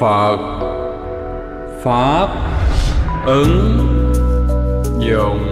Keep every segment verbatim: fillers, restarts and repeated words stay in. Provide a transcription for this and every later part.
Phật Pháp Ứng Dụng.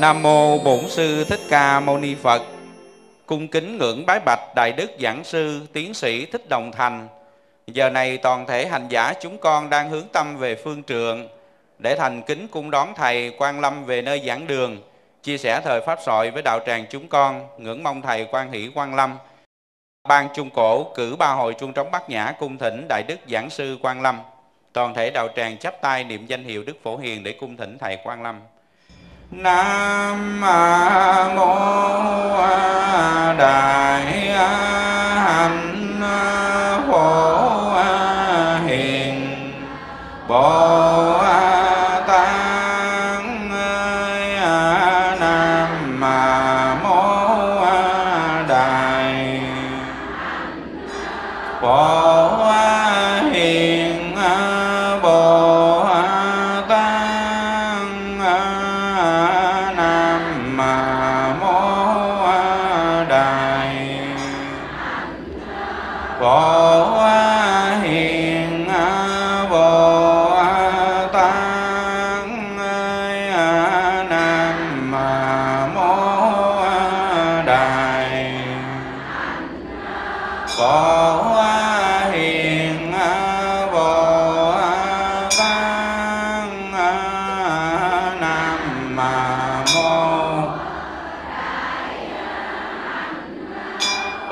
Nam mô Bổn Sư Thích Ca Mâu Ni Phật. Cung kính ngưỡng bái bạch Đại Đức Giảng Sư Tiến Sĩ Thích Đồng Thành. Giờ này toàn thể hành giả chúng con đang hướng tâm về phương trượng để thành kính cung đón Thầy Quang Lâm về nơi giảng đường, chia sẻ thời Pháp Sọi với đạo tràng chúng con. Ngưỡng mong Thầy Quan Hỷ Quang Lâm ban Trung Cổ cử ba hồi chuông trống bát nhã cung thỉnh Đại Đức Giảng Sư Quang Lâm. Toàn thể đạo tràng chắp tay niệm danh hiệu Đức Phổ Hiền để cung thỉnh Thầy Quang Lâm. Nam mô Đại Hạnh Phổ Hiền Bồ Tát.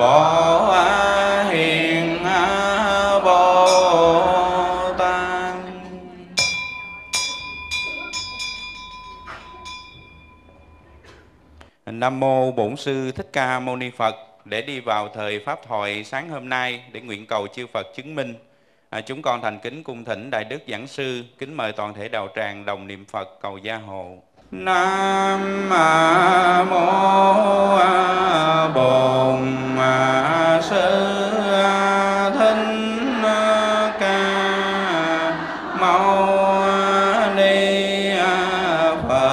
Phổ Hiền Bồ Tát. Nam mô Bổn Sư Thích Ca Mâu Ni Phật. Để đi vào thời pháp thoại sáng hôm nay, để nguyện cầu chư Phật chứng minh, à, chúng con thành kính cung thỉnh Đại Đức Giảng Sư, kính mời toàn thể đạo tràng đồng niệm Phật cầu gia hộ. Nam mô Bổn Sư Thích Ca Mâu Ni Phật. Nam mô Bổn Sư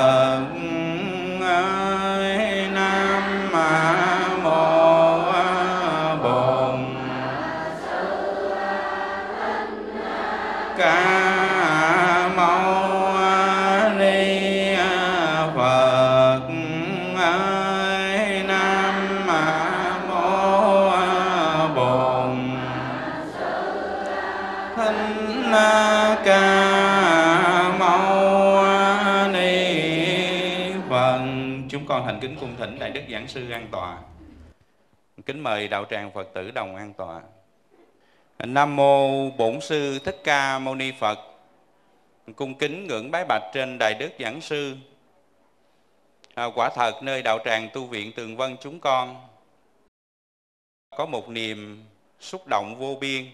Thích Ca thành kính cung thỉnh Đại Đức Giảng Sư an tọa. Kính mời đạo tràng Phật tử đồng an tọa. Nam mô Bổn Sư Thích Ca Mâu Ni Phật. Cung kính ngưỡng bái bạch trên Đại Đức Giảng Sư. À, quả thật nơi đạo tràng tu viện Tường Vân chúng con có một niềm xúc động vô biên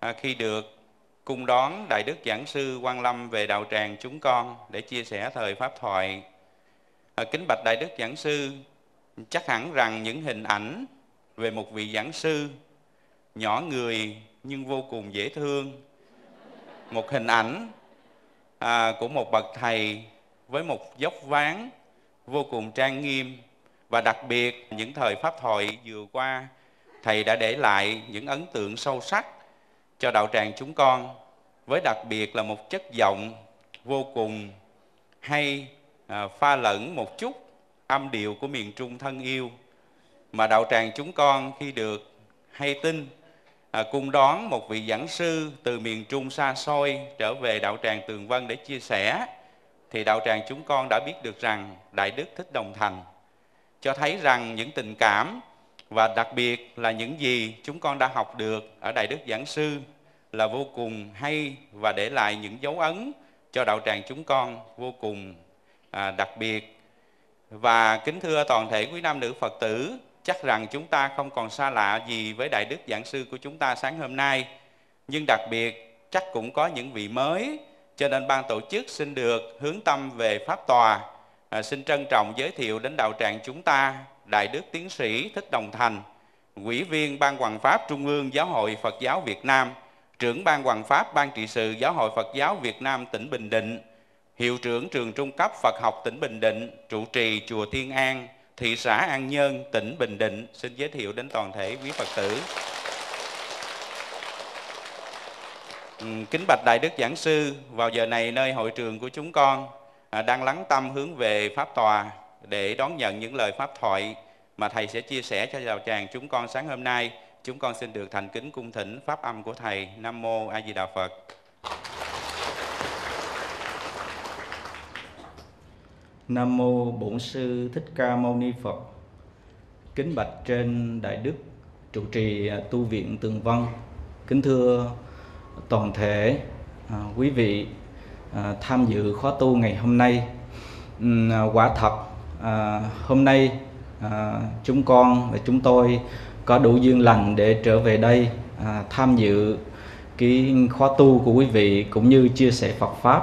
à, khi được cung đón Đại Đức Giảng Sư Quang Lâm về đạo tràng chúng con để chia sẻ thời pháp thoại. À, kính bạch Đại Đức Giảng Sư, chắc hẳn rằng những hình ảnh về một vị giảng sư nhỏ người nhưng vô cùng dễ thương, một hình ảnh à, của một bậc thầy với một dốc ván vô cùng trang nghiêm, và đặc biệt những thời pháp thoại vừa qua, thầy đã để lại những ấn tượng sâu sắc cho đạo tràng chúng con, với đặc biệt là một chất giọng vô cùng hay, À, pha lẫn một chút âm điệu của miền Trung thân yêu, mà đạo tràng chúng con khi được hay tin à, cung đón một vị giảng sư từ miền Trung xa xôi trở về đạo tràng Tường Vân để chia sẻ, thì đạo tràng chúng con đã biết được rằng Đại Đức Thích Đồng Thành cho thấy rằng những tình cảm và đặc biệt là những gì chúng con đã học được ở Đại Đức Giảng Sư là vô cùng hay, và để lại những dấu ấn cho đạo tràng chúng con vô cùng À, đặc biệt. Và kính thưa toàn thể quý nam nữ Phật tử, chắc rằng chúng ta không còn xa lạ gì với Đại Đức Giảng Sư của chúng ta sáng hôm nay, nhưng đặc biệt chắc cũng có những vị mới, cho nên ban tổ chức xin được hướng tâm về Pháp Tòa. à, Xin trân trọng giới thiệu đến đạo tràng chúng ta Đại Đức Tiến sĩ Thích Đồng Thành, Ủy viên Ban Hoằng Pháp Trung ương Giáo hội Phật giáo Việt Nam, Trưởng Ban Hoằng Pháp Ban trị sự Giáo hội Phật giáo Việt Nam tỉnh Bình Định, Hiệu trưởng trường trung cấp Phật học tỉnh Bình Định, trụ trì chùa Thiên An, thị xã An Nhơn, tỉnh Bình Định, xin giới thiệu đến toàn thể quý Phật tử. Kính bạch Đại Đức Giảng Sư, vào giờ này nơi hội trường của chúng con đang lắng tâm hướng về Pháp Tòa để đón nhận những lời pháp thoại mà Thầy sẽ chia sẻ cho đạo tràng chúng con sáng hôm nay. Chúng con xin được thành kính cung thỉnh Pháp âm của Thầy. Nam mô A Di Đà Phật. Nam mô Bổn Sư Thích Ca Mâu Ni Phật. Kính bạch trên Đại Đức trụ trì tu viện Tường Vân, kính thưa toàn thể à, quý vị à, tham dự khóa tu ngày hôm nay. Uhm, quả thật à, hôm nay à, chúng con và chúng tôi có đủ duyên lành để trở về đây à, tham dự cái khóa tu của quý vị cũng như chia sẻ Phật Pháp.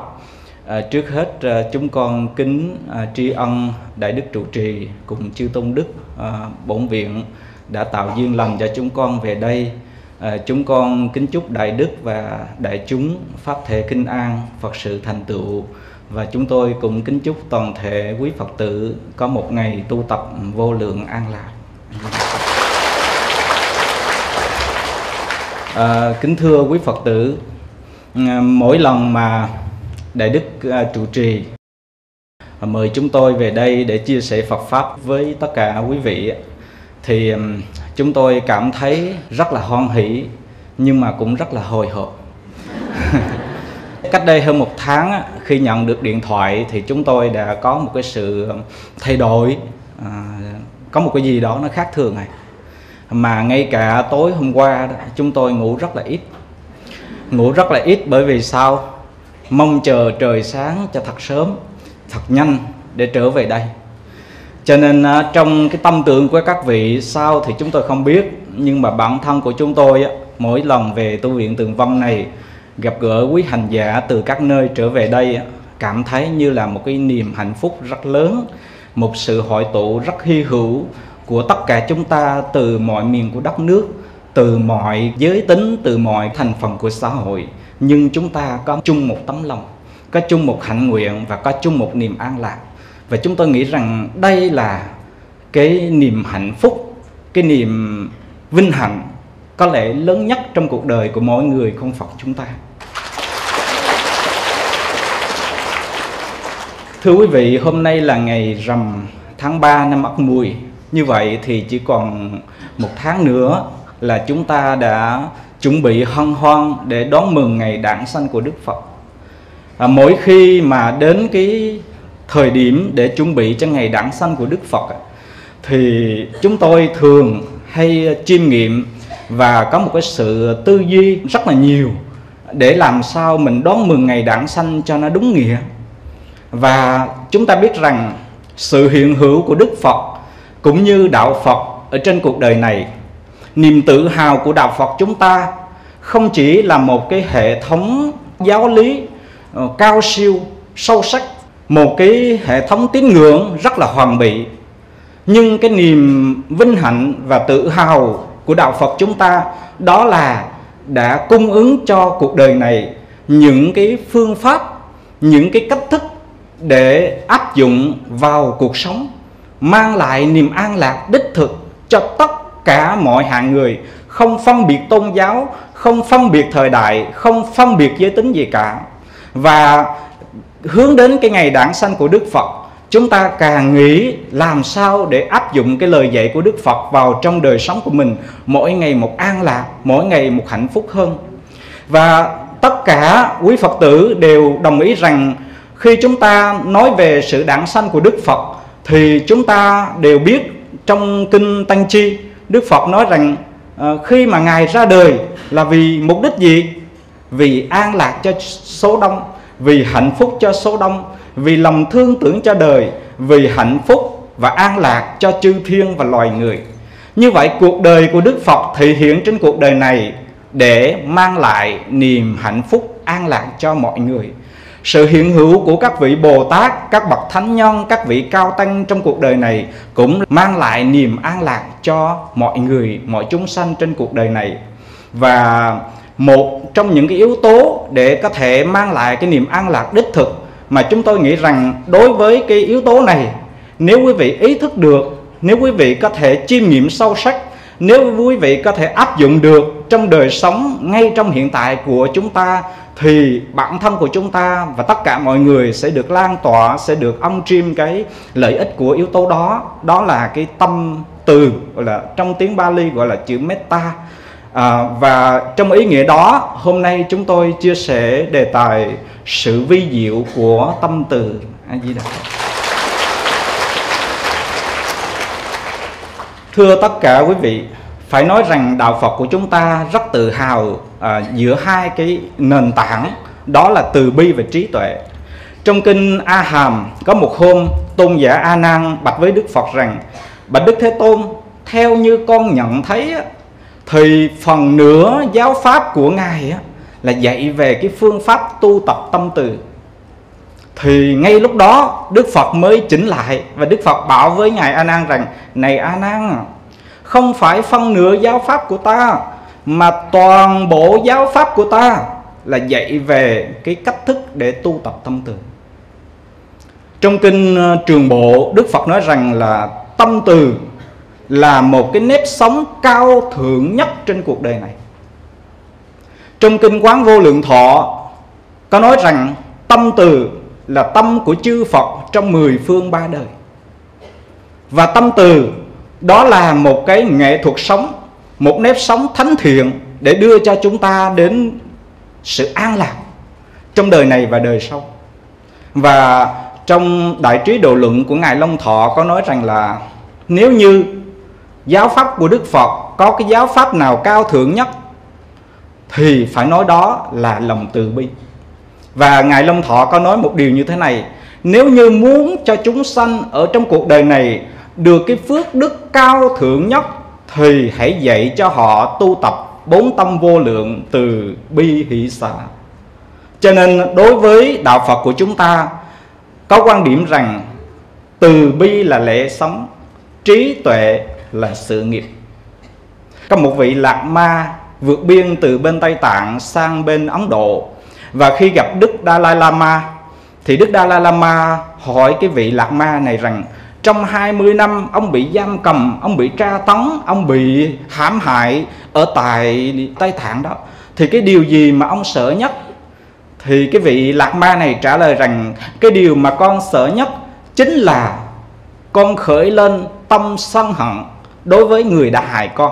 À, trước hết à, chúng con kính à, tri ân Đại Đức trụ trì cùng chư tôn đức à, bổn viện đã tạo duyên lành cho chúng con về đây. À, chúng con kính chúc Đại Đức và đại chúng pháp thể kinh an, Phật sự thành tựu, và chúng tôi cũng kính chúc toàn thể quý Phật tử có một ngày tu tập vô lượng an lạc. À, kính thưa quý Phật tử, à, mỗi lần mà Đại Đức uh, trụ trì uh, mời chúng tôi về đây để chia sẻ Phật Pháp với tất cả quý vị, thì um, chúng tôi cảm thấy rất là hoan hỷ, nhưng mà cũng rất là hồi hộp. Cách đây hơn một tháng, khi nhận được điện thoại thì chúng tôi đã có một cái sự thay đổi, uh, có một cái gì đó nó khác thường này. mà ngay cả tối hôm qua đó, chúng tôi ngủ rất là ít. Ngủ rất là ít bởi vì sao? Mong chờ trời sáng cho thật sớm, thật nhanh để trở về đây. Cho nên trong cái tâm tưởng của các vị sao thì chúng tôi không biết, nhưng mà bản thân của chúng tôi mỗi lần về tu viện Tường Vân này, gặp gỡ quý hành giả từ các nơi trở về đây, cảm thấy như là một cái niềm hạnh phúc rất lớn, một sự hội tụ rất hy hữu của tất cả chúng ta từ mọi miền của đất nước, từ mọi giới tính, từ mọi thành phần của xã hội. Nhưng chúng ta có chung một tấm lòng, có chung một hạnh nguyện và có chung một niềm an lạc. Và chúng tôi nghĩ rằng đây là cái niềm hạnh phúc, cái niềm vinh hạnh có lẽ lớn nhất trong cuộc đời của mỗi người con Phật chúng ta. Thưa quý vị, hôm nay là ngày rằm tháng ba năm Ất Mùi. Như vậy thì chỉ còn một tháng nữa là chúng ta đã chuẩn bị hân hoan để đón mừng ngày đản sanh của Đức Phật. à, Mỗi khi mà đến cái thời điểm để chuẩn bị cho ngày đản sanh của Đức Phật thì chúng tôi thường hay chiêm nghiệm và có một cái sự tư duy rất là nhiều để làm sao mình đón mừng ngày đản sanh cho nó đúng nghĩa. Và chúng ta biết rằng sự hiện hữu của Đức Phật cũng như Đạo Phật ở trên cuộc đời này, niềm tự hào của Đạo Phật chúng ta không chỉ là một cái hệ thống giáo lý cao siêu, sâu sắc, một cái hệ thống tín ngưỡng rất là hoàn bị, nhưng cái niềm vinh hạnh và tự hào của Đạo Phật chúng ta đó là đã cung ứng cho cuộc đời này những cái phương pháp, những cái cách thức để áp dụng vào cuộc sống, mang lại niềm an lạc đích thực cho tất cả mọi hạng người, không phân biệt tôn giáo, không phân biệt thời đại, không phân biệt giới tính gì cả. Và hướng đến cái ngày đản sanh của Đức Phật, chúng ta càng nghĩ làm sao để áp dụng cái lời dạy của Đức Phật vào trong đời sống của mình, mỗi ngày một an lạc, mỗi ngày một hạnh phúc hơn. Và tất cả quý Phật tử đều đồng ý rằng khi chúng ta nói về sự đản sanh của Đức Phật thì chúng ta đều biết trong Kinh Tăng Chi, Đức Phật nói rằng khi mà Ngài ra đời là vì mục đích gì? Vì an lạc cho số đông, vì hạnh phúc cho số đông, vì lòng thương tưởng cho đời, vì hạnh phúc và an lạc cho chư thiên và loài người. Như vậy cuộc đời của Đức Phật thể hiện trên cuộc đời này để mang lại niềm hạnh phúc an lạc cho mọi người. Sự hiện hữu của các vị Bồ Tát, các bậc thánh nhân, các vị cao tăng trong cuộc đời này cũng mang lại niềm an lạc cho mọi người, mọi chúng sanh trên cuộc đời này. Và một trong những cái yếu tố để có thể mang lại cái niềm an lạc đích thực mà chúng tôi nghĩ rằng đối với cái yếu tố này, nếu quý vị ý thức được, nếu quý vị có thể chiêm nghiệm sâu sắc, nếu quý vị có thể áp dụng được trong đời sống ngay trong hiện tại của chúng ta, thì bản thân của chúng ta và tất cả mọi người sẽ được lan tỏa, sẽ được ông chim cái lợi ích của yếu tố đó. Đó là cái tâm từ, gọi là trong tiếng Bali gọi là chữ Metta. À, và trong ý nghĩa đó, hôm nay chúng tôi chia sẻ đề tài sự vi diệu của tâm từ. À, gì đó. Thưa tất cả quý vị, phải nói rằng Đạo Phật của chúng ta rất tự hào à, giữa hai cái nền tảng, đó là từ bi và trí tuệ. Trong Kinh A Hàm, có một hôm tôn giả Anan bạch với Đức Phật rằng: Bạch Đức Thế Tôn, theo như con nhận thấy thì phần nửa giáo pháp của Ngài là dạy về cái phương pháp tu tập tâm từ. Thì ngay lúc đó Đức Phật mới chỉnh lại, và Đức Phật bảo với Ngài Anan rằng: Này Anan, không phải phân nửa giáo pháp của ta, mà toàn bộ giáo pháp của ta là dạy về cái cách thức để tu tập tâm từ. Trong Kinh Trường Bộ, Đức Phật nói rằng là tâm từ là một cái nếp sống cao thượng nhất trên cuộc đời này. Trong Kinh Quán Vô Lượng Thọ có nói rằng tâm từ là tâm của chư Phật trong mười phương ba đời. Và tâm từ đó là một cái nghệ thuật sống, một nếp sống thánh thiện để đưa cho chúng ta đến sự an lạc trong đời này và đời sau. Và trong Đại Trí Độ Luận của Ngài Long Thọ có nói rằng là nếu như giáo pháp của Đức Phật có cái giáo pháp nào cao thượng nhất thì phải nói đó là lòng từ bi. Và Ngài Long Thọ có nói một điều như thế này: nếu như muốn cho chúng sanh ở trong cuộc đời này được cái phước đức cao thượng nhất thì hãy dạy cho họ tu tập bốn tâm vô lượng, từ bi hỷ xả. Cho nên đối với đạo Phật của chúng ta có quan điểm rằng từ bi là lẽ sống, trí tuệ là sự nghiệp. Có một vị lạc ma vượt biên từ bên Tây Tạng sang bên Ấn Độ, và khi gặp Đức Đa Lai Lama thì Đức Đa Lai Lama hỏi cái vị lạc ma này rằng trong hai mươi năm ông bị giam cầm, ông bị tra tấn, ông bị hãm hại ở tại Tây Tạng đó, thì cái điều gì mà ông sợ nhất? Thì cái vị lạc ma này trả lời rằng cái điều mà con sợ nhất chính là con khởi lên tâm sân hận đối với người đã hại con,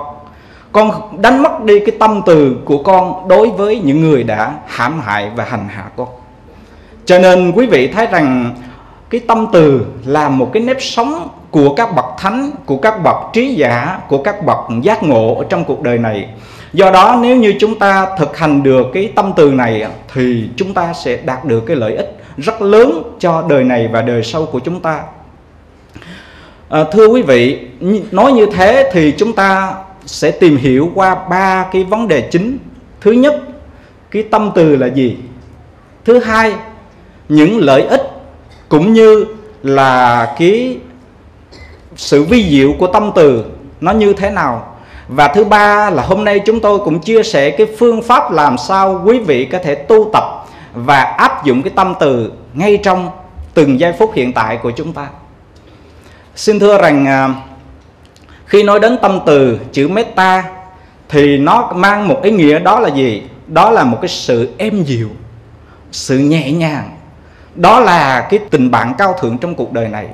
con đánh mất đi cái tâm từ của con đối với những người đã hãm hại và hành hạ con. Cho nên quý vị thấy rằng cái tâm từ là một cái nếp sống của các bậc thánh, của các bậc trí giả, của các bậc giác ngộ ở trong cuộc đời này. Do đó nếu như chúng ta thực hành được cái tâm từ này thì chúng ta sẽ đạt được cái lợi ích rất lớn cho đời này và đời sau của chúng ta. À, thưa quý vị, nói như thế thì chúng ta sẽ tìm hiểu qua ba cái vấn đề chính. Thứ nhất, cái tâm từ là gì? Thứ hai, những lợi ích cũng như là cái sự vi diệu của tâm từ nó như thế nào. Và thứ ba là hôm nay chúng tôi cũng chia sẻ cái phương pháp làm sao quý vị có thể tu tập và áp dụng cái tâm từ ngay trong từng giây phút hiện tại của chúng ta. Xin thưa rằng khi nói đến tâm từ, chữ metta thì nó mang một ý nghĩa, đó là gì? Đó là một cái sự êm dịu, sự nhẹ nhàng. Đó là cái tình bạn cao thượng trong cuộc đời này.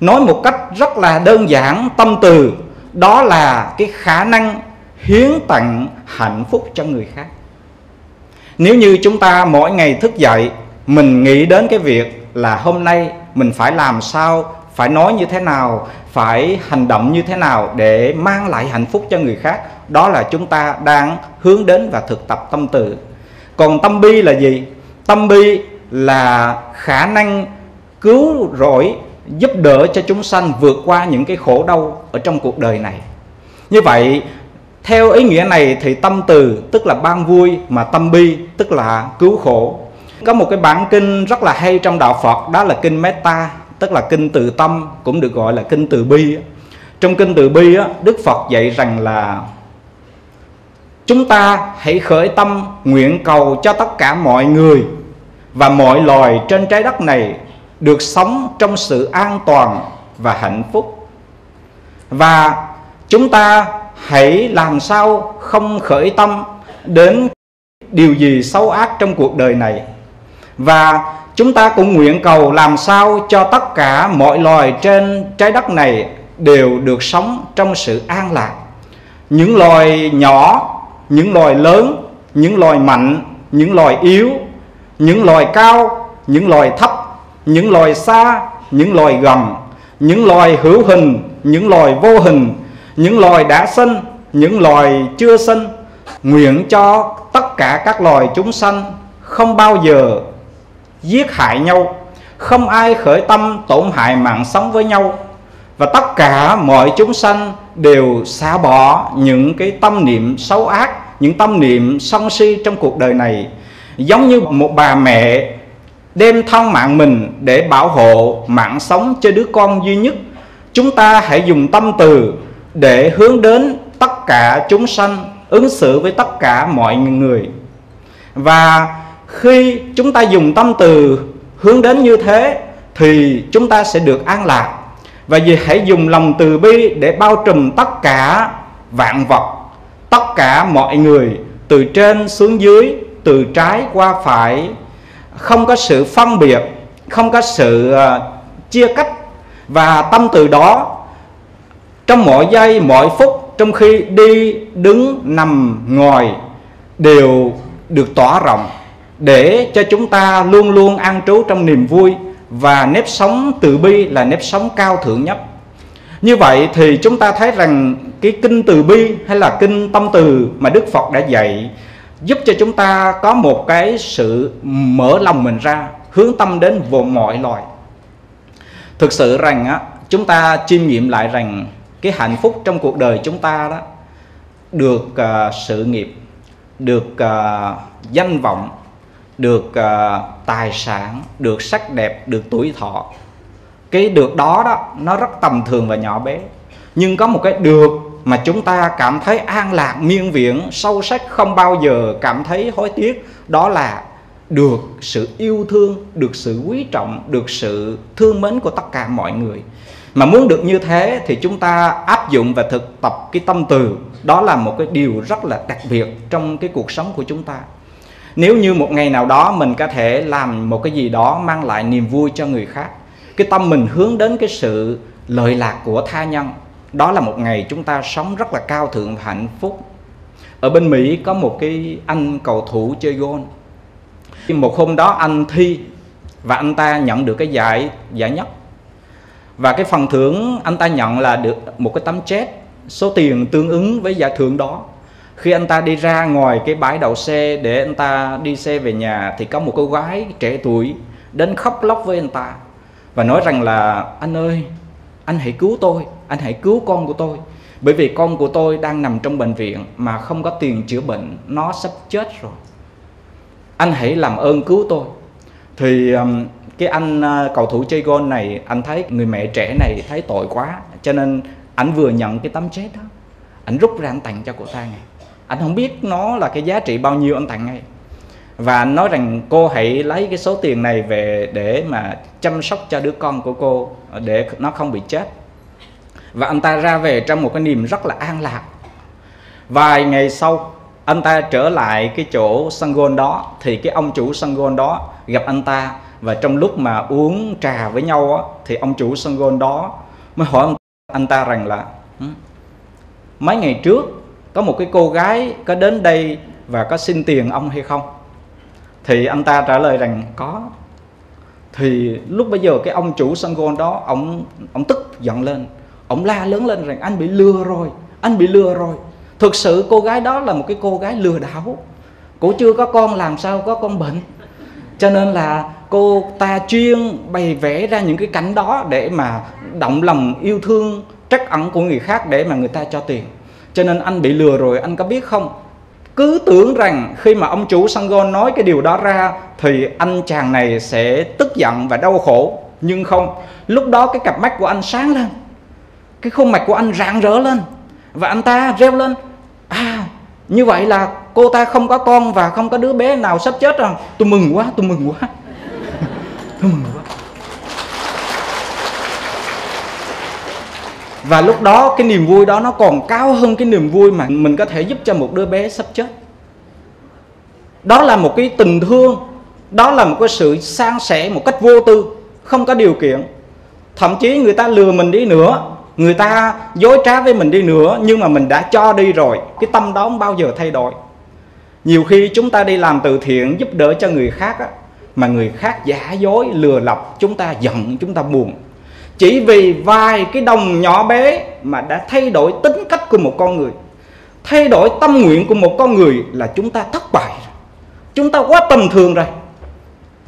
Nói một cách rất là đơn giản, tâm từ đó là cái khả năng hiến tặng hạnh phúc cho người khác. Nếu như chúng ta mỗi ngày thức dậy mình nghĩ đến cái việc là hôm nay mình phải làm sao, phải nói như thế nào, phải hành động như thế nào để mang lại hạnh phúc cho người khác, đó là chúng ta đang hướng đến và thực tập tâm từ. Còn tâm bi là gì? Tâm bi là khả năng cứu rỗi, giúp đỡ cho chúng sanh vượt qua những cái khổ đau ở trong cuộc đời này. Như vậy, theo ý nghĩa này thì tâm từ tức là ban vui, mà tâm bi tức là cứu khổ. Có một cái bản kinh rất là hay trong đạo Phật, đó là kinh Metta, tức là kinh từ tâm, cũng được gọi là kinh từ bi. Trong kinh từ bi, Đức Phật dạy rằng là chúng ta hãy khởi tâm nguyện cầu cho tất cả mọi người và mọi loài trên trái đất này được sống trong sự an toàn và hạnh phúc. Và chúng ta hãy làm sao không khởi tâm đến điều gì xấu ác trong cuộc đời này. Và chúng ta cũng nguyện cầu làm sao cho tất cả mọi loài trên trái đất này đều được sống trong sự an lạc. Những loài nhỏ, những loài lớn, những loài mạnh, những loài yếu, những loài cao, những loài thấp, những loài xa, những loài gần, những loài hữu hình, những loài vô hình, những loài đã sinh, những loài chưa sinh. Nguyện cho tất cả các loài chúng sanh không bao giờ giết hại nhau, không ai khởi tâm tổn hại mạng sống với nhau, và tất cả mọi chúng sanh đều xả bỏ những cái tâm niệm xấu ác, những tâm niệm sân si trong cuộc đời này. Giống như một bà mẹ đem thân mạng mình để bảo hộ mạng sống cho đứa con duy nhất, chúng ta hãy dùng tâm từ để hướng đến tất cả chúng sanh, ứng xử với tất cả mọi người. Và khi chúng ta dùng tâm từ hướng đến như thế thì chúng ta sẽ được an lạc. Và vì hãy dùng lòng từ bi để bao trùm tất cả vạn vật, tất cả mọi người, từ trên xuống dưới, từ trái qua phải, không có sự phân biệt, không có sự chia cách. Và tâm từ đó trong mỗi giây, mỗi phút, trong khi đi, đứng, nằm, ngồi đều được tỏa rộng, để cho chúng ta luôn luôn an trú trong niềm vui. Và nếp sống từ bi là nếp sống cao thượng nhất. Như vậy thì chúng ta thấy rằng cái kinh từ bi hay là kinh tâm từ mà Đức Phật đã dạy giúp cho chúng ta có một cái sự mở lòng mình ra, hướng tâm đến vô mọi loài. Thực sự rằng á, chúng ta chiêm nghiệm lại rằng cái hạnh phúc trong cuộc đời chúng ta đó, được uh, sự nghiệp, được uh, danh vọng, được uh, tài sản, được sắc đẹp, được tuổi thọ, cái được đó đó nó rất tầm thường và nhỏ bé. Nhưng có một cái được mà chúng ta cảm thấy an lạc miên viễn, sâu sắc, không bao giờ cảm thấy hối tiếc, đó là được sự yêu thương, được sự quý trọng, được sự thương mến của tất cả mọi người. Mà muốn được như thế thì chúng ta áp dụng và thực tập cái tâm từ. Đó là một cái điều rất là đặc biệt trong cái cuộc sống của chúng ta. Nếu như một ngày nào đó mình có thể làm một cái gì đó mang lại niềm vui cho người khác, cái tâm mình hướng đến cái sự lợi lạc của tha nhân, đó là một ngày chúng ta sống rất là cao thượng và hạnh phúc. Ở bên Mỹ có một cái anh cầu thủ chơi golf. Một hôm đó anh thi và anh ta nhận được cái giải giải nhất. Và cái phần thưởng anh ta nhận là được một cái tấm check, số tiền tương ứng với giải thưởng đó. Khi anh ta đi ra ngoài cái bãi đậu xe để anh ta đi xe về nhà, thì có một cô gái trẻ tuổi đến khóc lóc với anh ta và nói rằng là: anh ơi, anh hãy cứu tôi, anh hãy cứu con của tôi, bởi vì con của tôi đang nằm trong bệnh viện mà không có tiền chữa bệnh, nó sắp chết rồi, anh hãy làm ơn cứu tôi. Thì cái anh cầu thủ chơi golf này, anh thấy người mẹ trẻ này thấy tội quá, cho nên anh vừa nhận cái tấm chết đó, anh rút ra anh tặng cho cô ta ngay. Anh không biết nó là cái giá trị bao nhiêu, anh tặng ngay. Và anh nói rằng cô hãy lấy cái số tiền này về để mà chăm sóc cho đứa con của cô, để nó không bị chết. Và anh ta ra về trong một cái niềm rất là an lạc. Vài ngày sau, anh ta trở lại cái chỗ sân golf đó, thì cái ông chủ sân golf đó gặp anh ta. Và trong lúc mà uống trà với nhau á, thì ông chủ sân golf đó mới hỏi anh ta rằng là: mấy ngày trước có một cái cô gái có đến đây và có xin tiền ông hay không? Thì anh ta trả lời rằng có. Thì lúc bây giờ cái ông chủ sân golf đó, ông, ông tức giận lên, ông la lớn lên rằng: anh bị lừa rồi, anh bị lừa rồi. Thực sự cô gái đó là một cái cô gái lừa đảo. Cô chưa có con, làm sao có con bệnh. Cho nên là cô ta chuyên bày vẽ ra những cái cảnh đó để mà động lòng yêu thương trắc ẩn của người khác để mà người ta cho tiền. Cho nên anh bị lừa rồi, anh có biết không? Cứ tưởng rằng khi mà ông chủ sân golf nói cái điều đó ra thì anh chàng này sẽ tức giận và đau khổ. Nhưng không, lúc đó cái cặp mắt của anh sáng lên, cái khuôn mặt của anh rạng rỡ lên. Và anh ta reo lên: à, như vậy là cô ta không có con và không có đứa bé nào sắp chết rồi. Tôi mừng quá, tôi mừng quá. Tôi mừng quá. Và lúc đó cái niềm vui đó nó còn cao hơn cái niềm vui mà mình có thể giúp cho một đứa bé sắp chết. Đó là một cái tình thương, đó là một cái sự san sẻ một cách vô tư, không có điều kiện. Thậm chí người ta lừa mình đi nữa, người ta dối trá với mình đi nữa, nhưng mà mình đã cho đi rồi, cái tâm đó không bao giờ thay đổi. Nhiều khi chúng ta đi làm từ thiện giúp đỡ cho người khác á, mà người khác giả dối lừa lọc, chúng ta giận, chúng ta buồn. Chỉ vì vài cái đồng nhỏ bé mà đã thay đổi tính cách của một con người, thay đổi tâm nguyện của một con người, là chúng ta thất bại, chúng ta quá tầm thường rồi.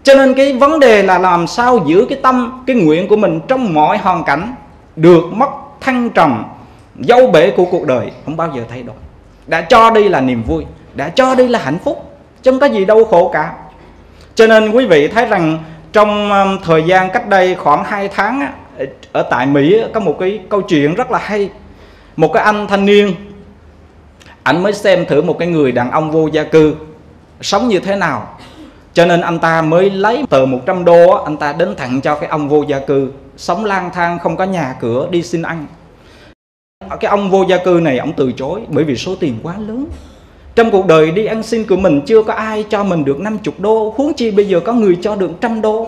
Cho nên cái vấn đề là làm sao giữ cái tâm, cái nguyện của mình trong mọi hoàn cảnh, được mất thăng trầm, dâu bể của cuộc đời không bao giờ thay đổi. Đã cho đi là niềm vui, đã cho đi là hạnh phúc, chứ không có gì đau khổ cả. Cho nên quý vị thấy rằng trong thời gian cách đây khoảng hai tháng, ở tại Mỹ có một cái câu chuyện rất là hay. Một cái anh thanh niên, anh mới xem thử một cái người đàn ông vô gia cư sống như thế nào. Cho nên anh ta mới lấy tờ một trăm đô, anh ta đến tặng cho cái ông vô gia cư sống lang thang, không có nhà cửa, đi xin ăn. Cái ông vô gia cư này, ông từ chối bởi vì số tiền quá lớn. Trong cuộc đời đi ăn xin của mình chưa có ai cho mình được năm mươi đô, huống chi bây giờ có người cho được một trăm đô.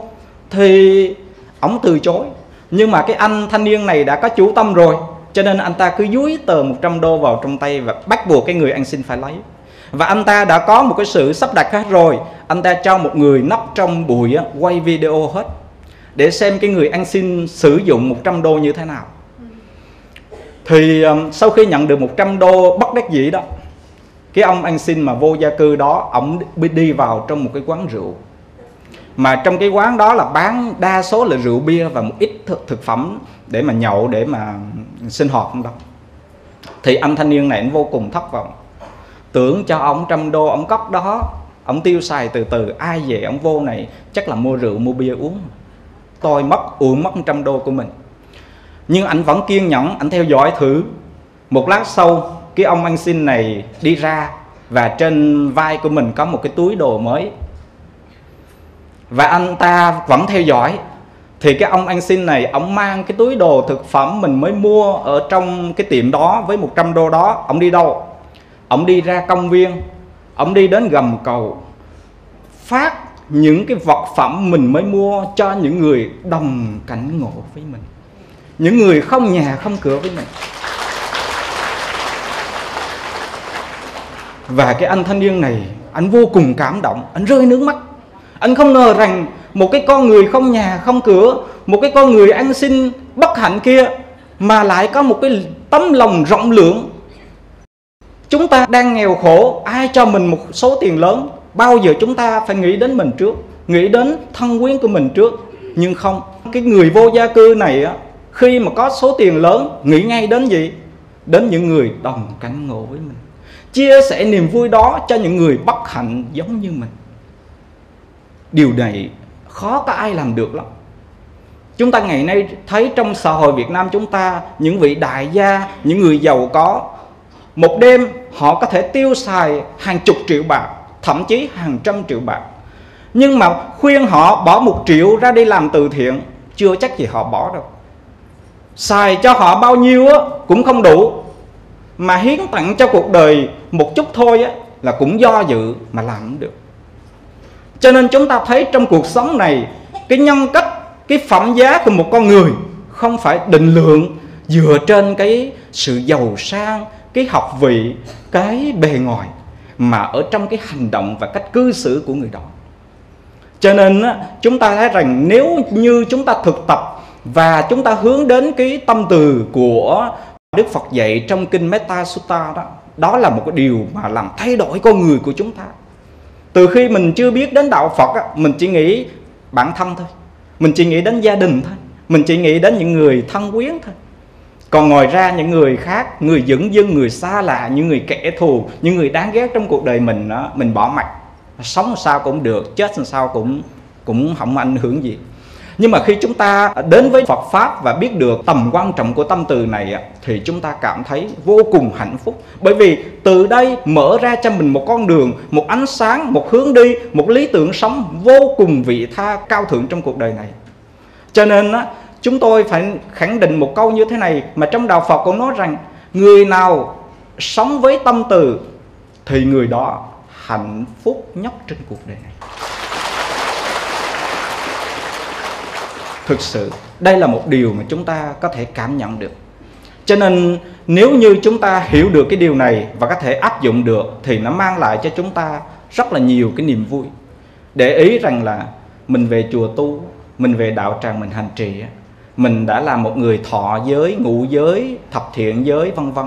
Thì ông từ chối. Nhưng mà cái anh thanh niên này đã có chủ tâm rồi, cho nên anh ta cứ dúi tờ một trăm đô vào trong tay và bắt buộc cái người ăn xin phải lấy. Và anh ta đã có một cái sự sắp đặt hết rồi. Anh ta cho một người nấp trong bụi quay video hết để xem cái người ăn xin sử dụng một trăm đô như thế nào. Thì um, sau khi nhận được một trăm đô bất đắc dĩ đó, cái ông ăn xin mà vô gia cư đó, ổng đi vào trong một cái quán rượu, mà trong cái quán đó là bán đa số là rượu bia và một ít thực phẩm để mà nhậu, để mà sinh hoạt không đâu. Thì anh thanh niên này anh vô cùng thất vọng, tưởng cho ông trăm đô ông cóc đó, ông tiêu xài từ từ, ai về ông vô này chắc là mua rượu mua bia uống, tôi mất uổng mất trăm đô của mình. Nhưng anh vẫn kiên nhẫn, anh theo dõi thử. Một lát sau, cái ông ăn xin này đi ra, và trên vai của mình có một cái túi đồ mới, và anh ta vẫn theo dõi. Thì cái ông ăn xin này, ông mang cái túi đồ thực phẩm mình mới mua ở trong cái tiệm đó với một trăm đô đó, ông đi đâu? Ông đi ra công viên, ông đi đến gầm cầu, phát những cái vật phẩm mình mới mua cho những người đồng cảnh ngộ với mình, những người không nhà không cửa với mình. Và cái anh thanh niên này, anh vô cùng cảm động, anh rơi nước mắt. Anh không ngờ rằng một cái con người không nhà không cửa, một cái con người ăn xin bất hạnh kia, mà lại có một cái tấm lòng rộng lượng. Chúng ta đang nghèo khổ, ai cho mình một số tiền lớn, bao giờ chúng ta phải nghĩ đến mình trước, nghĩ đến thân quyến của mình trước. Nhưng không, cái người vô gia cư này á, khi mà có số tiền lớn, nghĩ ngay đến gì? Đến những người đồng cảnh ngộ với mình, chia sẻ niềm vui đó cho những người bất hạnh giống như mình. Điều này khó có ai làm được lắm. Chúng ta ngày nay thấy trong xã hội Việt Nam chúng ta, những vị đại gia, những người giàu có, một đêm họ có thể tiêu xài hàng chục triệu bạc, thậm chí hàng trăm triệu bạc. Nhưng mà khuyên họ bỏ một triệu ra đi làm từ thiện, chưa chắc gì họ bỏ đâu. Xài cho họ bao nhiêu cũng không đủ, mà hiến tặng cho cuộc đời một chút thôi là cũng do dự mà làm không được. Cho nên chúng ta thấy trong cuộc sống này, cái nhân cách, cái phẩm giá của một con người không phải định lượng dựa trên cái sự giàu sang, cái học vị, cái bề ngoài, mà ở trong cái hành động và cách cư xử của người đó. Cho nên chúng ta thấy rằng nếu như chúng ta thực tập và chúng ta hướng đến cái tâm từ của Đức Phật dạy trong kinh Metta Sutta đó, đó là một cái điều mà làm thay đổi con người của chúng ta. Từ khi mình chưa biết đến đạo Phật, mình chỉ nghĩ bản thân thôi, mình chỉ nghĩ đến gia đình thôi, mình chỉ nghĩ đến những người thân quyến thôi. Còn ngoài ra những người khác, người dửng dưng, người xa lạ, những người kẻ thù, những người đáng ghét trong cuộc đời mình, mình bỏ mặc. Sống sao cũng được, chết sao cũng cũng không ảnh hưởng gì. Nhưng mà khi chúng ta đến với Phật Pháp và biết được tầm quan trọng của tâm từ này, thì chúng ta cảm thấy vô cùng hạnh phúc. Bởi vì từ đây mở ra cho mình một con đường, một ánh sáng, một hướng đi, một lý tưởng sống vô cùng vị tha cao thượng trong cuộc đời này. Cho nên chúng tôi phải khẳng định một câu như thế này, mà trong Đạo Phật cũng nói rằng người nào sống với tâm từ thì người đó hạnh phúc nhất trên cuộc đời này. Thực sự, đây là một điều mà chúng ta có thể cảm nhận được. Cho nên nếu như chúng ta hiểu được cái điều này và có thể áp dụng được, thì nó mang lại cho chúng ta rất là nhiều cái niềm vui. Để ý rằng là mình về chùa tu, mình về đạo tràng mình hành trì, mình đã là một người thọ giới, ngũ giới, thập thiện giới vân vân.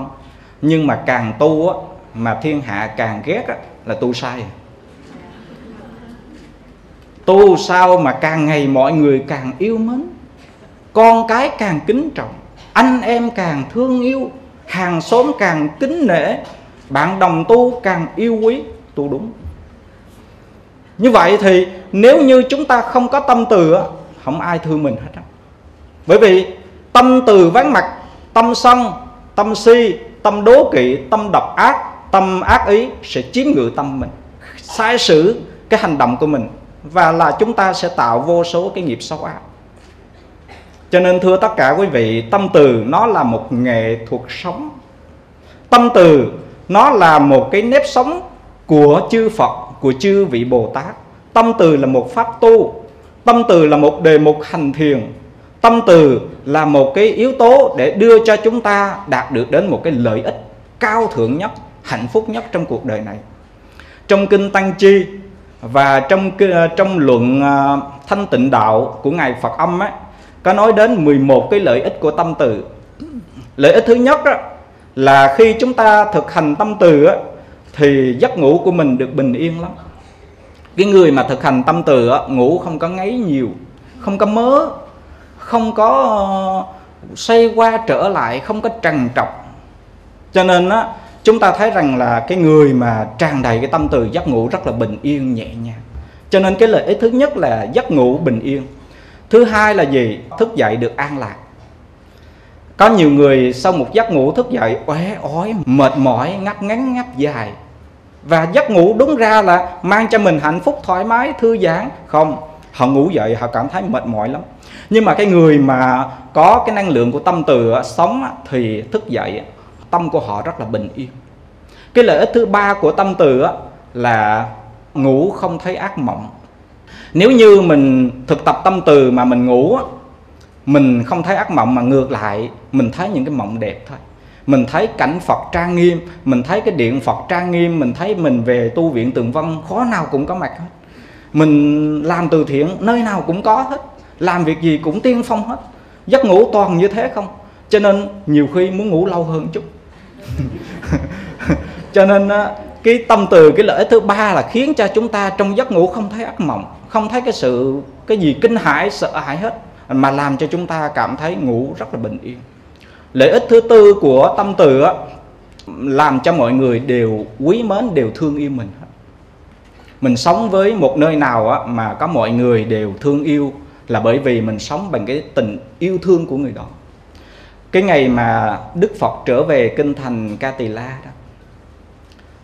Nhưng mà càng tu mà thiên hạ càng ghét là tu sai. Tu sao mà càng ngày mọi người càng yêu mến, con cái càng kính trọng, anh em càng thương yêu, hàng xóm càng kính nể, bạn đồng tu càng yêu quý. Tu đúng. Như vậy thì nếu như chúng ta không có tâm từ, không ai thương mình hết. Bởi vì tâm từ ván mặt, tâm sân, tâm si, tâm đố kỵ, tâm độc ác, tâm ác ý sẽ chiếm ngự tâm mình, sai sử cái hành động của mình, và là chúng ta sẽ tạo vô số cái nghiệp xấu ác. Cho nên thưa tất cả quý vị, tâm từ nó là một nghệ thuật sống. Tâm từ nó là một cái nếp sống của chư Phật, của chư vị Bồ Tát. Tâm từ là một pháp tu. Tâm từ là một đề mục hành thiền. Tâm từ là một cái yếu tố để đưa cho chúng ta đạt được đến một cái lợi ích cao thượng nhất, hạnh phúc nhất trong cuộc đời này. Trong kinh Tăng Chi và trong trong luận Thanh Tịnh Đạo của Ngài Phật Âm ấy, có nói đến mười một cái lợi ích của tâm từ. Lợi ích thứ nhất á, là khi chúng ta thực hành tâm từ á, thì giấc ngủ của mình được bình yên lắm. Cái người mà thực hành tâm từ á, ngủ không có ngáy nhiều, không có mớ, không có xoay qua trở lại, không có trằn trọc. Cho nên á, chúng ta thấy rằng là cái người mà tràn đầy cái tâm từ giấc ngủ rất là bình yên, nhẹ nhàng. Cho nên cái lợi ích thứ nhất là giấc ngủ bình yên. Thứ hai là gì? Thức dậy được an lạc. Có nhiều người sau một giấc ngủ thức dậy uể oải, mệt mỏi, ngáp ngắn ngáp dài. Và giấc ngủ đúng ra là mang cho mình hạnh phúc, thoải mái, thư giãn. Không, họ ngủ dậy họ cảm thấy mệt mỏi lắm. Nhưng mà cái người mà có cái năng lượng của tâm từ sống thì thức dậy tâm của họ rất là bình yên. Cái lợi ích thứ ba của tâm từ là ngủ không thấy ác mộng. Nếu như mình thực tập tâm từ mà mình ngủ, mình không thấy ác mộng, mà ngược lại mình thấy những cái mộng đẹp thôi. Mình thấy cảnh Phật trang nghiêm, mình thấy cái điện Phật trang nghiêm, mình thấy mình về tu viện Tường Vân khó nào cũng có mặt hết. Mình làm từ thiện nơi nào cũng có hết, làm việc gì cũng tiên phong hết. Giấc ngủ toàn như thế không, cho nên nhiều khi muốn ngủ lâu hơn chút. Cho nên cái tâm từ, cái lợi ích thứ ba là khiến cho chúng ta trong giấc ngủ không thấy ác mộng, không thấy cái sự cái gì kinh hãi, sợ hãi hết, mà làm cho chúng ta cảm thấy ngủ rất là bình yên. Lợi ích thứ tư của tâm từ á, làm cho mọi người đều quý mến, đều thương yêu mình. Mình sống với một nơi nào á, mà có mọi người đều thương yêu là bởi vì mình sống bằng cái tình yêu thương của người đó. Cái ngày mà Đức Phật trở về kinh thành Ca Tỳ La đó,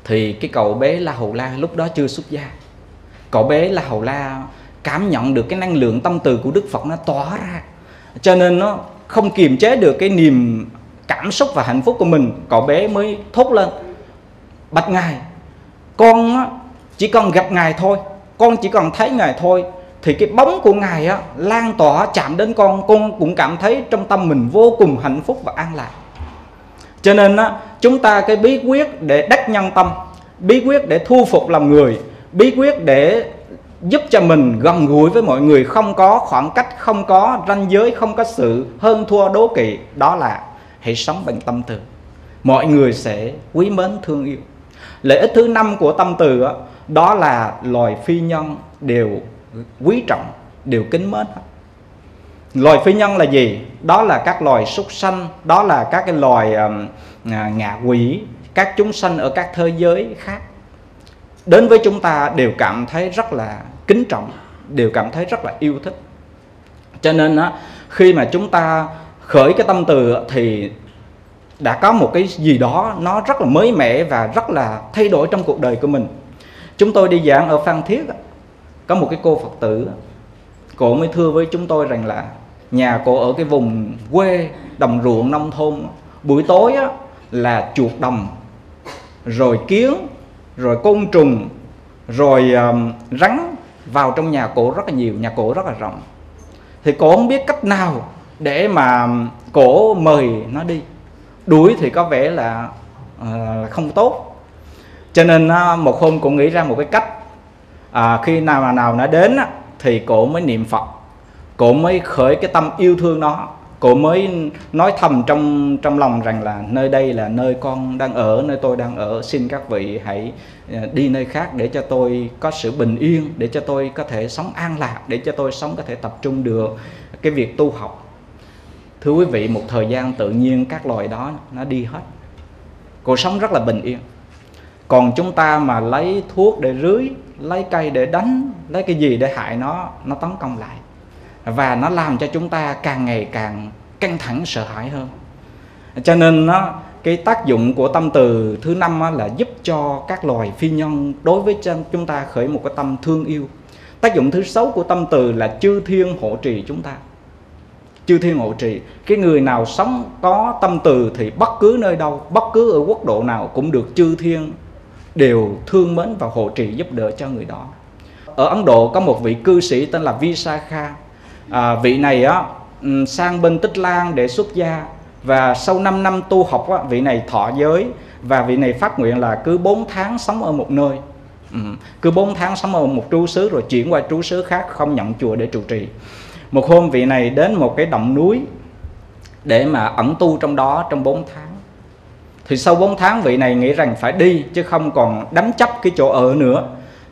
thì cái cậu bé La Hầu La lúc đó chưa xuất gia. Cậu bé La Hầu La cảm nhận được cái năng lượng tâm từ của Đức Phật nó tỏa ra, cho nên nó không kiềm chế được cái niềm cảm xúc và hạnh phúc của mình. Cậu bé mới thốt lên: "Bạch Ngài, con chỉ cần gặp Ngài thôi, con chỉ cần thấy Ngài thôi, thì cái bóng của Ngài á, lan tỏa chạm đến con, con cũng cảm thấy trong tâm mình vô cùng hạnh phúc và an lạc." Cho nên á, chúng ta cái bí quyết để đắc nhân tâm, bí quyết để thu phục lòng người, bí quyết để giúp cho mình gần gũi với mọi người, không có khoảng cách, không có ranh giới, không có sự hơn thua đố kỵ, đó là hãy sống bằng tâm từ. Mọi người sẽ quý mến, thương yêu. Lợi ích thứ năm của tâm từ đó, đó là loài phi nhân đều quý trọng, đều kính mến. Loài phi nhân là gì? Đó là các loài súc sanh, đó là các cái loài um, ngạ quỷ, các chúng sanh ở các thế giới khác đến với chúng ta đều cảm thấy rất là kính trọng, đều cảm thấy rất là yêu thích. Cho nên á, khi mà chúng ta khởi cái tâm từ thì đã có một cái gì đó nó rất là mới mẻ và rất là thay đổi trong cuộc đời của mình. Chúng tôi đi giảng ở Phan Thiết, có một cái cô Phật tử, cô mới thưa với chúng tôi rằng là nhà cô ở cái vùng quê đồng ruộng nông thôn, buổi tối á, là chuột đồng, rồi kiến, rồi côn trùng, rồi um, rắn vào trong nhà cổ rất là nhiều. Nhà cổ rất là rộng, thì cổ không biết cách nào để mà cổ mời nó đi. Đuổi thì có vẻ là uh, không tốt. Cho nên uh, một hôm cổ nghĩ ra một cái cách. uh, Khi nào mà nào nó đến uh, thì cổ mới niệm Phật, cổ mới khởi cái tâm yêu thương nó. Cổ mới nói thầm trong trong lòng rằng là nơi đây là nơi con đang ở, nơi tôi đang ở, xin các vị hãy đi nơi khác để cho tôi có sự bình yên, để cho tôi có thể sống an lạc, để cho tôi sống có thể tập trung được cái việc tu học. Thưa quý vị, một thời gian tự nhiên các loài đó nó đi hết, cuộc sống rất là bình yên. Còn chúng ta mà lấy thuốc để rưới, lấy cây để đánh, lấy cái gì để hại nó, nó tấn công lại. Và nó làm cho chúng ta càng ngày càng căng thẳng, sợ hãi hơn. Cho nên nó, cái tác dụng của tâm từ thứ năm á, là giúp cho các loài phi nhân đối với chúng ta khởi một cái tâm thương yêu. Tác dụng thứ sáu của tâm từ là chư thiên hộ trì chúng ta. Chư thiên hộ trì. Cái người nào sống có tâm từ thì bất cứ nơi đâu, bất cứ ở quốc độ nào cũng được chư thiên đều thương mến và hộ trì giúp đỡ cho người đó. Ở Ấn Độ có một vị cư sĩ tên là Visakha. À, vị này á, sang bên Tích Lan để xuất gia. Và sau năm năm tu học á, vị này thọ giới. Và vị này phát nguyện là cứ bốn tháng sống ở một nơi. ừ. Cứ bốn tháng sống ở một trú xứ, rồi chuyển qua trú xứ khác, không nhận chùa để trụ trì. Một hôm vị này đến một cái động núi. để mà ẩn tu trong đó trong bốn tháng. Thì sau bốn tháng vị này nghĩ rằng phải đi, chứ không còn đắm chấp cái chỗ ở nữa.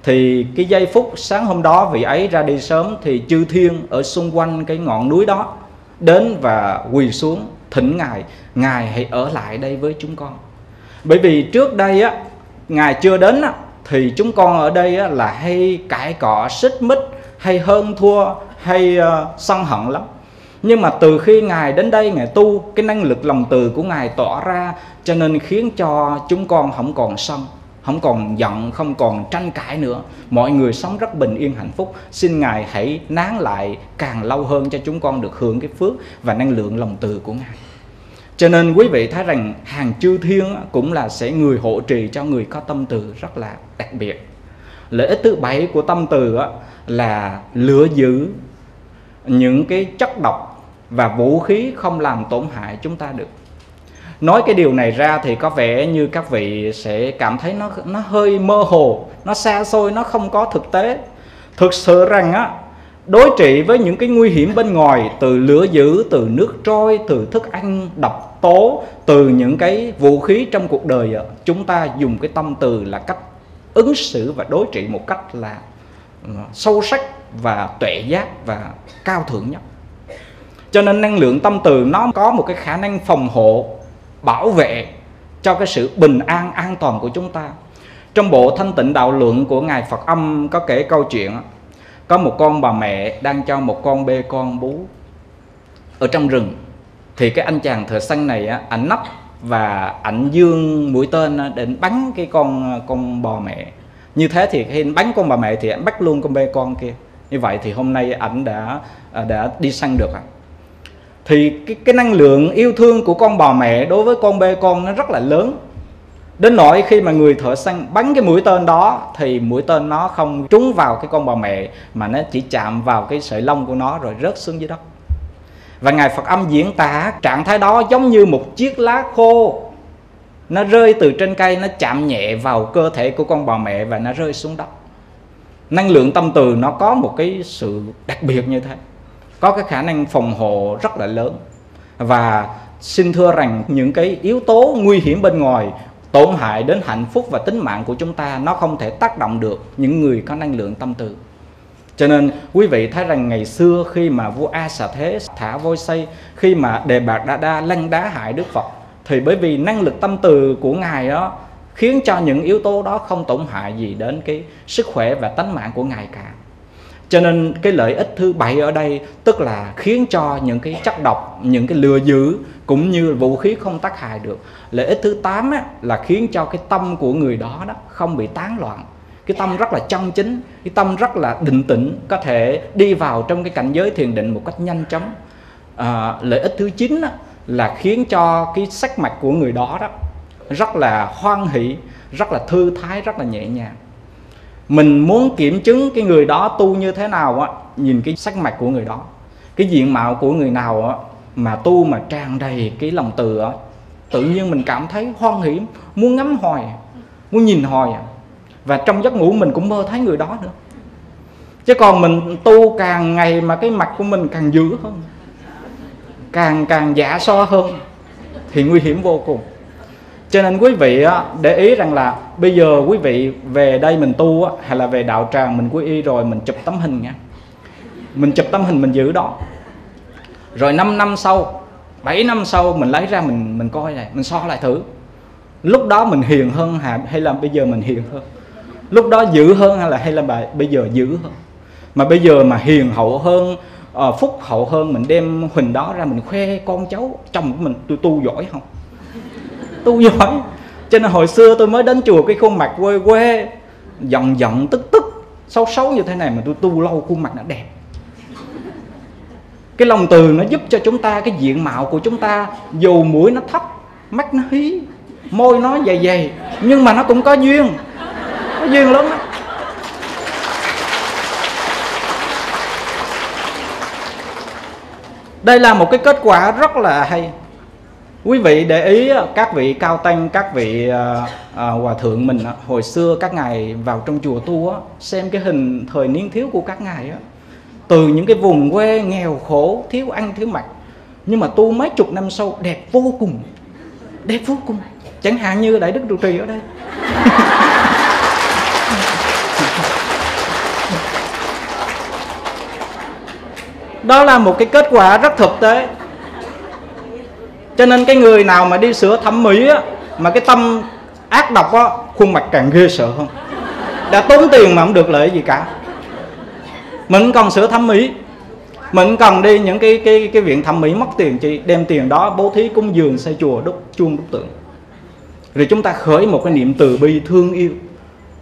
Thì cái giây phút sáng hôm đó vị ấy ra đi sớm, thì chư thiên ở xung quanh cái ngọn núi đó đến và quỳ xuống thỉnh Ngài: Ngài hãy ở lại đây với chúng con. Bởi vì trước đây á, Ngài chưa đến á, thì chúng con ở đây á, là hay cãi cọ, xích mích, hay hơn thua, hay uh, sân hận lắm. Nhưng mà từ khi Ngài đến đây Ngài tu, cái năng lực lòng từ của Ngài tỏa ra, cho nên khiến cho chúng con không còn sân, không còn giận, không còn tranh cãi nữa. Mọi người sống rất bình yên hạnh phúc. Xin Ngài hãy nán lại càng lâu hơn cho chúng con được hưởng cái phước và năng lượng lòng từ của Ngài. Cho nên quý vị thấy rằng hàng chư thiên cũng là sẽ người hộ trì cho người có tâm từ rất là đặc biệt. Lợi ích thứ bảy của tâm từ là lựa giữ những cái chất độc và vũ khí không làm tổn hại chúng ta được. Nói cái điều này ra thì có vẻ như các vị sẽ cảm thấy nó, nó hơi mơ hồ, nó xa xôi, nó không có thực tế. Thực sự rằng á, đối trị với những cái nguy hiểm bên ngoài, từ lửa dữ, từ nước trôi, từ thức ăn độc tố, từ những cái vũ khí trong cuộc đời, chúng ta dùng cái tâm từ là cách ứng xử và đối trị một cách là sâu sắc và tuệ giác và cao thượng nhất. Cho nên năng lượng tâm từ nó có một cái khả năng phòng hộ, bảo vệ cho cái sự bình an, an toàn của chúng ta. Trong bộ Thanh Tịnh Đạo Luận của Ngài Phật Âm có kể câu chuyện có một con bà mẹ đang cho một con bê con bú ở trong rừng. Thì cái anh chàng thợ săn này ảnh nấp và ảnh dương mũi tên để bắn cái con con bò mẹ. Như thế thì khi bắn con bà mẹ thì ảnh bắt luôn con bê con kia. Như vậy thì hôm nay ảnh đã đã đi săn được ạ. Thì cái, cái năng lượng yêu thương của con bò mẹ đối với con bê con nó rất là lớn, đến nỗi khi mà người thợ săn bắn cái mũi tên đó thì mũi tên nó không trúng vào cái con bò mẹ, mà nó chỉ chạm vào cái sợi lông của nó rồi rớt xuống dưới đất. Và Ngài Phật Âm diễn tả trạng thái đó giống như một chiếc lá khô, nó rơi từ trên cây, nó chạm nhẹ vào cơ thể của con bò mẹ và nó rơi xuống đất. Năng lượng tâm từ nó có một cái sự đặc biệt như thế, có cái khả năng phòng hộ rất là lớn. Và xin thưa rằng những cái yếu tố nguy hiểm bên ngoài tổn hại đến hạnh phúc và tính mạng của chúng ta, nó không thể tác động được những người có năng lượng tâm từ. Cho nên quý vị thấy rằng ngày xưa khi mà vua A Xà Thế thả voi xây, khi mà Đề Bạt Đa Đa lăn đá hại Đức Phật, thì bởi vì năng lực tâm từ của Ngài đó khiến cho những yếu tố đó không tổn hại gì đến cái sức khỏe và tính mạng của Ngài cả. Cho nên cái lợi ích thứ bảy ở đây tức là khiến cho những cái chất độc, những cái lừa dữ cũng như vũ khí không tác hại được. Lợi ích thứ tám á, là khiến cho cái tâm của người đó, đó không bị tán loạn. Cái tâm rất là chân chính, cái tâm rất là định tĩnh, có thể đi vào trong cái cảnh giới thiền định một cách nhanh chóng. À, lợi ích thứ chín á, là khiến cho cái sắc mặt của người đó, đó rất là hoan hỷ, rất là thư thái, rất là nhẹ nhàng. Mình muốn kiểm chứng cái người đó tu như thế nào á, nhìn cái sắc mặt của người đó. Cái diện mạo của người nào á, mà tu mà tràn đầy cái lòng từ á, tự nhiên mình cảm thấy hoan hỉ, muốn ngắm hoài, muốn nhìn hoài. Và trong giấc ngủ mình cũng mơ thấy người đó nữa. Chứ còn mình tu càng ngày mà cái mặt của mình càng dữ hơn, Càng càng giả so hơn, thì nguy hiểm vô cùng. Cho nên quý vị để ý rằng là bây giờ quý vị về đây mình tu, hay là về đạo tràng mình quy y rồi mình chụp tấm hình nha. Mình chụp tấm hình mình giữ đó. Rồi năm năm sau, bảy năm sau mình lấy ra mình mình coi này, mình so lại thử. Lúc đó mình hiền hơn hay là bây giờ mình hiền hơn? Lúc đó dữ hơn hay là hay là bây giờ dữ hơn? Mà bây giờ mà hiền hậu hơn, phúc hậu hơn, mình đem hình đó ra mình khoe con cháu, chồng của mình: tôi tu giỏi không? Tu giỏi. Cho nên hồi xưa tôi mới đến chùa cái khuôn mặt quê quê, giận giận tức tức, xấu xấu như thế này, mà tôi tu lâu khuôn mặt nó đẹp. Cái lòng từ nó giúp cho chúng ta, cái diện mạo của chúng ta dù mũi nó thấp, mắt nó hí, môi nó dày dày, nhưng mà nó cũng có duyên. Có duyên lắm đó. Đây là một cái kết quả rất là hay. Quý vị để ý các vị cao tăng, các vị à, à, hòa thượng mình hồi xưa các ngài vào trong chùa tu, xem cái hình thời niên thiếu của các ngài, từ những cái vùng quê nghèo khổ, thiếu ăn thiếu mặc, nhưng mà tu mấy chục năm sau đẹp vô cùng, đẹp vô cùng. Chẳng hạn như Đại Đức Trụ Trì ở đây. Đó là một cái kết quả rất thực tế. Cho nên cái người nào mà đi sửa thẩm mỹ á, mà cái tâm ác độc á, khuôn mặt càng ghê sợ không. Đã tốn tiền mà không được lợi gì cả. Mình cần sửa thẩm mỹ, mình cần đi những cái cái cái viện thẩm mỹ mất tiền, chị đem tiền đó bố thí cúng dường xây chùa, đúc chuông đúc tượng. Rồi chúng ta khởi một cái niệm từ bi thương yêu,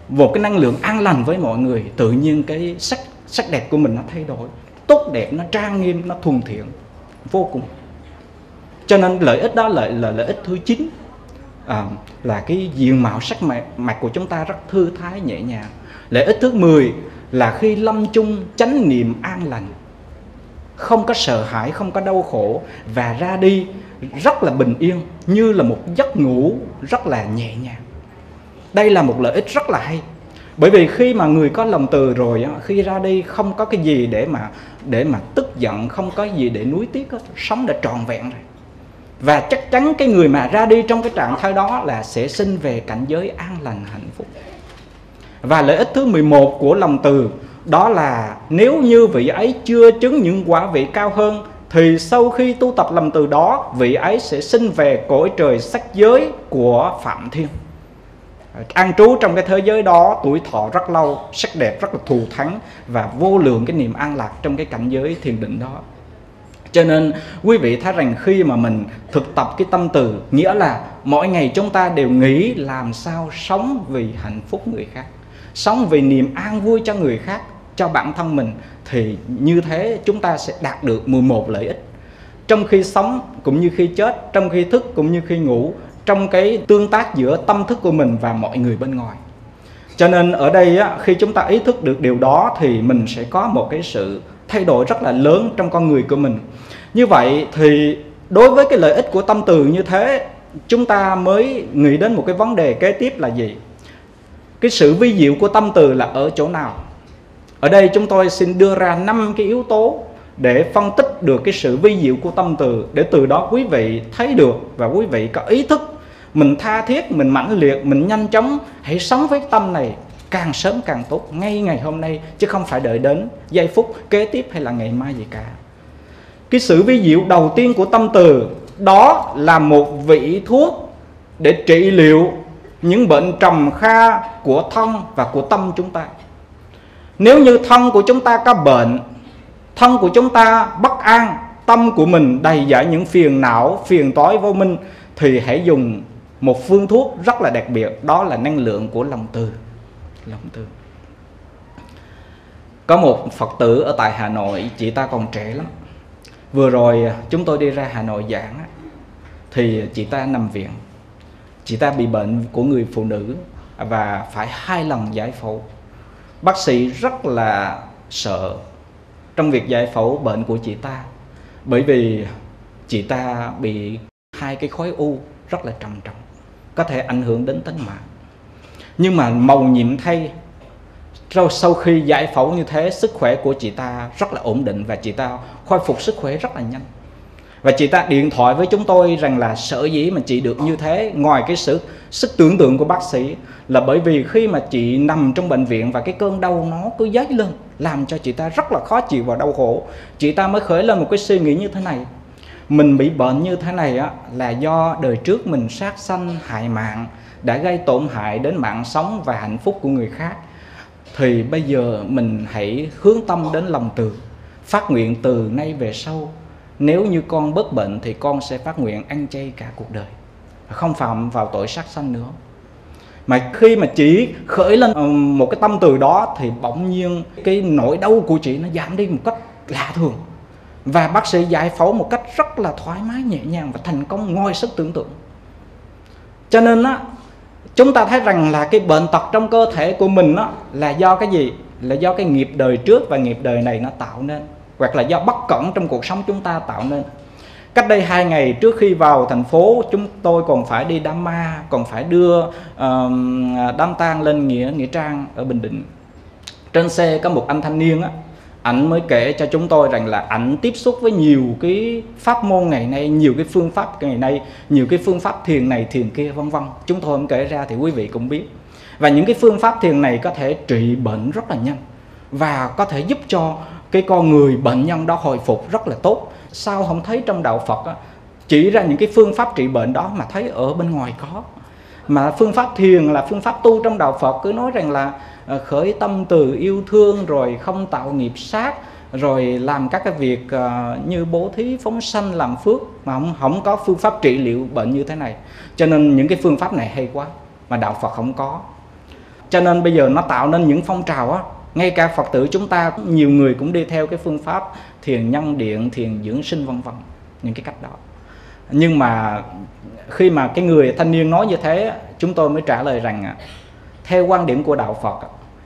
một cái năng lượng an lành với mọi người, tự nhiên cái sắc sắc đẹp của mình nó thay đổi, tốt đẹp, nó trang nghiêm, nó thuần thiện vô cùng. Cho nên lợi ích đó là, là lợi ích thứ chín, à, là cái diện mạo sắc mặt, mặt của chúng ta rất thư thái nhẹ nhàng. Lợi ích thứ mười là khi lâm chung chánh niệm an lành, không có sợ hãi, không có đau khổ, và ra đi rất là bình yên, như là một giấc ngủ rất là nhẹ nhàng. Đây là một lợi ích rất là hay. Bởi vì khi mà người có lòng từ rồi, khi ra đi không có cái gì để mà để mà tức giận, không có gì để nuối tiếc, sống đã trọn vẹn rồi. Và chắc chắn cái người mà ra đi trong cái trạng thái đó là sẽ sinh về cảnh giới an lành hạnh phúc. Và lợi ích thứ mười một của lòng từ, đó là nếu như vị ấy chưa chứng những quả vị cao hơn, thì sau khi tu tập lòng từ đó, vị ấy sẽ sinh về cõi trời sắc giới của Phạm Thiên, an trú trong cái thế giới đó tuổi thọ rất lâu, sắc đẹp rất là thù thắng, và vô lượng cái niềm an lạc trong cái cảnh giới thiền định đó. Cho nên quý vị thấy rằng khi mà mình thực tập cái tâm từ, nghĩa là mỗi ngày chúng ta đều nghĩ làm sao sống vì hạnh phúc người khác, sống vì niềm an vui cho người khác, cho bản thân mình, thì như thế chúng ta sẽ đạt được mười một lợi ích. Trong khi sống cũng như khi chết, trong khi thức cũng như khi ngủ, trong cái tương tác giữa tâm thức của mình và mọi người bên ngoài. Cho nên ở đây á, khi chúng ta ý thức được điều đó thì mình sẽ có một cái sự thay đổi rất là lớn trong con người của mình. Như vậy thì đối với cái lợi ích của tâm từ như thế, chúng ta mới nghĩ đến một cái vấn đề kế tiếp là gì? Cái sự vi diệu của tâm từ là ở chỗ nào? Ở đây chúng tôi xin đưa ra năm cái yếu tố để phân tích được cái sự vi diệu của tâm từ, để từ đó quý vị thấy được và quý vị có ý thức, mình tha thiết, mình mãnh liệt, mình nhanh chóng hãy sống với tâm này càng sớm càng tốt, ngay ngày hôm nay, chứ không phải đợi đến giây phút kế tiếp hay là ngày mai gì cả. Cái sự vi diệu đầu tiên của tâm từ, đó là một vị thuốc để trị liệu những bệnh trầm kha của thân và của tâm chúng ta. Nếu như thân của chúng ta có bệnh, thân của chúng ta bất an, tâm của mình đầy dẫy những phiền não, phiền toái vô minh, thì hãy dùng một phương thuốc rất là đặc biệt, đó là năng lượng của lòng từ. Lòng từ. Có một Phật tử ở tại Hà Nội, chị ta còn trẻ lắm. Vừa rồi chúng tôi đi ra Hà Nội giảng, thì chị ta nằm viện. Chị ta bị bệnh của người phụ nữ và phải hai lần giải phẫu. Bác sĩ rất là sợ trong việc giải phẫu bệnh của chị ta, bởi vì chị ta bị hai cái khối u rất là trầm trọng, có thể ảnh hưởng đến tính mạng. Nhưng mà mầu nhiệm thay, sau khi giải phẫu như thế, sức khỏe của chị ta rất là ổn định và chị ta khôi phục sức khỏe rất là nhanh. Và chị ta điện thoại với chúng tôi rằng là sở dĩ mà chị được như thế, ngoài cái sự sức tưởng tượng của bác sĩ, là bởi vì khi mà chị nằm trong bệnh viện và cái cơn đau nó cứ dấy lên, làm cho chị ta rất là khó chịu và đau khổ. Chị ta mới khởi lên một cái suy nghĩ như thế này: mình bị bệnh như thế này á, là do đời trước mình sát sanh hại mạng, đã gây tổn hại đến mạng sống và hạnh phúc của người khác. Thì bây giờ mình hãy hướng tâm đến lòng từ, phát nguyện từ nay về sau, nếu như con bớt bệnh thì con sẽ phát nguyện ăn chay cả cuộc đời, không phạm vào tội sát sanh nữa. Mà khi mà chị khởi lên một cái tâm từ đó thì bỗng nhiên cái nỗi đau của chị nó giảm đi một cách lạ thường. Và bác sĩ giải phẫu một cách rất là thoải mái, nhẹ nhàng và thành công ngoài sức tưởng tượng. Cho nên á, chúng ta thấy rằng là cái bệnh tật trong cơ thể của mình á, là do cái gì? Là do cái nghiệp đời trước và nghiệp đời này nó tạo nên, hoặc là do bất cẩn trong cuộc sống chúng ta tạo nên. Cách đây hai ngày trước khi vào thành phố, chúng tôi còn phải đi đám ma, còn phải đưa uh, đám tang lên nghĩa nghĩa trang ở Bình Định. Trên xe có một anh thanh niên á, ảnh mới kể cho chúng tôi rằng là ảnh tiếp xúc với nhiều cái pháp môn ngày nay, nhiều cái phương pháp ngày nay, nhiều cái phương pháp thiền này thiền kia vân vân. Chúng tôi không kể ra thì quý vị cũng biết. Và những cái phương pháp thiền này có thể trị bệnh rất là nhanh và có thể giúp cho cái con người bệnh nhân đó hồi phục rất là tốt. Sao không thấy trong đạo Phật á, chỉ ra những cái phương pháp trị bệnh đó mà thấy ở bên ngoài có. Mà phương pháp thiền là phương pháp tu trong đạo Phật cứ nói rằng là khởi tâm từ yêu thương, rồi không tạo nghiệp sát, rồi làm các cái việc như bố thí, phóng sanh, làm phước, mà không, không có phương pháp trị liệu bệnh như thế này. Cho nên những cái phương pháp này hay quá mà đạo Phật không có. Cho nên bây giờ nó tạo nên những phong trào á, ngay cả Phật tử chúng ta nhiều người cũng đi theo cái phương pháp thiền nhân điện, thiền dưỡng sinh vân vân, những cái cách đó. Nhưng mà khi mà cái người thanh niên nói như thế, chúng tôi mới trả lời rằng theo quan điểm của đạo Phật,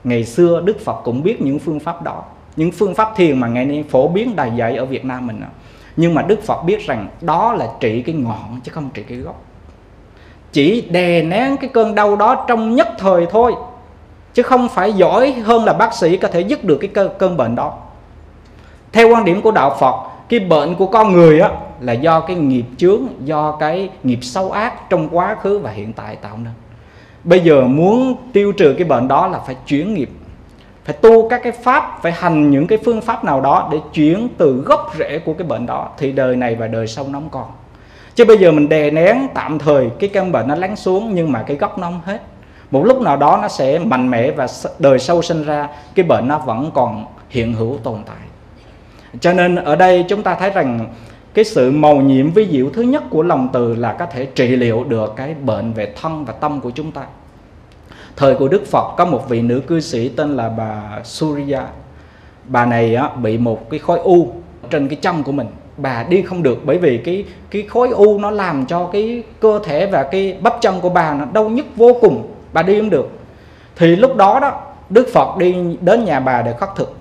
ngày xưa Đức Phật cũng biết những phương pháp đó, những phương pháp thiền mà ngày nay phổ biến đài dạy ở Việt Nam mình. Nhưng mà Đức Phật biết rằng đó là trị cái ngọn chứ không trị cái gốc, chỉ đè nén cái cơn đau đó trong nhất thời thôi, chứ không phải giỏi hơn là bác sĩ có thể dứt được cái cơn bệnh đó. Theo quan điểm của đạo Phật, cái bệnh của con người á, là do cái nghiệp chướng, do cái nghiệp xấu ác trong quá khứ và hiện tại tạo nên. Bây giờ muốn tiêu trừ cái bệnh đó là phải chuyển nghiệp, phải tu các cái pháp, phải hành những cái phương pháp nào đó để chuyển từ gốc rễ của cái bệnh đó, thì đời này và đời sau nó không còn. Chứ bây giờ mình đè nén tạm thời cái căn bệnh nó lắng xuống, nhưng mà cái gốc nó không hết. Một lúc nào đó nó sẽ mạnh mẽ và đời sau sinh ra cái bệnh nó vẫn còn hiện hữu tồn tại. Cho nên ở đây chúng ta thấy rằng cái sự mầu nhiệm vi diệu thứ nhất của lòng từ là có thể trị liệu được cái bệnh về thân và tâm của chúng ta. Thời của Đức Phật có một vị nữ cư sĩ tên là bà Suriya. Bà này á, bị một cái khối u trên cái chân của mình. Bà đi không được bởi vì cái, cái khối u nó làm cho cái cơ thể và cái bắp chân của bà nó đau nhức vô cùng. Bà đi không được. Thì lúc đó đó Đức Phật đi đến nhà bà để khất thực.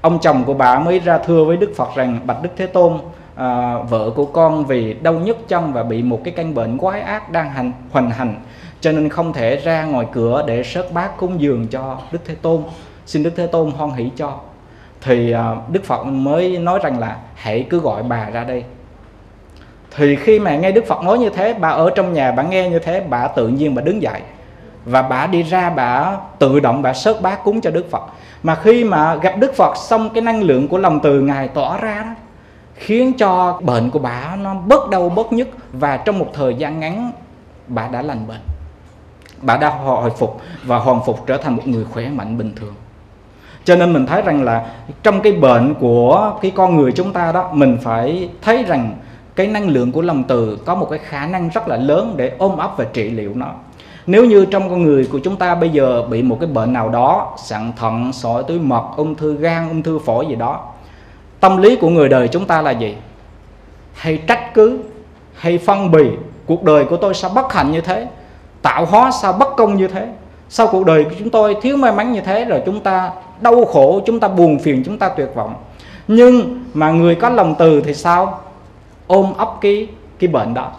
Ông chồng của bà mới ra thưa với Đức Phật rằng: Bạch Đức Thế Tôn, à, vợ của con vì đau nhức chân và bị một cái căn bệnh quái ác đang hành, hoành hành, cho nên không thể ra ngoài cửa để sớt bát cúng dường cho Đức Thế Tôn. Xin Đức Thế Tôn hoan hỷ cho. Thì à, Đức Phật mới nói rằng là hãy cứ gọi bà ra đây. Thì khi mà nghe Đức Phật nói như thế, bà ở trong nhà bà nghe như thế, bà tự nhiên bà đứng dậy và bà đi ra, bà tự động bà sớt bát cúng cho Đức Phật. Mà khi mà gặp Đức Phật xong, cái năng lượng của lòng từ Ngài tỏa ra đó, khiến cho bệnh của bà nó bớt đau bớt nhức, và trong một thời gian ngắn bà đã lành bệnh, bà đã hồi phục và hoàn phục trở thành một người khỏe mạnh bình thường. Cho nên mình thấy rằng là trong cái bệnh của cái con người chúng ta đó, mình phải thấy rằng cái năng lượng của lòng từ có một cái khả năng rất là lớn để ôm ấp và trị liệu nó. Nếu như trong con người của chúng ta bây giờ bị một cái bệnh nào đó, sạn thận, sỏi túi mật, ung thư gan, ung thư phổi gì đó, tâm lý của người đời chúng ta là gì? Hay trách cứ, hay phân bì. Cuộc đời của tôi sao bất hạnh như thế? Tạo hóa sao bất công như thế? Sao cuộc đời của chúng tôi thiếu may mắn như thế? Rồi chúng ta đau khổ, chúng ta buồn phiền, chúng ta tuyệt vọng. Nhưng mà người có lòng từ thì sao? Ôm ấp cái, cái bệnh đó.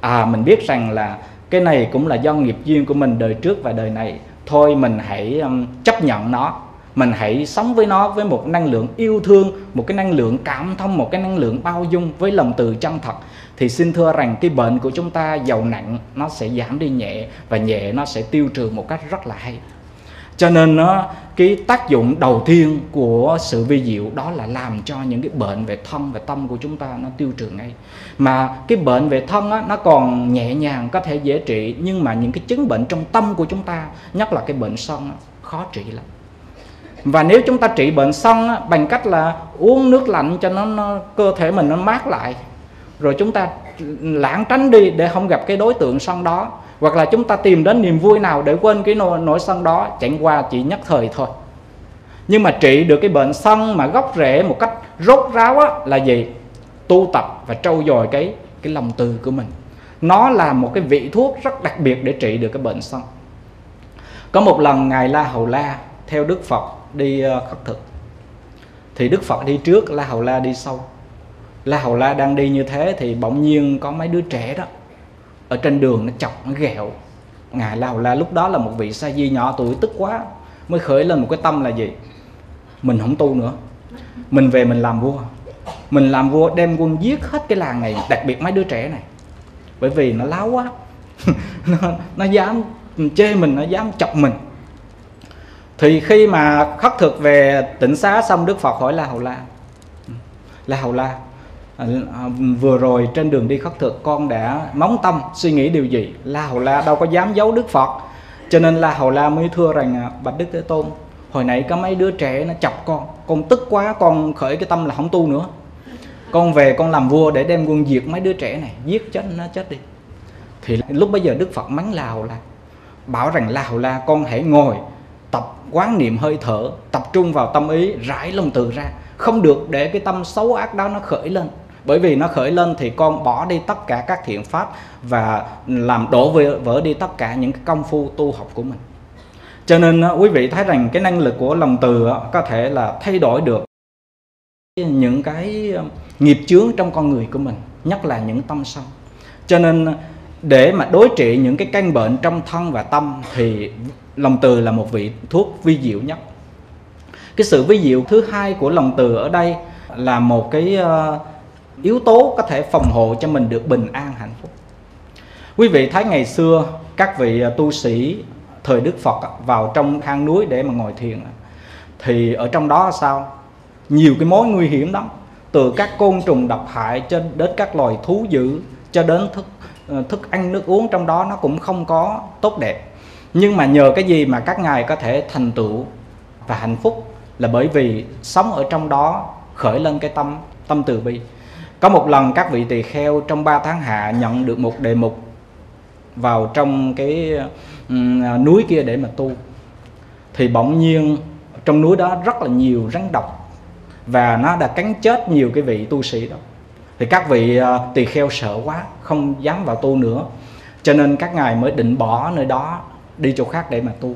À, mình biết rằng là cái này cũng là do nghiệp duyên của mình đời trước và đời này. Thôi mình hãy um, chấp nhận nó. Mình hãy sống với nó với một năng lượng yêu thương, một cái năng lượng cảm thông, một cái năng lượng bao dung với lòng từ chân thật. Thì xin thưa rằng cái bệnh của chúng ta giàu nặng nó sẽ giảm đi nhẹ, và nhẹ nó sẽ tiêu trừ một cách rất là hay. Cho nên nó, cái tác dụng đầu tiên của sự vi diệu đó là làm cho những cái bệnh về thân và tâm của chúng ta nó tiêu trừ ngay. Mà cái bệnh về thân á, nó còn nhẹ nhàng, có thể dễ trị. Nhưng mà những cái chứng bệnh trong tâm của chúng ta, nhất là cái bệnh sân, khó trị lắm. Và nếu chúng ta trị bệnh sân á, bằng cách là uống nước lạnh cho nó, nó cơ thể mình nó mát lại, rồi chúng ta lãng tránh đi để không gặp cái đối tượng sân đó, hoặc là chúng ta tìm đến niềm vui nào để quên cái nỗi, nỗi sân đó, chẳng qua chỉ nhất thời thôi. Nhưng mà trị được cái bệnh sân mà gốc rễ một cách rốt ráo á, là gì? Tu tập và trau dồi cái, cái lòng từ của mình. Nó là một cái vị thuốc rất đặc biệt để trị được cái bệnh sân. Có một lần Ngài La Hầu La theo Đức Phật đi khất thực. Thì Đức Phật đi trước, La Hầu La đi sau. La Hầu La đang đi như thế thì bỗng nhiên có mấy đứa trẻ đó ở trên đường nó chọc, nó ghẹo Ngài La Hầu La. Lúc đó là một vị sa di nhỏ tuổi, tức quá, mới khởi lên một cái tâm là gì? Mình không tu nữa, Mình về mình làm vua, mình làm vua đem quân giết hết cái làng này, đặc biệt mấy đứa trẻ này, bởi vì nó láo quá. nó, nó dám chê mình, nó dám chọc mình. Thì khi mà khất thực về tịnh xá xong, Đức Phật hỏi La Hầu La: La Hầu La, vừa rồi trên đường đi khất thực con đã móng tâm suy nghĩ điều gì? La Hầu La đâu có dám giấu Đức Phật, cho nên La Hầu La mới thưa rằng: Bạch Đức Thế Tôn, hồi nãy có mấy đứa trẻ nó chọc con, con tức quá, con khởi cái tâm là không tu nữa, con về con làm vua để đem quân diệt mấy đứa trẻ này, giết chết nó chết đi. Thì lúc bấy giờ Đức Phật mắng La Hầu La, bảo rằng: La Hầu La, con hãy ngồi tập quán niệm hơi thở, tập trung vào tâm ý, rải lòng từ ra, không được để cái tâm xấu ác đó nó khởi lên. Bởi vì nó khởi lên thì con bỏ đi tất cả các thiện pháp và làm đổ vỡ đi tất cả những cái công phu tu học của mình. Cho nên quý vị thấy rằng cái năng lực của lòng từ có thể là thay đổi được những cái nghiệp chướng trong con người của mình, nhất là những tâm sân. Cho nên để mà đối trị những cái căn bệnh trong thân và tâm thì lòng từ là một vị thuốc vi diệu nhất. Cái sự vi diệu thứ hai của lòng từ ở đây là một cái yếu tố có thể phòng hộ cho mình được bình an hạnh phúc. Quý vị thấy ngày xưa các vị tu sĩ thời Đức Phật vào trong hang núi để mà ngồi thiền, thì ở trong đó sao? Nhiều cái mối nguy hiểm lắm, từ các côn trùng độc hại cho đến các loài thú dữ, cho đến thức, thức ăn nước uống trong đó nó cũng không có tốt đẹp. Nhưng mà nhờ cái gì mà các ngài có thể thành tựu và hạnh phúc là bởi vì sống ở trong đó khởi lên cái tâm tâm từ bi. Có một lần các vị tỳ kheo trong ba tháng hạ nhận được một đề mục vào trong cái um, núi kia để mà tu. Thì bỗng nhiên trong núi đó rất là nhiều rắn độc và nó đã cắn chết nhiều cái vị tu sĩ đó. Thì các vị uh, tỳ kheo sợ quá, không dám vào tu nữa, cho nên các ngài mới định bỏ nơi đó đi chỗ khác để mà tu.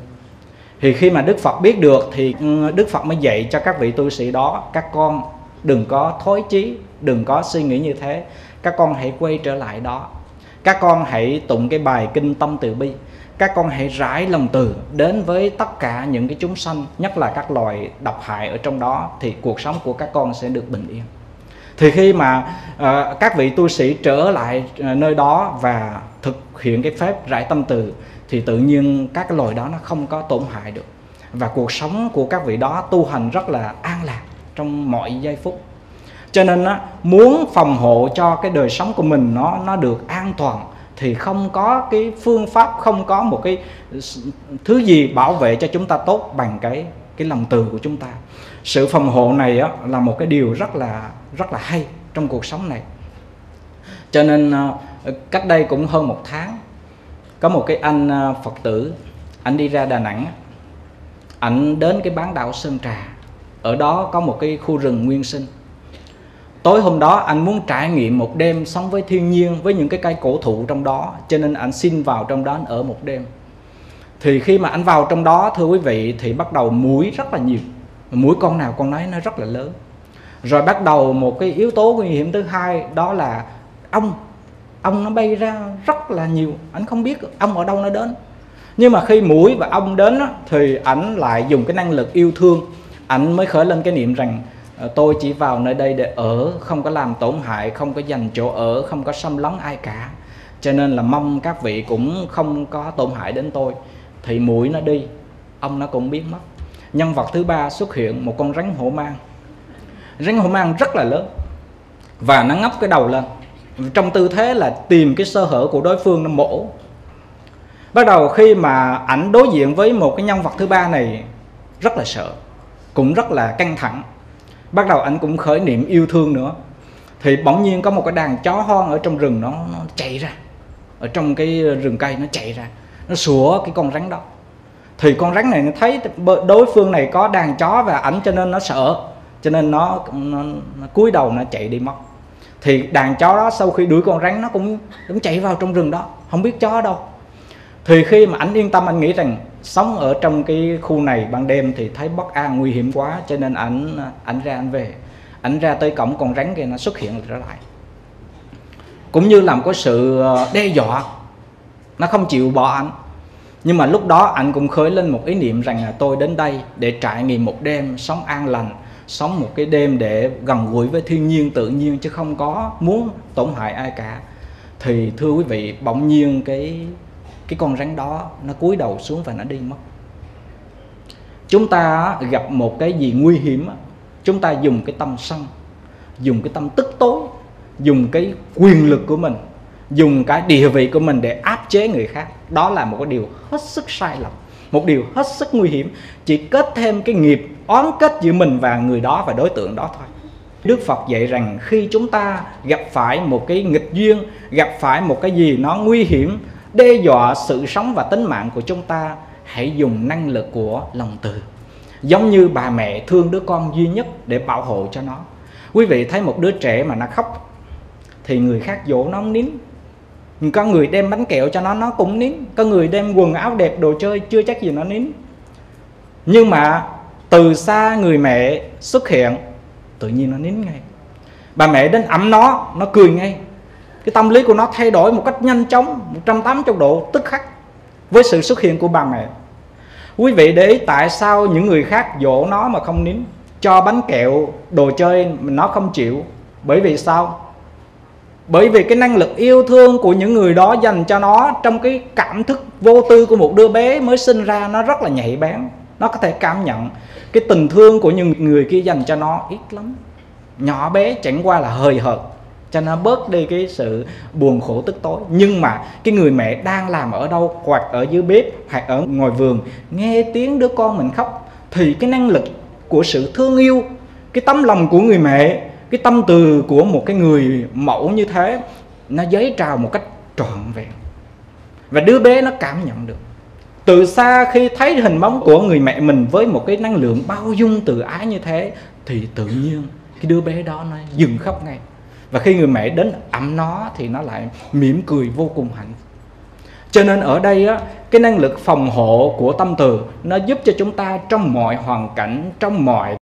Thì khi mà Đức Phật biết được thì Đức Phật mới dạy cho các vị tu sĩ đó: các con đừng có thối chí, đừng có suy nghĩ như thế, các con hãy quay trở lại đó, các con hãy tụng cái bài kinh tâm từ bi, các con hãy rải lòng từ đến với tất cả những cái chúng sanh, nhất là các loài độc hại ở trong đó, thì cuộc sống của các con sẽ được bình yên. Thì khi mà uh, các vị tu sĩ trở lại uh, nơi đó và thực hiện cái phép rải tâm từ thì tự nhiên các loài đó nó không có tổn hại được, và cuộc sống của các vị đó tu hành rất là an lạc trong mọi giây phút. Cho nên á, muốn phòng hộ cho cái đời sống của mình nó nó được an toàn thì không có cái phương pháp, không có một cái thứ gì bảo vệ cho chúng ta tốt bằng cái cái lòng từ của chúng ta. Sự phòng hộ này á, là một cái điều rất là rất là hay trong cuộc sống này. Cho nên cách đây cũng hơn một tháng, có một cái anh Phật tử, anh đi ra Đà Nẵng, anh đến cái bán đảo Sơn Trà, ở đó có một cái khu rừng nguyên sinh. Tối hôm đó anh muốn trải nghiệm một đêm sống với thiên nhiên, với những cái cây cổ thụ trong đó, cho nên anh xin vào trong đó anh ở một đêm. Thì khi mà anh vào trong đó, thưa quý vị, thì bắt đầu muỗi rất là nhiều, muỗi con nào con nấy nó rất là lớn. Rồi bắt đầu một cái yếu tố nguy hiểm thứ hai, đó là ong. Ong nó bay ra rất là nhiều, anh không biết ong ở đâu nó đến. Nhưng mà khi muỗi và ong đến đó, thì ảnh lại dùng cái năng lực yêu thương, ảnh mới khởi lên cái niệm rằng: tôi chỉ vào nơi đây để ở, không có làm tổn hại, không có dành chỗ ở, không có xâm lấn ai cả, cho nên là mong các vị cũng không có tổn hại đến tôi. Thì muỗi nó đi, ong nó cũng biến mất. Nhân vật thứ ba xuất hiện, một con rắn hổ mang. Rắn hổ mang rất là lớn và nó ngóc cái đầu lên trong tư thế là tìm cái sơ hở của đối phương, nó mổ. Bắt đầu khi mà ảnh đối diện với một cái nhân vật thứ ba này, rất là sợ, cũng rất là căng thẳng. Bắt đầu ảnh cũng khởi niệm yêu thương nữa. Thì bỗng nhiên có một cái đàn chó hoang ở trong rừng, nó, nó chạy ra, ở trong cái rừng cây nó chạy ra, nó sủa cái con rắn đó. Thì con rắn này nó thấy đối phương này có đàn chó và ảnh, cho nên nó sợ, cho nên nó, nó, nó cúi đầu nó chạy đi mất. Thì đàn chó đó sau khi đuổi con rắn, nó cũng, cũng chạy vào trong rừng đó, không biết chó đâu. Thì khi mà ảnh yên tâm, anh nghĩ rằng sống ở trong cái khu này ban đêm thì thấy bất an, nguy hiểm quá, cho nên ảnh ảnh ra anh về. Ảnh ra tới cổng, con rắn kia nó xuất hiện trở lại, cũng như làm có sự đe dọa, nó không chịu bỏ ảnh. Nhưng mà lúc đó ảnh cũng khởi lên một ý niệm rằng là tôi đến đây để trải nghiệm một đêm sống an lành, sống một cái đêm để gần gũi với thiên nhiên tự nhiên, chứ không có muốn tổn hại ai cả. Thì thưa quý vị, bỗng nhiên cái cái con rắn đó nó cúi đầu xuống và nó đi mất. Chúng ta gặp một cái gì nguy hiểm, chúng ta dùng cái tâm sân, dùng cái tâm tức tối, dùng cái quyền lực của mình, dùng cái địa vị của mình để áp chế người khác. Đó là một cái điều hết sức sai lầm, một điều hết sức nguy hiểm. Chỉ kết thêm cái nghiệp oán kết giữa mình và người đó và đối tượng đó thôi. Đức Phật dạy rằng khi chúng ta gặp phải một cái nghịch duyên, gặp phải một cái gì nó nguy hiểm, đe dọa sự sống và tính mạng của chúng ta, hãy dùng năng lực của lòng từ, giống như bà mẹ thương đứa con duy nhất để bảo hộ cho nó. Quý vị thấy một đứa trẻ mà nó khóc thì người khác dỗ nó nín, có người đem bánh kẹo cho nó, nó cũng nín, có người đem quần áo đẹp đồ chơi chưa chắc gì nó nín. Nhưng mà từ xa người mẹ xuất hiện, tự nhiên nó nín ngay. Bà mẹ đến ẵm nó, nó cười ngay. Cái tâm lý của nó thay đổi một cách nhanh chóng một trăm tám mươi độ tức khắc với sự xuất hiện của bà mẹ. Quý vị để ý tại sao những người khác dỗ nó mà không nín, cho bánh kẹo đồ chơi nó không chịu? Bởi vì sao? Bởi vì cái năng lực yêu thương của những người đó dành cho nó, trong cái cảm thức vô tư của một đứa bé mới sinh ra, nó rất là nhạy bén. Nó có thể cảm nhận cái tình thương của những người kia dành cho nó ít lắm, nhỏ bé, chẳng qua là hời hợt, cho nó bớt đi cái sự buồn khổ tức tối. Nhưng mà cái người mẹ đang làm ở đâu, hoặc ở dưới bếp, hoặc ở ngoài vườn, nghe tiếng đứa con mình khóc, thì cái năng lực của sự thương yêu, cái tấm lòng của người mẹ, cái tâm từ của một cái người mẫu như thế, nó giấy trào một cách trọn vẹn. Và đứa bé nó cảm nhận được. Từ xa khi thấy hình bóng của người mẹ mình với một cái năng lượng bao dung từ ái như thế, thì tự nhiên cái đứa bé đó nó dừng khóc ngay. Và khi người mẹ đến ẵm nó thì nó lại mỉm cười vô cùng hạnh phúc. Cho nên ở đây á, cái năng lực phòng hộ của tâm từ nó giúp cho chúng ta trong mọi hoàn cảnh, trong mọi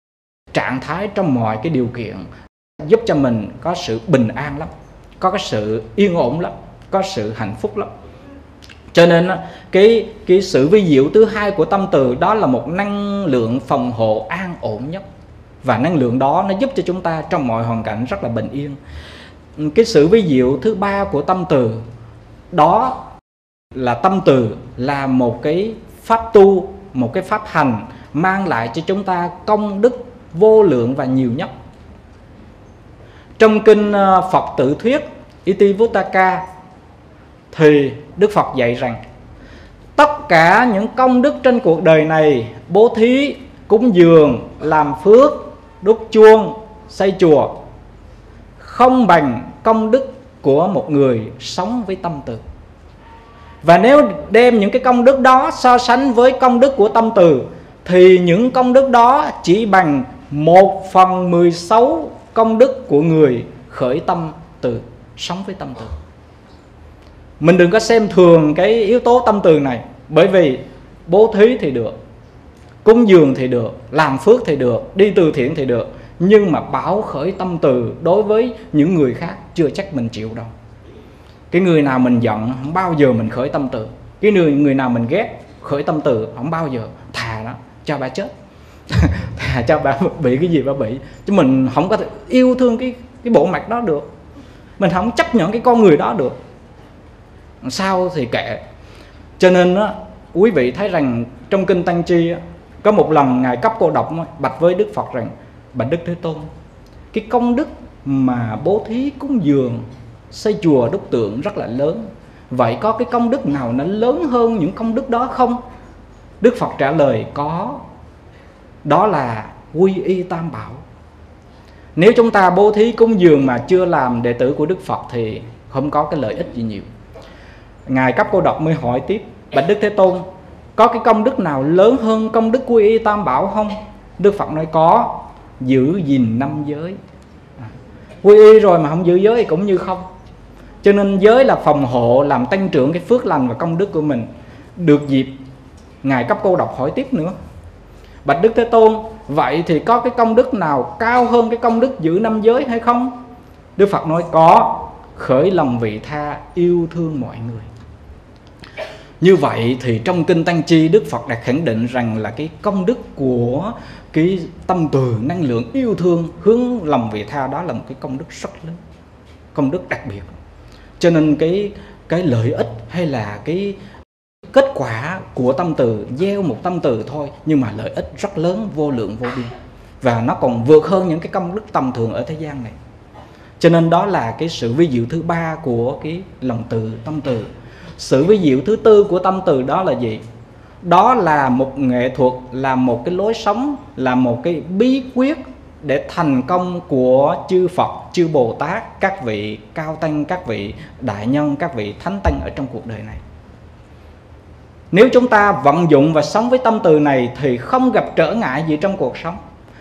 trạng thái, trong mọi cái điều kiện, giúp cho mình có sự bình an lắm, có cái sự yên ổn lắm, có sự hạnh phúc lắm. Cho nên cái, cái sự vi diệu thứ hai của tâm từ, đó là một năng lượng phòng hộ an ổn nhất. Và năng lượng đó nó giúp cho chúng ta trong mọi hoàn cảnh rất là bình yên. Cái sự vi diệu thứ ba của tâm từ, đó là tâm từ là một cái pháp tu, một cái pháp hành mang lại cho chúng ta công đức vô lượng và nhiều nhất. Trong kinh Phật Tự Thuyết Itivutaka thì Đức Phật dạy rằng tất cả những công đức trên cuộc đời này, bố thí, cúng dường, làm phước, đúc chuông, xây chùa, không bằng công đức của một người sống với tâm từ. Và nếu đem những cái công đức đó so sánh với công đức của tâm từ, thì những công đức đó chỉ bằng một phần mười sáu công đức của người khởi tâm từ, sống với tâm từ. Mình đừng có xem thường cái yếu tố tâm từ này, bởi vì bố thí thì được, cúng dường thì được, làm phước thì được, đi từ thiện thì được, nhưng mà bảo khởi tâm từ đối với những người khác chưa chắc mình chịu đâu. Cái người nào mình giận không bao giờ mình khởi tâm từ, cái người người nào mình ghét khởi tâm từ không bao giờ, thà đó cho bà chết thà cho bà bị cái gì bà bị, chứ mình không có thể yêu thương cái cái bộ mặt đó được, mình không chấp nhận cái con người đó được, sao thì kệ. Cho nên đó, quý vị thấy rằng trong kinh Tăng Chi đó, có một lần ngài Cấp Cô Độc bạch với Đức Phật rằng: bạch Đức Thế Tôn, cái công đức mà bố thí, cúng dường, xây chùa, đúc tượng rất là lớn, vậy có cái công đức nào nó lớn hơn những công đức đó không? Đức Phật trả lời có, đó là quy y tam bảo. Nếu chúng ta bố thí cúng dường mà chưa làm đệ tử của Đức Phật thì không có cái lợi ích gì nhiều. Ngài Cấp Cô Độc mới hỏi tiếp: bạch Đức Thế Tôn, có cái công đức nào lớn hơn công đức quy y tam bảo không? Đức Phật nói có, giữ gìn năm giới. à, Quy y rồi mà không giữ giới thì cũng như không. Cho nên giới là phòng hộ, làm tăng trưởng cái phước lành và công đức của mình. Được dịp, ngài Cấp Cô Độc hỏi tiếp nữa: bạch Đức Thế Tôn, vậy thì có cái công đức nào cao hơn cái công đức giữ năm giới hay không? Đức Phật nói có, khởi lòng vị tha, yêu thương mọi người. Như vậy thì trong Kinh Tăng Chi, Đức Phật đã khẳng định rằng là cái công đức của cái tâm từ năng lượng yêu thương hướng lòng vị tha đó là một cái công đức rất lớn, công đức đặc biệt. Cho nên cái cái lợi ích hay là cái kết quả của tâm từ, gieo một tâm từ thôi nhưng mà lợi ích rất lớn, vô lượng vô biên, và nó còn vượt hơn những cái công đức tầm thường ở thế gian này. Cho nên đó là cái sự vi diệu thứ ba của cái lòng từ, tâm từ. Sự vi diệu thứ tư của tâm từ đó là gì? Đó là một nghệ thuật, là một cái lối sống, là một cái bí quyết để thành công của chư Phật, chư Bồ Tát, các vị cao tăng, các vị đại nhân, các vị thánh tăng ở trong cuộc đời này. Nếu chúng ta vận dụng và sống với tâm từ này thì không gặp trở ngại gì trong cuộc sống,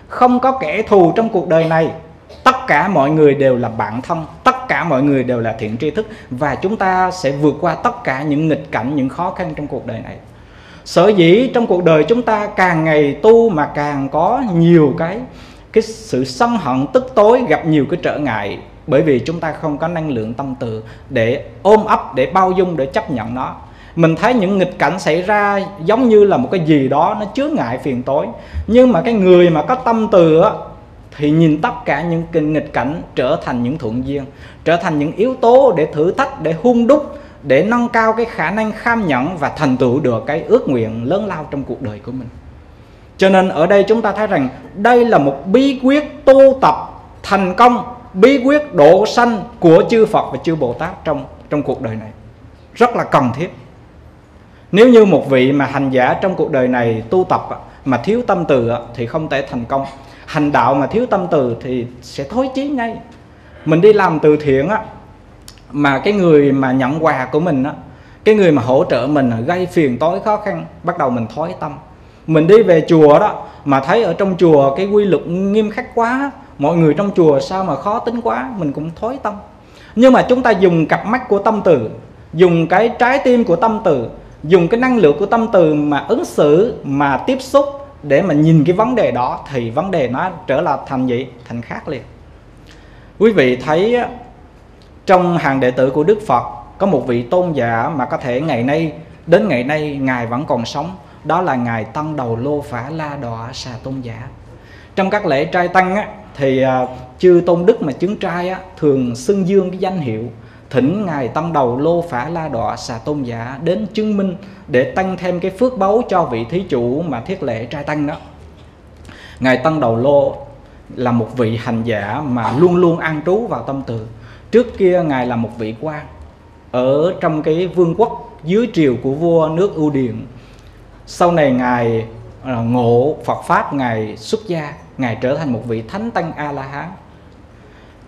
không có kẻ thù trong cuộc đời này. Tất cả mọi người đều là bạn thân, tất cả mọi người đều là thiện tri thức, và chúng ta sẽ vượt qua tất cả những nghịch cảnh, những khó khăn trong cuộc đời này. Sở dĩ trong cuộc đời chúng ta càng ngày tu mà càng có nhiều cái cái sự sân hận tức tối, gặp nhiều cái trở ngại, bởi vì chúng ta không có năng lượng tâm từ để ôm ấp, để bao dung, để chấp nhận nó. Mình thấy những nghịch cảnh xảy ra giống như là một cái gì đó nó chướng ngại phiền tối, nhưng mà cái người mà có tâm từ á, thì nhìn tất cả những nghịch cảnh trở thành những thuận duyên, trở thành những yếu tố để thử thách, để hun đúc, để nâng cao cái khả năng kham nhẫn và thành tựu được cái ước nguyện lớn lao trong cuộc đời của mình. Cho nên ở đây chúng ta thấy rằng đây là một bí quyết tu tập thành công, bí quyết độ sanh của chư Phật và chư Bồ Tát trong, trong cuộc đời này. Rất là cần thiết. Nếu như một vị mà hành giả trong cuộc đời này tu tập mà thiếu tâm từ thì không thể thành công. Hành đạo mà thiếu tâm từ thì sẽ thối chí ngay. Mình đi làm từ thiện á, mà cái người mà nhận quà của mình á, cái người mà hỗ trợ mình gây phiền tối khó khăn, bắt đầu mình thối tâm. Mình đi về chùa đó mà thấy ở trong chùa cái quy luật nghiêm khắc quá, mọi người trong chùa sao mà khó tính quá, mình cũng thối tâm. Nhưng mà chúng ta dùng cặp mắt của tâm từ, dùng cái trái tim của tâm từ, dùng cái năng lượng của tâm từ mà ứng xử, mà tiếp xúc để mà nhìn cái vấn đề đó, thì vấn đề nó trở lại thành gì? Thành khác liền. Quý vị thấy trong hàng đệ tử của Đức Phật có một vị tôn giả mà có thể ngày nay, đến ngày nay Ngài vẫn còn sống, đó là Ngài Tăng Đầu Lô Phả La Đọa Xà Tôn Giả. Trong các lễ trai tăng á, thì chư tôn đức mà chứng trai á, thường xưng dương cái danh hiệu, thỉnh Ngài Tăng Đầu Lô Phả La Đọa Xà Tôn Giả đến chứng minh để tăng thêm cái phước báu cho vị thí chủ mà thiết lễ trai tăng đó. Ngài Tăng Đầu Lô là một vị hành giả mà luôn luôn an trú vào tâm từ. Trước kia Ngài là một vị quan ở trong cái vương quốc dưới triều của vua nước Ưu Điền. Sau này Ngài ngộ Phật Pháp, Ngài xuất gia, Ngài trở thành một vị thánh tăng A-la-hán.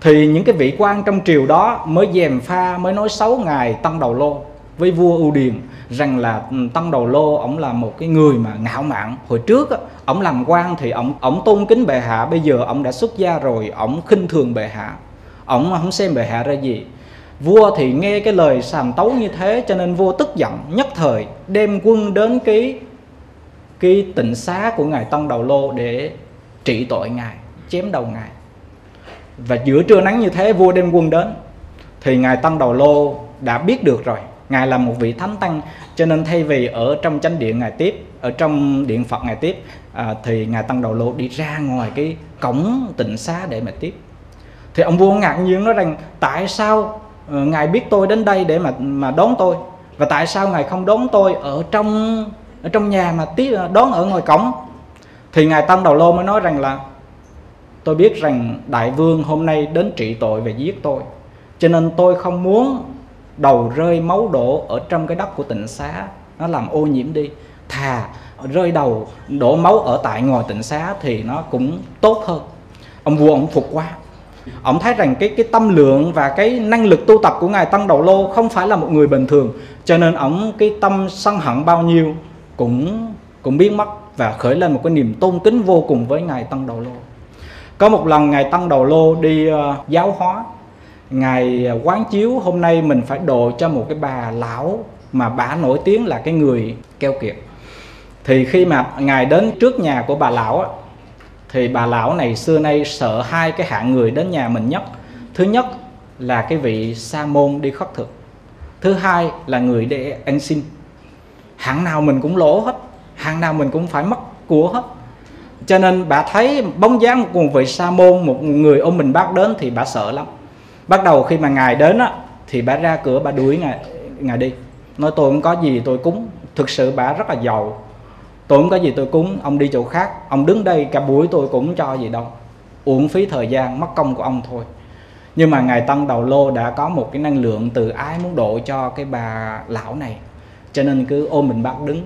Thì những cái vị quan trong triều đó mới gièm pha, mới nói xấu Ngài Tăng Đầu Lô với vua Ưu Điền, rằng là Tăng Đầu Lô ổng là một cái người mà ngạo mạn. Hồi trước ổng làm quan thì ổng ổng tôn kính bệ hạ, bây giờ ổng đã xuất gia rồi, ổng khinh thường bệ hạ, ổng không xem bệ hạ ra gì. Vua thì nghe cái lời sàm tấu như thế cho nên vua tức giận, nhất thời đem quân đến cái cái tịnh xá của Ngài Tăng Đầu Lô để trị tội Ngài, chém đầu Ngài. Và giữa trưa nắng như thế vua đem quân đến, thì Ngài Tăng Đầu Lô đã biết được rồi, Ngài là một vị thánh tăng, cho nên thay vì ở trong chánh điện Ngài tiếp, ở trong điện Phật Ngài tiếp, à, thì Ngài Tăng Đầu Lô đi ra ngoài cái cổng tịnh xá để mà tiếp. Thì ông vua ngạc nhiên nói rằng tại sao Ngài biết tôi đến đây để mà mà đón tôi, và tại sao Ngài không đón tôi ở trong ở trong nhà mà tiếp, đón ở ngoài cổng? Thì Ngài Tăng Đầu Lô mới nói rằng là tôi biết rằng đại vương hôm nay đến trị tội và giết tôi, cho nên tôi không muốn đầu rơi máu đổ ở trong cái đất của tịnh xá, nó làm ô nhiễm đi. Thà rơi đầu đổ máu ở tại ngoài tịnh xá thì nó cũng tốt hơn. Ông vua ông phục quá. Ông thấy rằng cái cái tâm lượng và cái năng lực tu tập của Ngài Tăng Đầu Lô không phải là một người bình thường, cho nên ông cái tâm sân hận bao nhiêu cũng cũng biến mất, và khởi lên một cái niềm tôn kính vô cùng với Ngài Tăng Đầu Lô. Có một lần Ngài Tăng Đầu Lô đi uh, giáo hóa, Ngài quán chiếu hôm nay mình phải độ cho một cái bà lão mà bà nổi tiếng là cái người keo kiệt. Thì khi mà Ngài đến trước nhà của bà lão á, thì bà lão này xưa nay sợ hai cái hạng người đến nhà mình nhất. Thứ nhất là cái vị sa môn đi khất thực, thứ hai là người để ăn xin. hàng nào mình cũng lỗ hết, hàng nào mình cũng phải mất của hết. Cho nên bà thấy bóng dáng một vị sa môn, một người ôm mình bác đến thì bà sợ lắm. Bắt đầu khi mà ngài đến á, thì bà ra cửa bà đuổi ngài, ngài đi, nói tôi không có gì tôi cúng. Thực sự bà rất là giàu. Tôi không có gì tôi cúng, ông đi chỗ khác. Ông đứng đây cả buổi tôi cũng cho gì đâu, uổng phí thời gian, mất công của ông thôi. Nhưng mà ngài Tăng Đầu Lô đã có một cái năng lượng từ ái muốn độ cho cái bà lão này, cho nên cứ ôm mình bác đứng.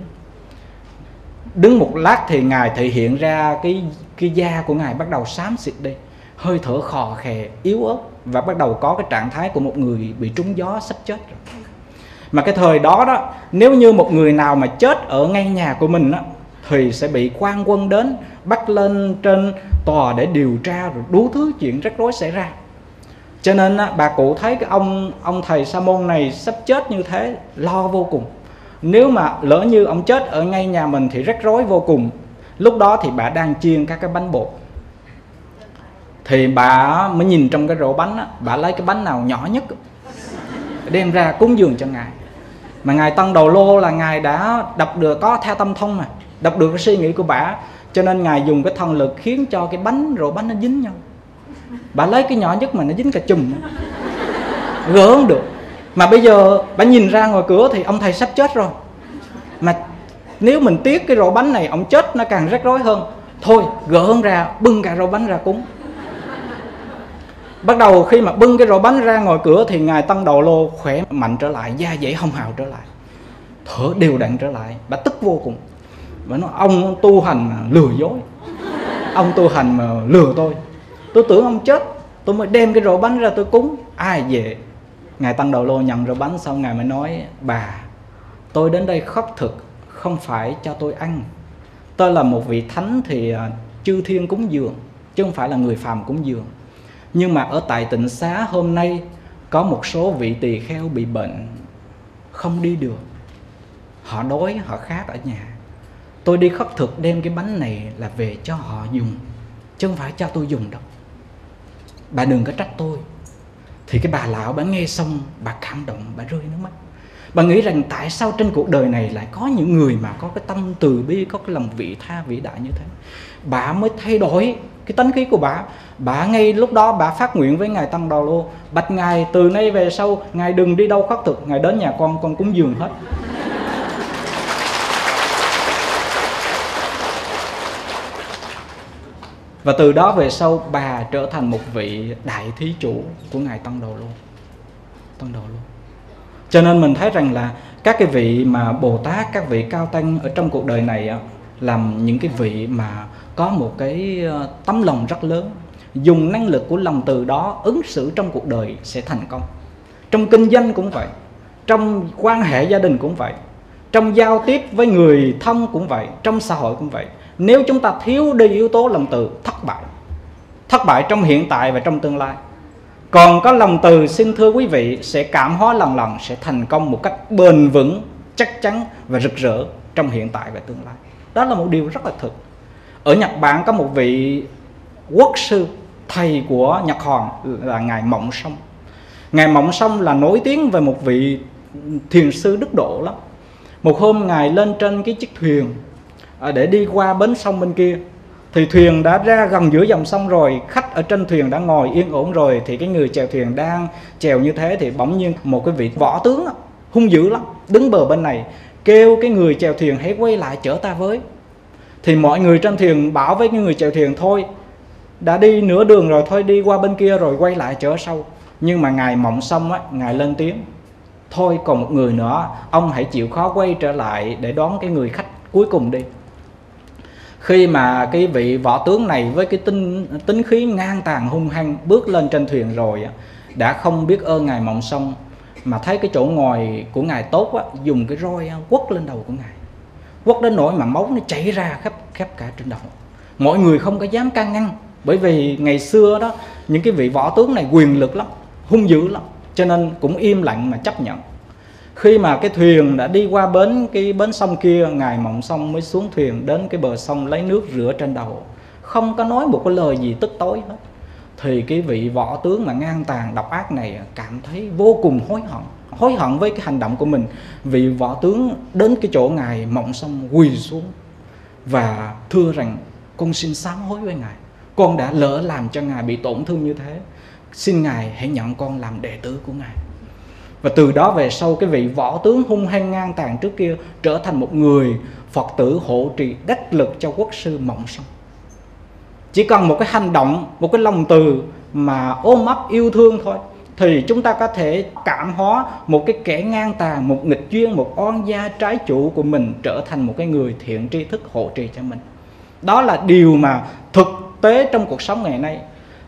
Đứng một lát thì ngài thể hiện ra cái, cái da của ngài bắt đầu xám xịt đi, hơi thở khò khè, yếu ớt, và bắt đầu có cái trạng thái của một người bị trúng gió sắp chết rồi. Mà cái thời đó đó, nếu như một người nào mà chết ở ngay nhà của mình đó, thì sẽ bị quan quân đến bắt lên trên tòa để điều tra, rồi đủ thứ chuyện rắc rối xảy ra. Cho nên đó, bà cụ thấy cái ông ông thầy sa môn này sắp chết như thế, lo vô cùng. Nếu mà lỡ như ông chết ở ngay nhà mình thì rắc rối vô cùng. Lúc đó thì bà đang chiên các cái bánh bột, thì bà mới nhìn trong cái rổ bánh đó, bà lấy cái bánh nào nhỏ nhất đem ra cúng dường cho ngài. Mà ngài Tăng Đầu Lô là ngài đã đọc được, có theo tâm thông mà, đọc được cái suy nghĩ của bà, cho nên ngài dùng cái thần lực khiến cho cái bánh, rổ bánh nó dính nhau. Bà lấy cái nhỏ nhất mà nó dính cả chùm, gỡ không được. Mà bây giờ bà nhìn ra ngoài cửa thì ông thầy sắp chết rồi, mà nếu mình tiếc cái rổ bánh này, ông chết nó càng rắc rối hơn. Thôi gỡ không ra, bưng cả rổ bánh ra cúng. Bắt đầu khi mà bưng cái rổ bánh ra ngoài cửa thì ngài Tăng Đầu Lô khỏe mạnh trở lại, da dẻ hồng hào trở lại, thở đều đặn trở lại. Bà tức vô cùng, bà nói ông tu hành mà lừa dối, ông tu hành mà lừa tôi. Tôi tưởng ông chết tôi mới đem cái rổ bánh ra tôi cúng. Ai về ngài Tăng Đầu Lô nhận rổ bánh xong ngài mới nói, bà, tôi đến đây khất thực không phải cho tôi ăn. Tôi là một vị thánh thì chư thiên cúng dường, chứ không phải là người phàm cúng dường. Nhưng mà ở tại tịnh xá hôm nay có một số vị tỳ kheo bị bệnh không đi được, họ đói, họ khát ở nhà. Tôi đi khất thực đem cái bánh này là về cho họ dùng, chứ không phải cho tôi dùng đâu. Bà đừng có trách tôi. Thì cái bà lão bà nghe xong bà cảm động, bà rơi nước mắt. Bà nghĩ rằng tại sao trên cuộc đời này lại có những người mà có cái tâm từ bi, có cái lòng vị tha vĩ đại như thế. Bà mới thay đổi cái tánh khí của bà. Bà ngay lúc đó bà phát nguyện với ngài Tăng Đầu Lô, bạch ngài từ nay về sau ngài đừng đi đâu khất thực, ngài đến nhà con, con cúng dường hết. Và từ đó về sau bà trở thành một vị đại thí chủ của ngài Tăng Đầu Lô. Tăng Đầu Lô. Cho nên mình thấy rằng là các cái vị mà Bồ Tát, các vị cao tăng ở trong cuộc đời này làm những cái vị mà có một cái tấm lòng rất lớn, dùng năng lực của lòng từ đó ứng xử trong cuộc đời sẽ thành công. Trong kinh doanh cũng vậy, trong quan hệ gia đình cũng vậy, trong giao tiếp với người thân cũng vậy, trong xã hội cũng vậy. Nếu chúng ta thiếu đi yếu tố lòng từ, thất bại. Thất bại trong hiện tại và trong tương lai. Còn có lòng từ, xin thưa quý vị, sẽ cảm hóa lần lần, sẽ thành công một cách bền vững, chắc chắn và rực rỡ trong hiện tại và tương lai. Đó là một điều rất là thực. Ở Nhật Bản có một vị quốc sư, thầy của Nhật Hoàng là ngài Mộng Song. Ngài Mộng Song là nổi tiếng về một vị thiền sư đức độ lắm. Một hôm ngài lên trên cái chiếc thuyền để đi qua bến sông bên kia, thì thuyền đã ra gần giữa dòng sông rồi, khách ở trên thuyền đã ngồi yên ổn rồi, thì cái người chèo thuyền đang chèo như thế thì bỗng nhiên một cái vị võ tướng đó, hung dữ lắm, đứng bờ bên này kêu cái người chèo thuyền hãy quay lại chở ta với. Thì mọi người trên thuyền bảo với cái người chèo thuyền thôi, đã đi nửa đường rồi, thôi đi qua bên kia rồi quay lại chở sau. Nhưng mà ngài Mộng Song á, ngài lên tiếng, thôi còn một người nữa, ông hãy chịu khó quay trở lại để đón cái người khách cuối cùng đi. Khi mà cái vị võ tướng này với cái tính, tính khí ngang tàn hung hăng bước lên trên thuyền rồi, đã không biết ơn ngài Mộng Song, mà thấy cái chỗ ngồi của ngài tốt á, dùng cái roi quất lên đầu của ngài, quất đến nỗi mà máu nó chảy ra khắp khắp cả trên đầu. Mọi người không có dám can ngăn, bởi vì ngày xưa đó những cái vị võ tướng này quyền lực lắm, hung dữ lắm, cho nên cũng im lặng mà chấp nhận. Khi mà cái thuyền đã đi qua bến cái bến sông kia, ngài Mộng Song mới xuống thuyền đến cái bờ sông lấy nước rửa trên đầu, không có nói một cái lời gì tức tối hết. Thì cái vị võ tướng mà ngang tàn độc ác này cảm thấy vô cùng hối hận, hối hận với cái hành động của mình. Vị võ tướng đến cái chỗ Ngài Mộng Song quỳ xuống và thưa rằng con xin sám hối với Ngài, con đã lỡ làm cho Ngài bị tổn thương như thế, xin Ngài hãy nhận con làm đệ tử của Ngài. Và từ đó về sau, cái vị võ tướng hung hăng ngang tàn trước kia trở thành một người Phật tử hộ trì đắc lực cho quốc sư Mộng Song. Chỉ cần một cái hành động, một cái lòng từ mà ôm ấp yêu thương thôi, thì chúng ta có thể cảm hóa một cái kẻ ngang tàn, một nghịch duyên, một oan gia trái chủ của mình trở thành một cái người thiện tri thức hộ trì cho mình. Đó là điều mà thực tế trong cuộc sống ngày nay.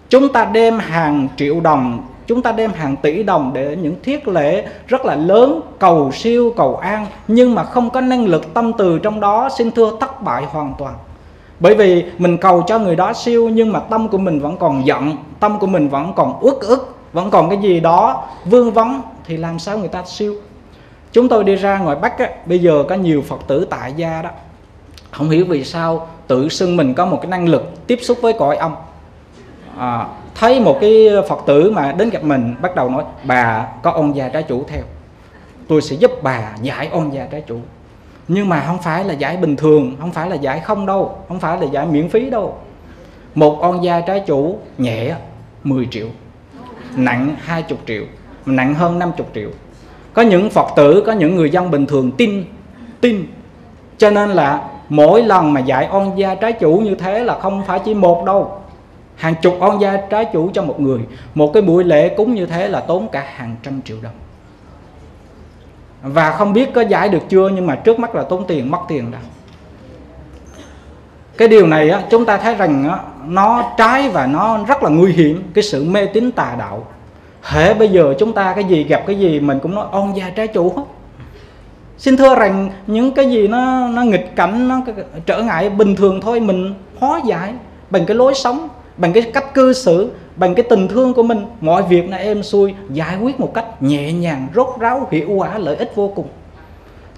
Chúng ta đem hàng triệu đồng, chúng ta đem hàng tỷ đồng để những thiết lễ rất là lớn, cầu siêu, cầu an, nhưng mà không có năng lực tâm từ trong đó, xin thưa thất bại hoàn toàn. Bởi vì mình cầu cho người đó siêu, nhưng mà tâm của mình vẫn còn giận, tâm của mình vẫn còn uất ức, vẫn còn cái gì đó vương vấn, thì làm sao người ta siêu. Chúng tôi đi ra ngoài Bắc á, bây giờ có nhiều Phật tử tại gia đó, không hiểu vì sao tự xưng mình có một cái năng lực tiếp xúc với cõi âm. À, thấy một cái Phật tử mà đến gặp mình, bắt đầu nói bà có oan gia trái chủ theo, tôi sẽ giúp bà giải oan gia trái chủ. Nhưng mà không phải là giải bình thường, không phải là giải không đâu, không phải là giải miễn phí đâu. Một oan gia trái chủ nhẹ mười triệu, nặng hai mươi triệu, nặng hơn năm mươi triệu. Có những Phật tử, có những người dân bình thường tin, tin. Cho nên là mỗi lần mà giải oan gia trái chủ như thế là không phải chỉ một đâu, hàng chục oan gia trái chủ cho một người. Một cái buổi lễ cúng như thế là tốn cả hàng trăm triệu đồng. Và không biết có giải được chưa, nhưng mà trước mắt là tốn tiền, mất tiền đâu. Cái điều này á, chúng ta thấy rằng á, nó trái và nó rất là nguy hiểm, cái sự mê tín tà đạo. Hễ bây giờ chúng ta cái gì gặp cái gì mình cũng nói oan gia trái chủ hết. Xin thưa rằng những cái gì nó, nó nghịch cảnh, nó trở ngại bình thường thôi, mình hóa giải bằng cái lối sống, bằng cái cách cư xử, bằng cái tình thương của mình. Mọi việc này êm xuôi, giải quyết một cách nhẹ nhàng, rốt ráo, hiệu quả, lợi ích vô cùng.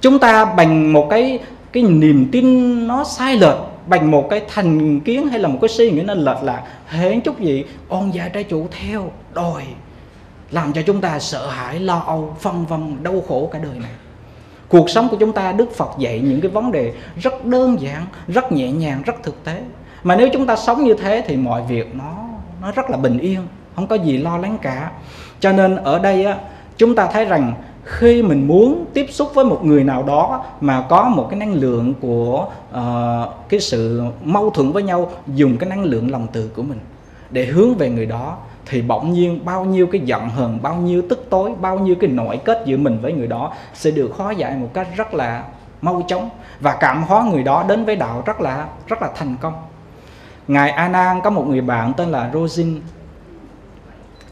Chúng ta bằng một cái cái niềm tin nó sai lệch, bằng một cái thành kiến hay là một cái suy nghĩ nó lệch lạc, hễ chút gì oan gia trái chủ theo đòi, làm cho chúng ta sợ hãi, lo âu, phân vân, đau khổ cả đời này. Cuộc sống của chúng ta, Đức Phật dạy những cái vấn đề rất đơn giản, rất nhẹ nhàng, rất thực tế. Mà nếu chúng ta sống như thế thì mọi việc nó, nó rất là bình yên, không có gì lo lắng cả. Cho nên ở đây á, chúng ta thấy rằng khi mình muốn tiếp xúc với một người nào đó mà có một cái năng lượng của uh, cái sự mâu thuẫn với nhau, dùng cái năng lượng lòng từ của mình để hướng về người đó, thì bỗng nhiên bao nhiêu cái giận hờn, bao nhiêu tức tối, bao nhiêu cái nội kết giữa mình với người đó sẽ được hóa giải một cách rất là mau chóng, và cảm hóa người đó đến với đạo rất là rất là thành công. Ngài Anan có một người bạn tên là Rosin.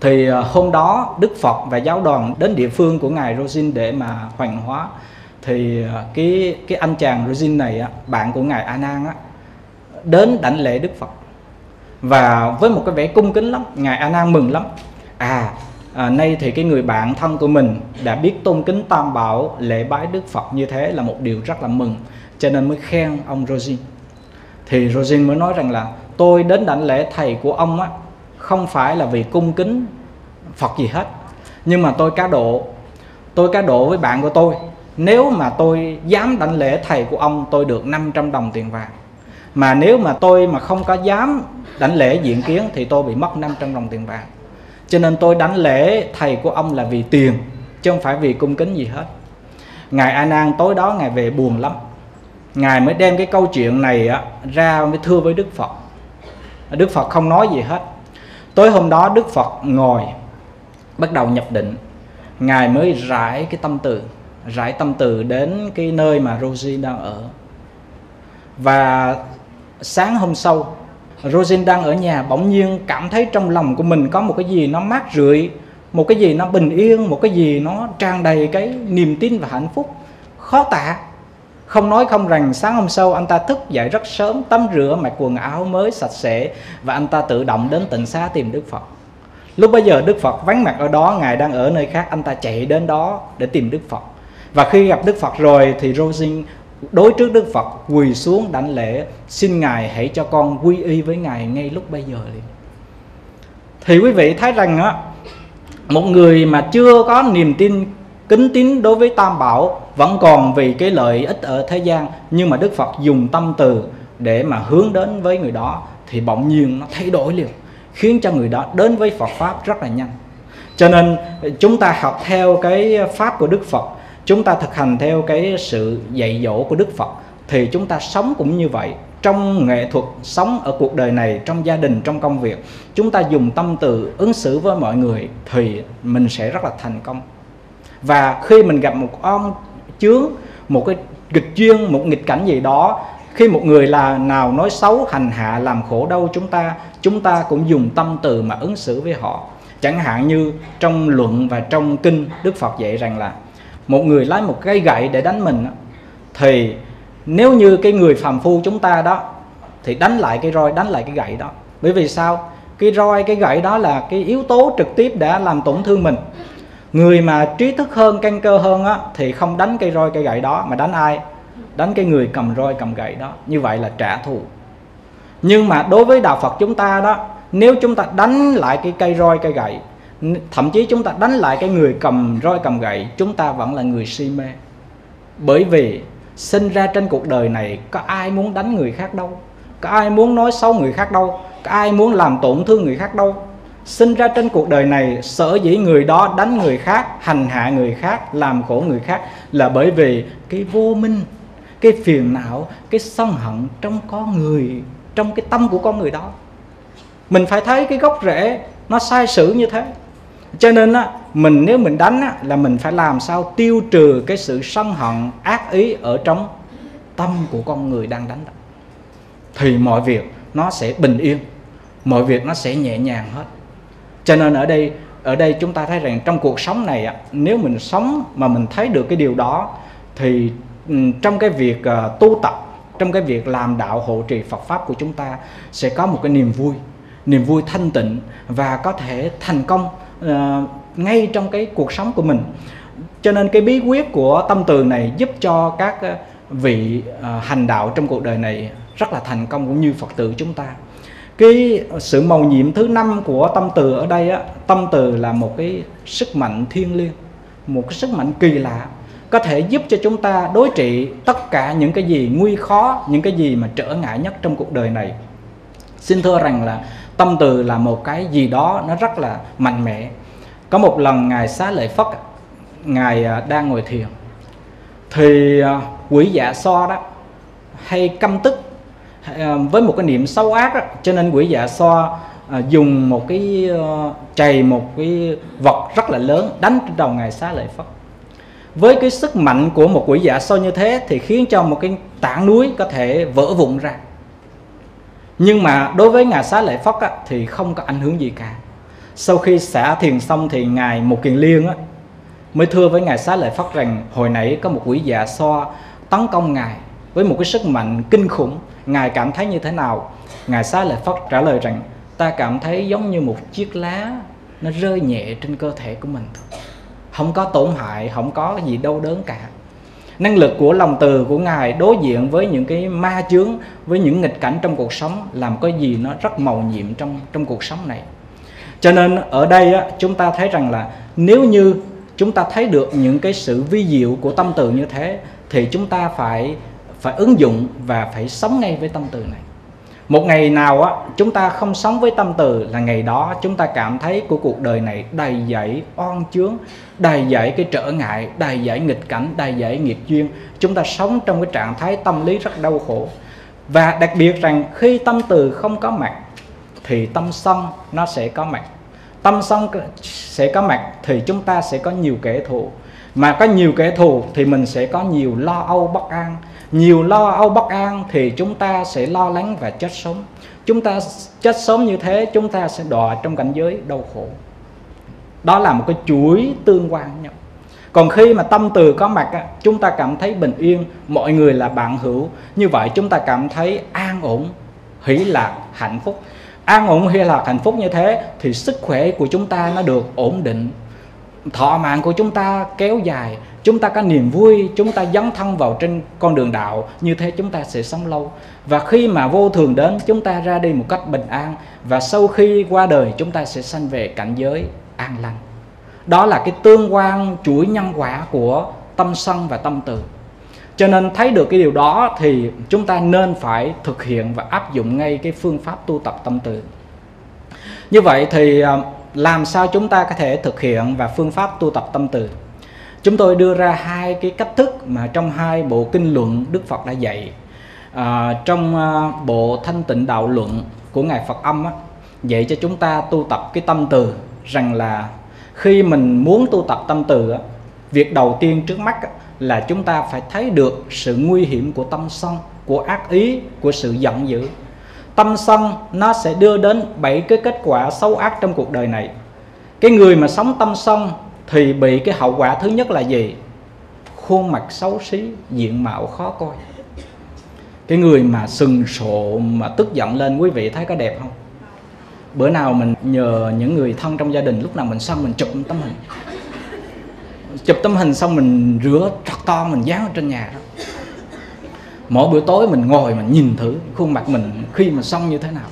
Thì hôm đó Đức Phật và giáo đoàn đến địa phương của Ngài Rosin để mà hoằng hóa. Thì cái, cái anh chàng Rosin này, bạn của Ngài Anan, đến đảnh lễ Đức Phật, và với một cái vẻ cung kính lắm. Ngài Anan mừng lắm. À, à nay thì cái người bạn thân của mình đã biết tôn kính Tam Bảo, lễ bái Đức Phật như thế là một điều rất là mừng, cho nên mới khen ông Rosin. Thì Rosin mới nói rằng là tôi đến đảnh lễ thầy của ông á, không phải là vì cung kính Phật gì hết, nhưng mà tôi cá độ, tôi cá độ với bạn của tôi. Nếu mà tôi dám đảnh lễ thầy của ông, tôi được năm trăm đồng tiền vàng. Mà nếu mà tôi mà không có dám đảnh lễ diện kiến thì tôi bị mất năm trăm đồng tiền vàng. Cho nên tôi đảnh lễ thầy của ông là vì tiền, chứ không phải vì cung kính gì hết. Ngài A Nan tối đó Ngài về buồn lắm. Ngài mới đem cái câu chuyện này á, ra mới thưa với Đức Phật. Đức Phật không nói gì hết. Tối hôm đó Đức Phật ngồi bắt đầu nhập định. Ngài mới rải cái tâm từ, rải tâm từ đến cái nơi mà Rosin đang ở. Và sáng hôm sau, Rosin đang ở nhà, bỗng nhiên cảm thấy trong lòng của mình có một cái gì nó mát rượi, một cái gì nó bình yên, một cái gì nó tràn đầy cái niềm tin và hạnh phúc khó tả. Không nói không rằng sáng hôm sau anh ta thức dậy rất sớm, tắm rửa, mặc quần áo mới sạch sẽ, và anh ta tự động đến tịnh xá tìm Đức Phật. Lúc bây giờ Đức Phật vắng mặt ở đó, Ngài đang ở nơi khác, anh ta chạy đến đó để tìm Đức Phật. Và khi gặp Đức Phật rồi thì Rosin đối trước Đức Phật quỳ xuống đảnh lễ, xin Ngài hãy cho con quy y với Ngài ngay lúc bây giờ liền. Thì quý vị thấy rằng á, một người mà chưa có niềm tin kính tín đối với tam bảo vẫn còn vì cái lợi ích ở thế gian, nhưng mà Đức Phật dùng tâm từ để mà hướng đến với người đó, thì bỗng nhiên nó thay đổi liền, khiến cho người đó đến với Phật Pháp rất là nhanh. Cho nên chúng ta học theo cái Pháp của Đức Phật, chúng ta thực hành theo cái sự dạy dỗ của Đức Phật, thì chúng ta sống cũng như vậy. Trong nghệ thuật, sống ở cuộc đời này, trong gia đình, trong công việc, chúng ta dùng tâm từ ứng xử với mọi người thì mình sẽ rất là thành công. Và khi mình gặp một ông chướng, một cái nghịch duyên, một nghịch cảnh gì đó, khi một người là nào nói xấu, hành hạ, làm khổ đau chúng ta, chúng ta cũng dùng tâm từ mà ứng xử với họ. Chẳng hạn như trong luận và trong kinh, Đức Phật dạy rằng là một người lái một cây gậy để đánh mình, thì nếu như cái người phàm phu chúng ta đó thì đánh lại cái roi, đánh lại cái gậy đó. Bởi vì sao? Cái roi, cái gậy đó là cái yếu tố trực tiếp đã làm tổn thương mình. Người mà trí thức hơn, căn cơ hơn á, thì không đánh cây roi, cây gậy đó, mà đánh ai? Đánh cái người cầm roi, cầm gậy đó. Như vậy là trả thù. Nhưng mà đối với Đạo Phật chúng ta đó, nếu chúng ta đánh lại cái cây roi, cây gậy, thậm chí chúng ta đánh lại cái người cầm roi, cầm gậy, chúng ta vẫn là người si mê. Bởi vì sinh ra trên cuộc đời này có ai muốn đánh người khác đâu, có ai muốn nói xấu người khác đâu, có ai muốn làm tổn thương người khác đâu. Sinh ra trên cuộc đời này, sở dĩ người đó đánh người khác, hành hạ người khác, làm khổ người khác là bởi vì cái vô minh, cái phiền não, cái sân hận trong con người, trong cái tâm của con người đó. Mình phải thấy cái gốc rễ nó sai sử như thế. Cho nên á, mình nếu mình đánh á, là mình phải làm sao tiêu trừ cái sự sân hận, ác ý ở trong tâm của con người đang đánh đó. Thì mọi việc nó sẽ bình yên, mọi việc nó sẽ nhẹ nhàng hết. Cho nên ở đây, ở đây chúng ta thấy rằng trong cuộc sống này á, nếu mình sống mà mình thấy được cái điều đó, thì trong cái việc uh, tu tập, trong cái việc làm đạo hộ trì Phật Pháp của chúng ta sẽ có một cái niềm vui, niềm vui thanh tịnh và có thể thành công uh, ngay trong cái cuộc sống của mình. Cho nên cái bí quyết của tâm từ này giúp cho các vị uh, hành đạo trong cuộc đời này rất là thành công, cũng như Phật tử chúng ta. Cái sự mầu nhiệm thứ năm của tâm từ ở đây á, tâm từ là một cái sức mạnh thiêng liêng, một cái sức mạnh kỳ lạ, có thể giúp cho chúng ta đối trị tất cả những cái gì nguy khó, những cái gì mà trở ngại nhất trong cuộc đời này. Xin thưa rằng là tâm từ là một cái gì đó nó rất là mạnh mẽ. Có một lần Ngài Xá Lợi Phất, Ngài đang ngồi thiền, thì quỷ dạ so đó hay căm tức với một cái niệm xấu ác đó, cho nên quỷ dạ so dùng một cái chày, một cái vật rất là lớn đánh trên đầu Ngài Xá Lợi Phất. Với cái sức mạnh của một quỷ dạ so như thế thì khiến cho một cái tảng núi có thể vỡ vụn ra. Nhưng mà đối với Ngài Xá Lợi Phất á, thì không có ảnh hưởng gì cả. Sau khi xả thiền xong thì Ngài Một Kiền Liên á, mới thưa với Ngài Xá Lợi Phất rằng hồi nãy có một quỷ dạ so tấn công Ngài với một cái sức mạnh kinh khủng, Ngài cảm thấy như thế nào? Ngài Xá Lợi Phất trả lời rằng ta cảm thấy giống như một chiếc lá nó rơi nhẹ trên cơ thể của mình thôi, không có tổn hại, không có gì đau đớn cả. Năng lực của lòng từ của Ngài đối diện với những cái ma chướng, với những nghịch cảnh trong cuộc sống, làm có gì nó rất mầu nhiệm trong trong cuộc sống này. Cho nên ở đây á, chúng ta thấy rằng là nếu như chúng ta thấy được những cái sự vi diệu của tâm từ như thế, thì chúng ta phải phải ứng dụng và phải sống ngay với tâm từ này. Một ngày nào á, chúng ta không sống với tâm từ là ngày đó chúng ta cảm thấy của cuộc đời này đầy dẫy oan chướng, đầy dẫy cái trở ngại, đầy dẫy nghịch cảnh, đầy dẫy nghiệp duyên. Chúng ta sống trong cái trạng thái tâm lý rất đau khổ. Và đặc biệt rằng khi tâm từ không có mặt thì tâm sân nó sẽ có mặt. Tâm sân sẽ có mặt thì chúng ta sẽ có nhiều kẻ thù. Mà có nhiều kẻ thù thì mình sẽ có nhiều lo âu bất an. Nhiều lo âu bất an thì chúng ta sẽ lo lắng và chết sớm. Chúng ta chết sớm như thế, chúng ta sẽ đọa trong cảnh giới đau khổ. Đó là một cái chuỗi tương quan nhau. Còn khi mà tâm từ có mặt, chúng ta cảm thấy bình yên, mọi người là bạn hữu. Như vậy chúng ta cảm thấy an ổn, hỷ lạc, hạnh phúc. An ổn, hỷ lạc, hạnh phúc như thế thì sức khỏe của chúng ta nó được ổn định, thọ mạng của chúng ta kéo dài, chúng ta có niềm vui, chúng ta dấn thân vào trên con đường đạo, như thế chúng ta sẽ sống lâu. Và khi mà vô thường đến, chúng ta ra đi một cách bình an, và sau khi qua đời chúng ta sẽ sanh về cảnh giới an lành. Đó là cái tương quan chuỗi nhân quả của tâm sân và tâm từ. Cho nên thấy được cái điều đó thì chúng ta nên phải thực hiện và áp dụng ngay cái phương pháp tu tập tâm từ. Như vậy thì làm sao chúng ta có thể thực hiện và phương pháp tu tập tâm từ? Chúng tôi đưa ra hai cái cách thức mà trong hai bộ kinh luận Đức Phật đã dạy. À, trong bộ Thanh Tịnh Đạo Luận của Ngài Phật Âm á, dạy cho chúng ta tu tập cái tâm từ, rằng là khi mình muốn tu tập tâm từ á, việc đầu tiên trước mắt á, là chúng ta phải thấy được sự nguy hiểm của tâm sân, của ác ý, của sự giận dữ. Tâm sân nó sẽ đưa đến bảy cái kết quả xấu ác trong cuộc đời này. Cái người mà sống tâm sân thì bị cái hậu quả thứ nhất là gì? Khuôn mặt xấu xí, diện mạo khó coi. Cái người mà sừng sộ, mà tức giận lên, quý vị thấy có đẹp không? Bữa nào mình nhờ những người thân trong gia đình, lúc nào mình xong mình chụp tấm hình. Chụp tấm hình xong mình rửa thật to, mình dán ở trên nhà đó. Mỗi bữa tối mình ngồi mình nhìn thử khuôn mặt mình khi mà xong như thế nào.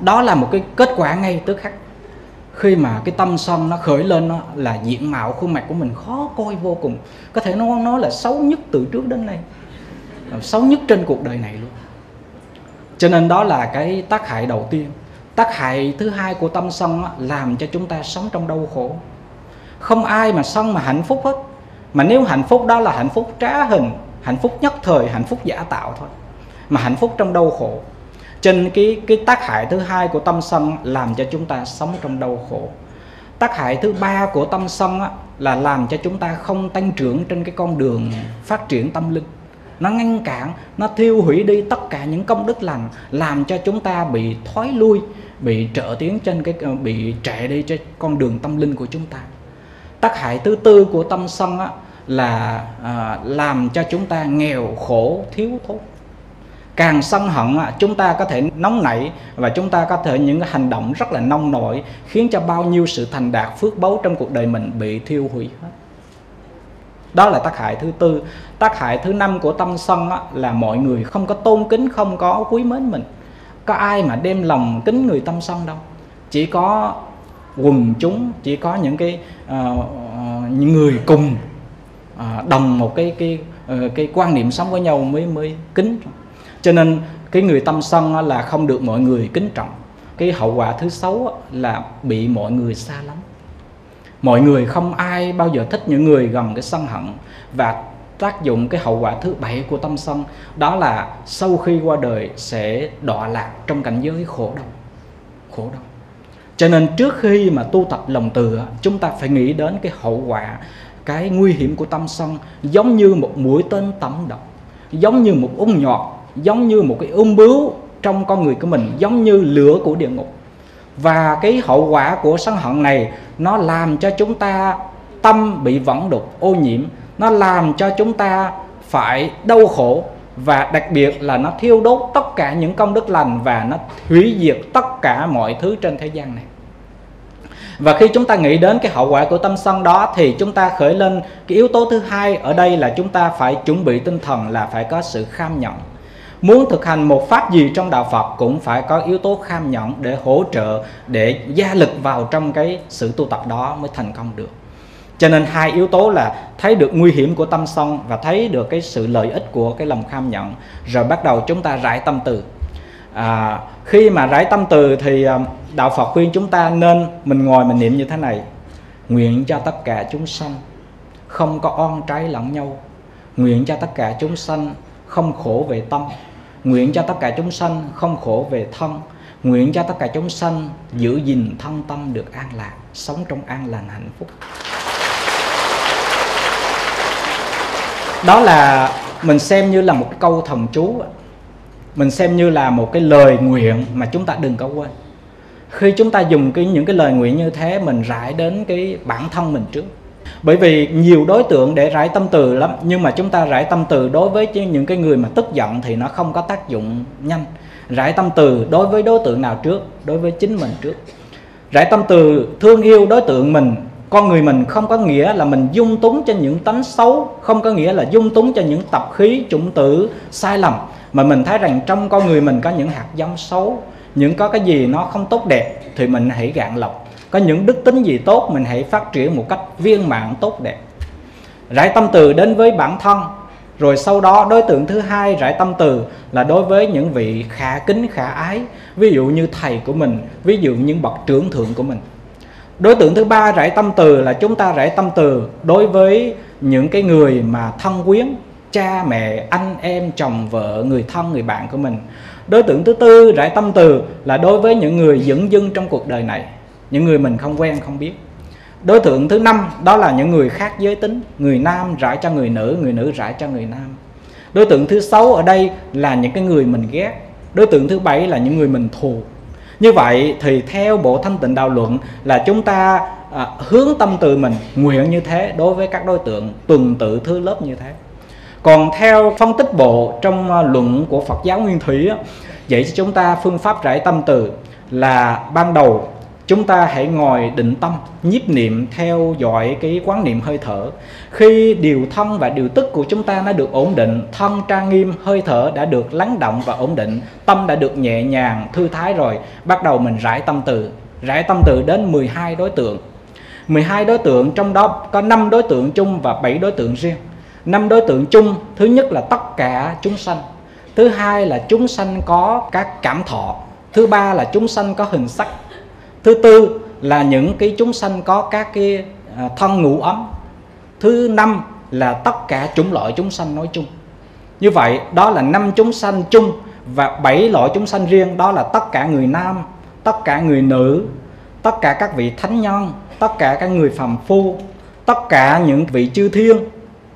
Đó là một cái kết quả ngay tức khắc. Khi mà cái tâm sân nó khởi lên đó, là diện mạo khuôn mặt của mình khó coi vô cùng. Có thể nó nói là xấu nhất từ trước đến nay, xấu nhất trên cuộc đời này luôn. Cho nên đó là cái tác hại đầu tiên. Tác hại thứ hai của tâm sân á, làm cho chúng ta sống trong đau khổ. Không ai mà sân mà hạnh phúc hết. Mà nếu hạnh phúc đó là hạnh phúc trá hình, hạnh phúc nhất thời, hạnh phúc giả tạo thôi, mà hạnh phúc trong đau khổ. Cho nên cái, cái tác hại thứ hai của tâm sân làm cho chúng ta sống trong đau khổ. Tác hại thứ ba của tâm sân á, là làm cho chúng ta không tăng trưởng trên cái con đường phát triển tâm linh. Nó ngăn cản, nó thiêu hủy đi tất cả những công đức lành, làm cho chúng ta bị thoái lui, bị trở tiến trên cái, bị trệ đi trên con đường tâm linh của chúng ta. Tác hại thứ tư của tâm sân á, là à, làm cho chúng ta nghèo khổ thiếu thốn. Càng sân hận á, chúng ta có thể nóng nảy, và chúng ta có thể những cái hành động rất là nông nổi, khiến cho bao nhiêu sự thành đạt phước báu trong cuộc đời mình bị thiêu hủy hết. Đó là tác hại thứ tư. Tác hại thứ năm của tâm sân á, là mọi người không có tôn kính, không có quý mến mình. Có ai mà đem lòng kính người tâm sân đâu. Chỉ có quần chúng, chỉ có những cái uh, những người cùng uh, đồng một cái cái, uh, cái quan niệm sống với nhau mới mới kính. Cho nên cái người tâm sân á, là không được mọi người kính trọng. Cái hậu quả thứ xấu á, là bị mọi người xa lánh. Mọi người không ai bao giờ thích những người gần cái sân hận. Và tác dụng cái hậu quả thứ bảy của tâm sân, đó là sau khi qua đời sẽ đọa lạc trong cảnh giới khổ đau. Khổ đau. Cho nên trước khi mà tu tập lòng từ, chúng ta phải nghĩ đến cái hậu quả, cái nguy hiểm của tâm sân, giống như một mũi tên tẩm độc, giống như một ung nhọt, giống như một cái ung bướu trong con người của mình, giống như lửa của địa ngục. Và cái hậu quả của sân hận này, nó làm cho chúng ta tâm bị vẩn đục, ô nhiễm. Nó làm cho chúng ta phải đau khổ. Và đặc biệt là nó thiêu đốt tất cả những công đức lành, và nó hủy diệt tất cả mọi thứ trên thế gian này. Và khi chúng ta nghĩ đến cái hậu quả của tâm sân đó, thì chúng ta khởi lên cái yếu tố thứ hai ở đây là chúng ta phải chuẩn bị tinh thần là phải có sự kham nhẫn. Muốn thực hành một pháp gì trong đạo Phật cũng phải có yếu tố kham nhẫn để hỗ trợ, để gia lực vào trong cái sự tu tập đó mới thành công được. Cho nên hai yếu tố là thấy được nguy hiểm của tâm sân và thấy được cái sự lợi ích của cái lòng kham nhẫn. Rồi bắt đầu chúng ta rải tâm từ. à, Khi mà rải tâm từ thì đạo Phật khuyên chúng ta nên mình ngồi mình niệm như thế này: nguyện cho tất cả chúng sanh không có oan trái lẫn nhau, nguyện cho tất cả chúng sanh không khổ về tâm, nguyện cho tất cả chúng sanh không khổ về thân, nguyện cho tất cả chúng sanh giữ gìn thân tâm được an lạc, sống trong an lành hạnh phúc. Đó là mình xem như là một cái câu thần chú, mình xem như là một cái lời nguyện mà chúng ta đừng có quên. Khi chúng ta dùng cái, những cái lời nguyện như thế, mình rải đến cái bản thân mình trước. Bởi vì nhiều đối tượng để rải tâm từ lắm, nhưng mà chúng ta rải tâm từ đối với những cái người mà tức giận thì nó không có tác dụng nhanh. Rải tâm từ đối với đối tượng nào trước? Đối với chính mình trước. Rải tâm từ thương yêu đối tượng mình, con người mình, không có nghĩa là mình dung túng cho những tánh xấu, không có nghĩa là dung túng cho những tập khí chủng tử sai lầm, mà mình thấy rằng trong con người mình có những hạt giống xấu, những có cái gì nó không tốt đẹp thì mình hãy gạn lọc. Có những đức tính gì tốt mình hãy phát triển một cách viên mãn tốt đẹp. Rải tâm từ đến với bản thân. Rồi sau đó đối tượng thứ hai rải tâm từ là đối với những vị khả kính khả ái, ví dụ như thầy của mình, ví dụ những bậc trưởng thượng của mình. Đối tượng thứ ba rải tâm từ là chúng ta rải tâm từ đối với những cái người mà thân quyến, cha mẹ, anh em, chồng vợ, người thân, người bạn của mình. Đối tượng thứ tư rải tâm từ là đối với những người dửng dưng trong cuộc đời này, những người mình không quen không biết. Đối tượng thứ năm đó là những người khác giới tính, người nam rải cho người nữ, người nữ rải cho người nam. Đối tượng thứ sáu ở đây là những cái người mình ghét. Đối tượng thứ bảy là những người mình thù. Như vậy thì theo bộ Thanh Tịnh Đạo Luận là chúng ta à, hướng tâm từ mình nguyện như thế đối với các đối tượng tuần tự thứ lớp như thế. Còn theo phân tích bộ trong luận của Phật giáo Nguyên Thủy, vậy thì chúng ta phương pháp rải tâm từ là ban đầu chúng ta hãy ngồi định tâm, nhiếp niệm theo dõi cái quán niệm hơi thở. Khi điều thân và điều tức của chúng ta nó được ổn định, thân trang nghiêm, hơi thở đã được lắng động và ổn định, tâm đã được nhẹ nhàng, thư thái rồi, bắt đầu mình rải tâm từ. Rải tâm từ đến mười hai đối tượng. mười hai đối tượng trong đó có năm đối tượng chung và bảy đối tượng riêng. Năm đối tượng chung, thứ nhất là tất cả chúng sanh. Thứ hai là chúng sanh có các cảm thọ. Thứ ba là chúng sanh có hình sắc. Thứ tư là những cái chúng sanh có các cái thân ngũ ấm. Thứ năm là tất cả chủng loại chúng sanh nói chung. Như vậy đó là năm chúng sanh chung và bảy loại chúng sanh riêng, đó là tất cả người nam, tất cả người nữ, tất cả các vị thánh nhân, tất cả các người phàm phu, tất cả những vị chư thiên,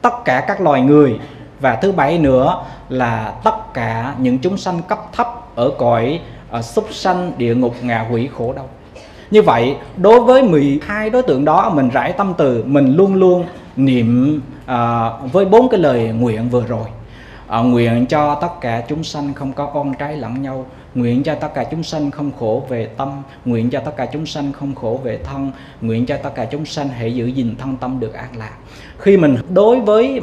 tất cả các loài người. Và thứ bảy nữa là tất cả những chúng sanh cấp thấp ở cõi ở súc sanh, địa ngục, ngạ quỷ, khổ đau. Như vậy, đối với mười hai đối tượng đó, mình rải tâm từ, mình luôn luôn niệm à, với bốn cái lời nguyện vừa rồi. À, nguyện cho tất cả chúng sanh không có oan trái lẫn nhau, nguyện cho tất cả chúng sanh không khổ về tâm, nguyện cho tất cả chúng sanh không khổ về thân, nguyện cho tất cả chúng sanh hãy giữ gìn thân tâm được an lạc. Khi mình đối với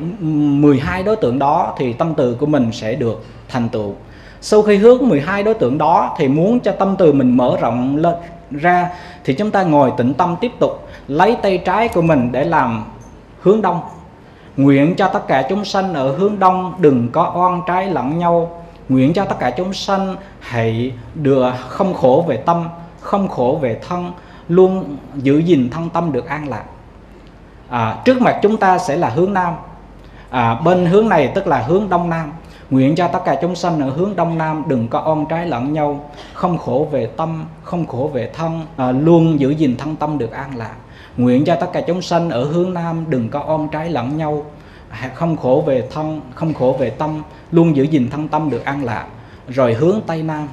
mười hai đối tượng đó thì tâm từ của mình sẽ được thành tựu. Sau khi hướng mười hai đối tượng đó thì muốn cho tâm từ mình mở rộng lên ra thì chúng ta ngồi tĩnh tâm tiếp tục, lấy tay trái của mình để làm hướng đông. Nguyện cho tất cả chúng sanh ở hướng đông đừng có oan trái lẫn nhau. Nguyện cho tất cả chúng sanh hãy được không khổ về tâm, không khổ về thân, luôn giữ gìn thân tâm được an lạc. À, trước mặt chúng ta sẽ là hướng nam. À, bên hướng này tức là hướng đông nam. Nguyện cho tất cả chúng sanh ở hướng đông nam đừng có oan trái lẫn nhau, không khổ về tâm, không khổ về thân, à, luôn giữ gìn thân tâm được an lạc. Nguyện cho tất cả chúng sanh ở hướng nam đừng có oan trái lẫn nhau, không khổ về thân, không khổ về tâm, luôn giữ gìn thân tâm được an lạc. Rồi hướng tây nam,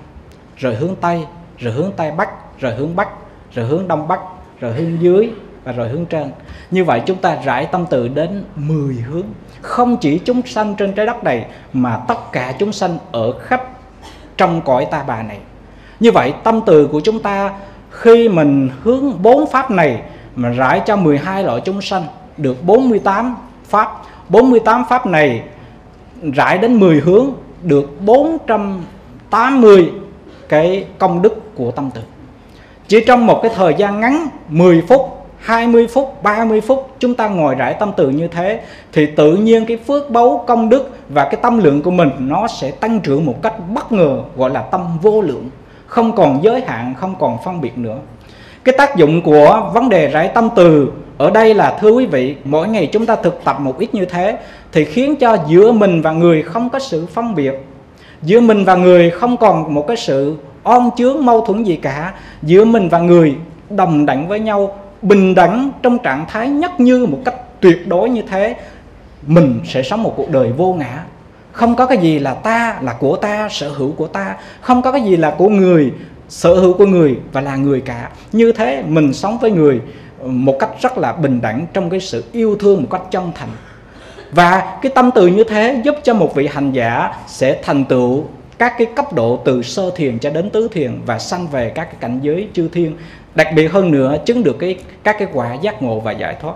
rồi hướng tây, rồi hướng tây bắc, rồi hướng bắc, rồi hướng đông bắc, rồi hướng dưới và rồi hướng trên. Như vậy chúng ta rải tâm từ đến mười hướng. Không chỉ chúng sanh trên trái đất này mà tất cả chúng sanh ở khắp trong cõi ta bà này. Như vậy tâm từ của chúng ta khi mình hướng bốn pháp này mà rải cho mười hai loại chúng sanh được bốn mươi tám pháp. bốn mươi tám pháp này rải đến mười hướng được bốn trăm tám mươi cái công đức của tâm từ. Chỉ trong một cái thời gian ngắn mười phút, hai mươi phút, ba mươi phút chúng ta ngồi rải tâm từ như thế thì tự nhiên cái phước báu công đức và cái tâm lượng của mình nó sẽ tăng trưởng một cách bất ngờ, gọi là tâm vô lượng, không còn giới hạn, không còn phân biệt nữa. Cái tác dụng của vấn đề rải tâm từ ở đây là, thưa quý vị, mỗi ngày chúng ta thực tập một ít như thế thì khiến cho giữa mình và người không có sự phân biệt, giữa mình và người không còn một cái sự oan chướng mâu thuẫn gì cả, giữa mình và người đồng đẳng với nhau, bình đẳng trong trạng thái nhất như một cách tuyệt đối như thế. Mình sẽ sống một cuộc đời vô ngã. Không có cái gì là ta, là của ta, sở hữu của ta. Không có cái gì là của người, sở hữu của người và là người cả. Như thế mình sống với người một cách rất là bình đẳng trong cái sự yêu thương một cách chân thành. Và cái tâm từ như thế giúp cho một vị hành giả sẽ thành tựu các cái cấp độ từ sơ thiền cho đến tứ thiền và sanh về các cái cảnh giới chư thiên. Đặc biệt hơn nữa, chứng được cái, các cái quả giác ngộ và giải thoát.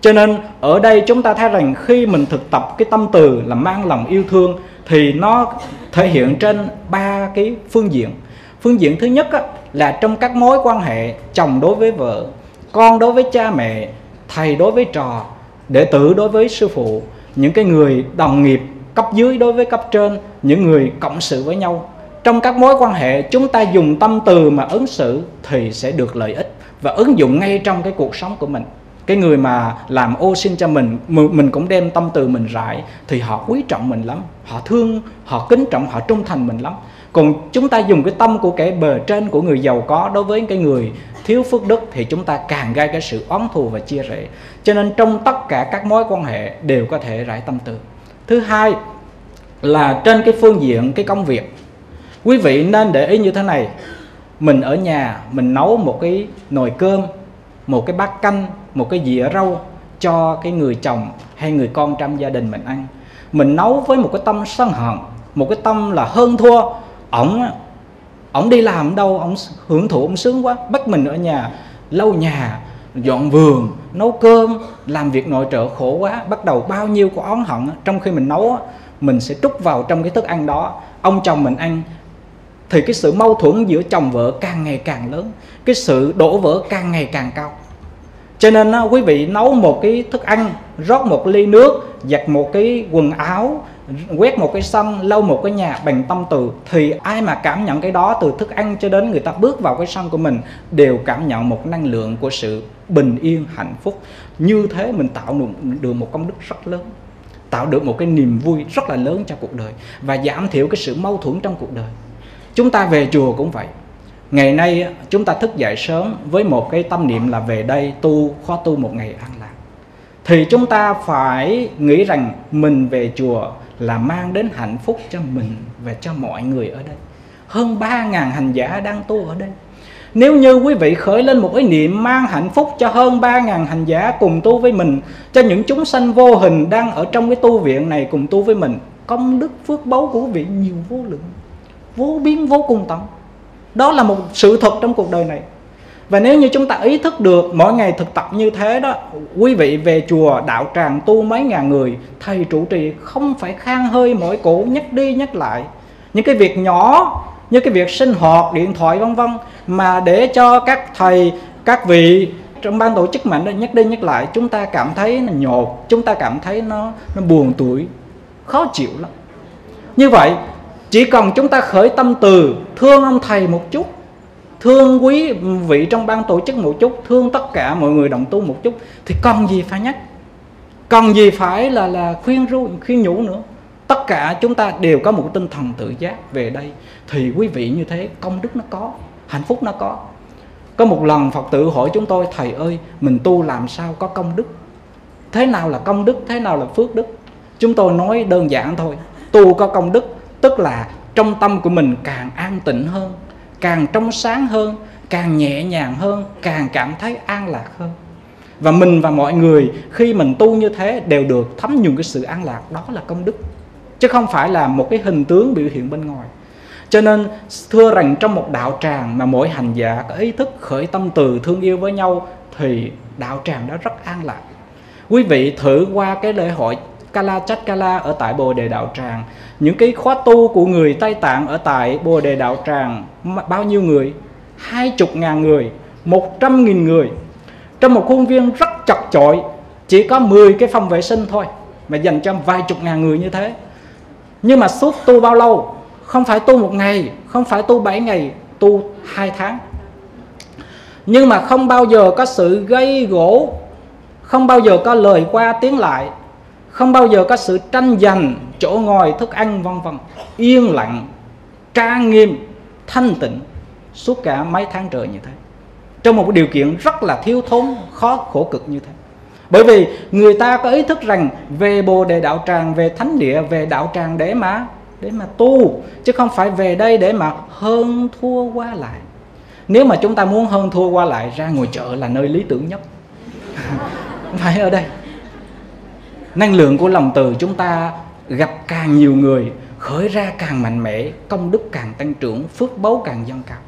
Cho nên ở đây chúng ta thấy rằng khi mình thực tập cái tâm từ là mang lòng yêu thương thì nó thể hiện trên ba cái phương diện. Phương diện thứ nhất á, là trong các mối quan hệ chồng đối với vợ, con đối với cha mẹ, thầy đối với trò, đệ tử đối với sư phụ, những cái người đồng nghiệp cấp dưới đối với cấp trên, những người cộng sự với nhau. Trong các mối quan hệ chúng ta dùng tâm từ mà ứng xử thì sẽ được lợi ích và ứng dụng ngay trong cái cuộc sống của mình. Cái người mà làm ô xin cho mình, mình cũng đem tâm từ mình rải thì họ quý trọng mình lắm, họ thương, họ kính trọng, họ trung thành mình lắm. Còn chúng ta dùng cái tâm của cái bề trên, của người giàu có đối với cái người thiếu phước đức thì chúng ta càng gây cái sự oán thù và chia rẽ. Cho nên trong tất cả các mối quan hệ đều có thể rải tâm từ. Thứ hai là trên cái phương diện cái công việc, quý vị nên để ý như thế này. Mình ở nhà mình nấu một cái nồi cơm, một cái bát canh, một cái dĩa rau cho cái người chồng hay người con trong gia đình mình ăn, mình nấu với một cái tâm sân hận, một cái tâm là hơn thua. Ổng ổng đi làm đâu, ổng hưởng thụ, ổng sướng quá, bắt mình ở nhà lau nhà, dọn vườn, nấu cơm, làm việc nội trợ khổ quá. Bắt đầu bao nhiêu có oán hận. Trong khi mình nấu, mình sẽ trút vào trong cái thức ăn đó. Ông chồng mình ăn thì cái sự mâu thuẫn giữa chồng vợ càng ngày càng lớn, cái sự đổ vỡ càng ngày càng cao. Cho nên quý vị nấu một cái thức ăn, rót một ly nước, giặt một cái quần áo, quét một cái sân, lau một cái nhà bằng tâm từ, thì ai mà cảm nhận cái đó, từ thức ăn cho đến người ta bước vào cái sân của mình, đều cảm nhận một năng lượng của sự bình yên, hạnh phúc. Như thế mình tạo được một công đức rất lớn, tạo được một cái niềm vui rất là lớn cho cuộc đời, và giảm thiểu cái sự mâu thuẫn trong cuộc đời. Chúng ta về chùa cũng vậy. Ngày nay chúng ta thức dậy sớm với một cái tâm niệm là về đây tu, khóa tu một ngày an lạc, thì chúng ta phải nghĩ rằng mình về chùa là mang đến hạnh phúc cho mình và cho mọi người ở đây. Hơn ba ngàn hành giả đang tu ở đây. Nếu như quý vị khởi lên một cái niệm mang hạnh phúc cho hơn ba ngàn hành giả cùng tu với mình, cho những chúng sanh vô hình đang ở trong cái tu viện này cùng tu với mình, công đức phước báu của quý vị nhiều vô lượng, vô biên vô cùng tận. Đó là một sự thật trong cuộc đời này. Và nếu như chúng ta ý thức được mỗi ngày thực tập như thế đó, quý vị về chùa đạo tràng tu mấy ngàn người, thầy trụ trì không phải khang hơi mỗi cổ nhắc đi nhắc lại những cái việc nhỏ như cái việc sinh hoạt, điện thoại vân vân, mà để cho các thầy, các vị trong ban tổ chức mạnh đó nhắc đi nhắc lại, chúng ta cảm thấy nó nhột, chúng ta cảm thấy nó, nó buồn tủi, khó chịu lắm. Như vậy chỉ cần chúng ta khởi tâm từ thương ông thầy một chút, thương quý vị trong ban tổ chức một chút, thương tất cả mọi người đồng tu một chút, thì cần gì phải nhắc, cần gì phải là, là khuyên ru, khuyên nhủ nữa. Tất cả chúng ta đều có một tinh thần tự giác về đây, thì quý vị như thế công đức nó có, hạnh phúc nó có. Có một lần Phật tử hỏi chúng tôi: thầy ơi, mình tu làm sao có công đức? Thế nào là công đức, thế nào là phước đức? Chúng tôi nói đơn giản thôi, tu có công đức tức là trong tâm của mình càng an tịnh hơn, càng trong sáng hơn, càng nhẹ nhàng hơn, càng cảm thấy an lạc hơn. Và mình và mọi người khi mình tu như thế đều được thấm nhuần cái sự an lạc. Đó là công đức, chứ không phải là một cái hình tướng biểu hiện bên ngoài. Cho nên thưa rằng trong một đạo tràng mà mỗi hành giả có ý thức khởi tâm từ thương yêu với nhau thì đạo tràng đó rất an lạc. Quý vị thử qua cái lễ hội Kala Chatkala ở tại Bồ Đề Đạo Tràng, những cái khóa tu của người Tây Tạng ở tại Bồ Đề Đạo Tràng, bao nhiêu người? hai mươi ngàn người, một trăm nghìn người, trong một khuôn viên rất chật chội, chỉ có mười cái phòng vệ sinh thôi mà dành cho vài chục ngàn người như thế. Nhưng mà suốt tu bao lâu? Không phải tu một ngày, không phải tu bảy ngày, tu hai tháng. Nhưng mà không bao giờ có sự gây gỗ, không bao giờ có lời qua tiếng lại, không bao giờ có sự tranh giành chỗ ngồi, thức ăn vân vân. Yên lặng, trang nghiêm, thanh tịnh suốt cả mấy tháng trời như thế, trong một điều kiện rất là thiếu thốn, khó khổ cực như thế. Bởi vì người ta có ý thức rằng về Bồ Đề Đạo Tràng, về thánh địa, về đạo tràng để mà để mà tu, chứ không phải về đây để mà hơn thua qua lại. Nếu mà chúng ta muốn hơn thua qua lại, ra ngồi chợ là nơi lý tưởng nhất. Phải ở đây. Năng lượng của lòng từ chúng ta gặp càng nhiều người, khởi ra càng mạnh mẽ, công đức càng tăng trưởng, phước báu càng dâng cao.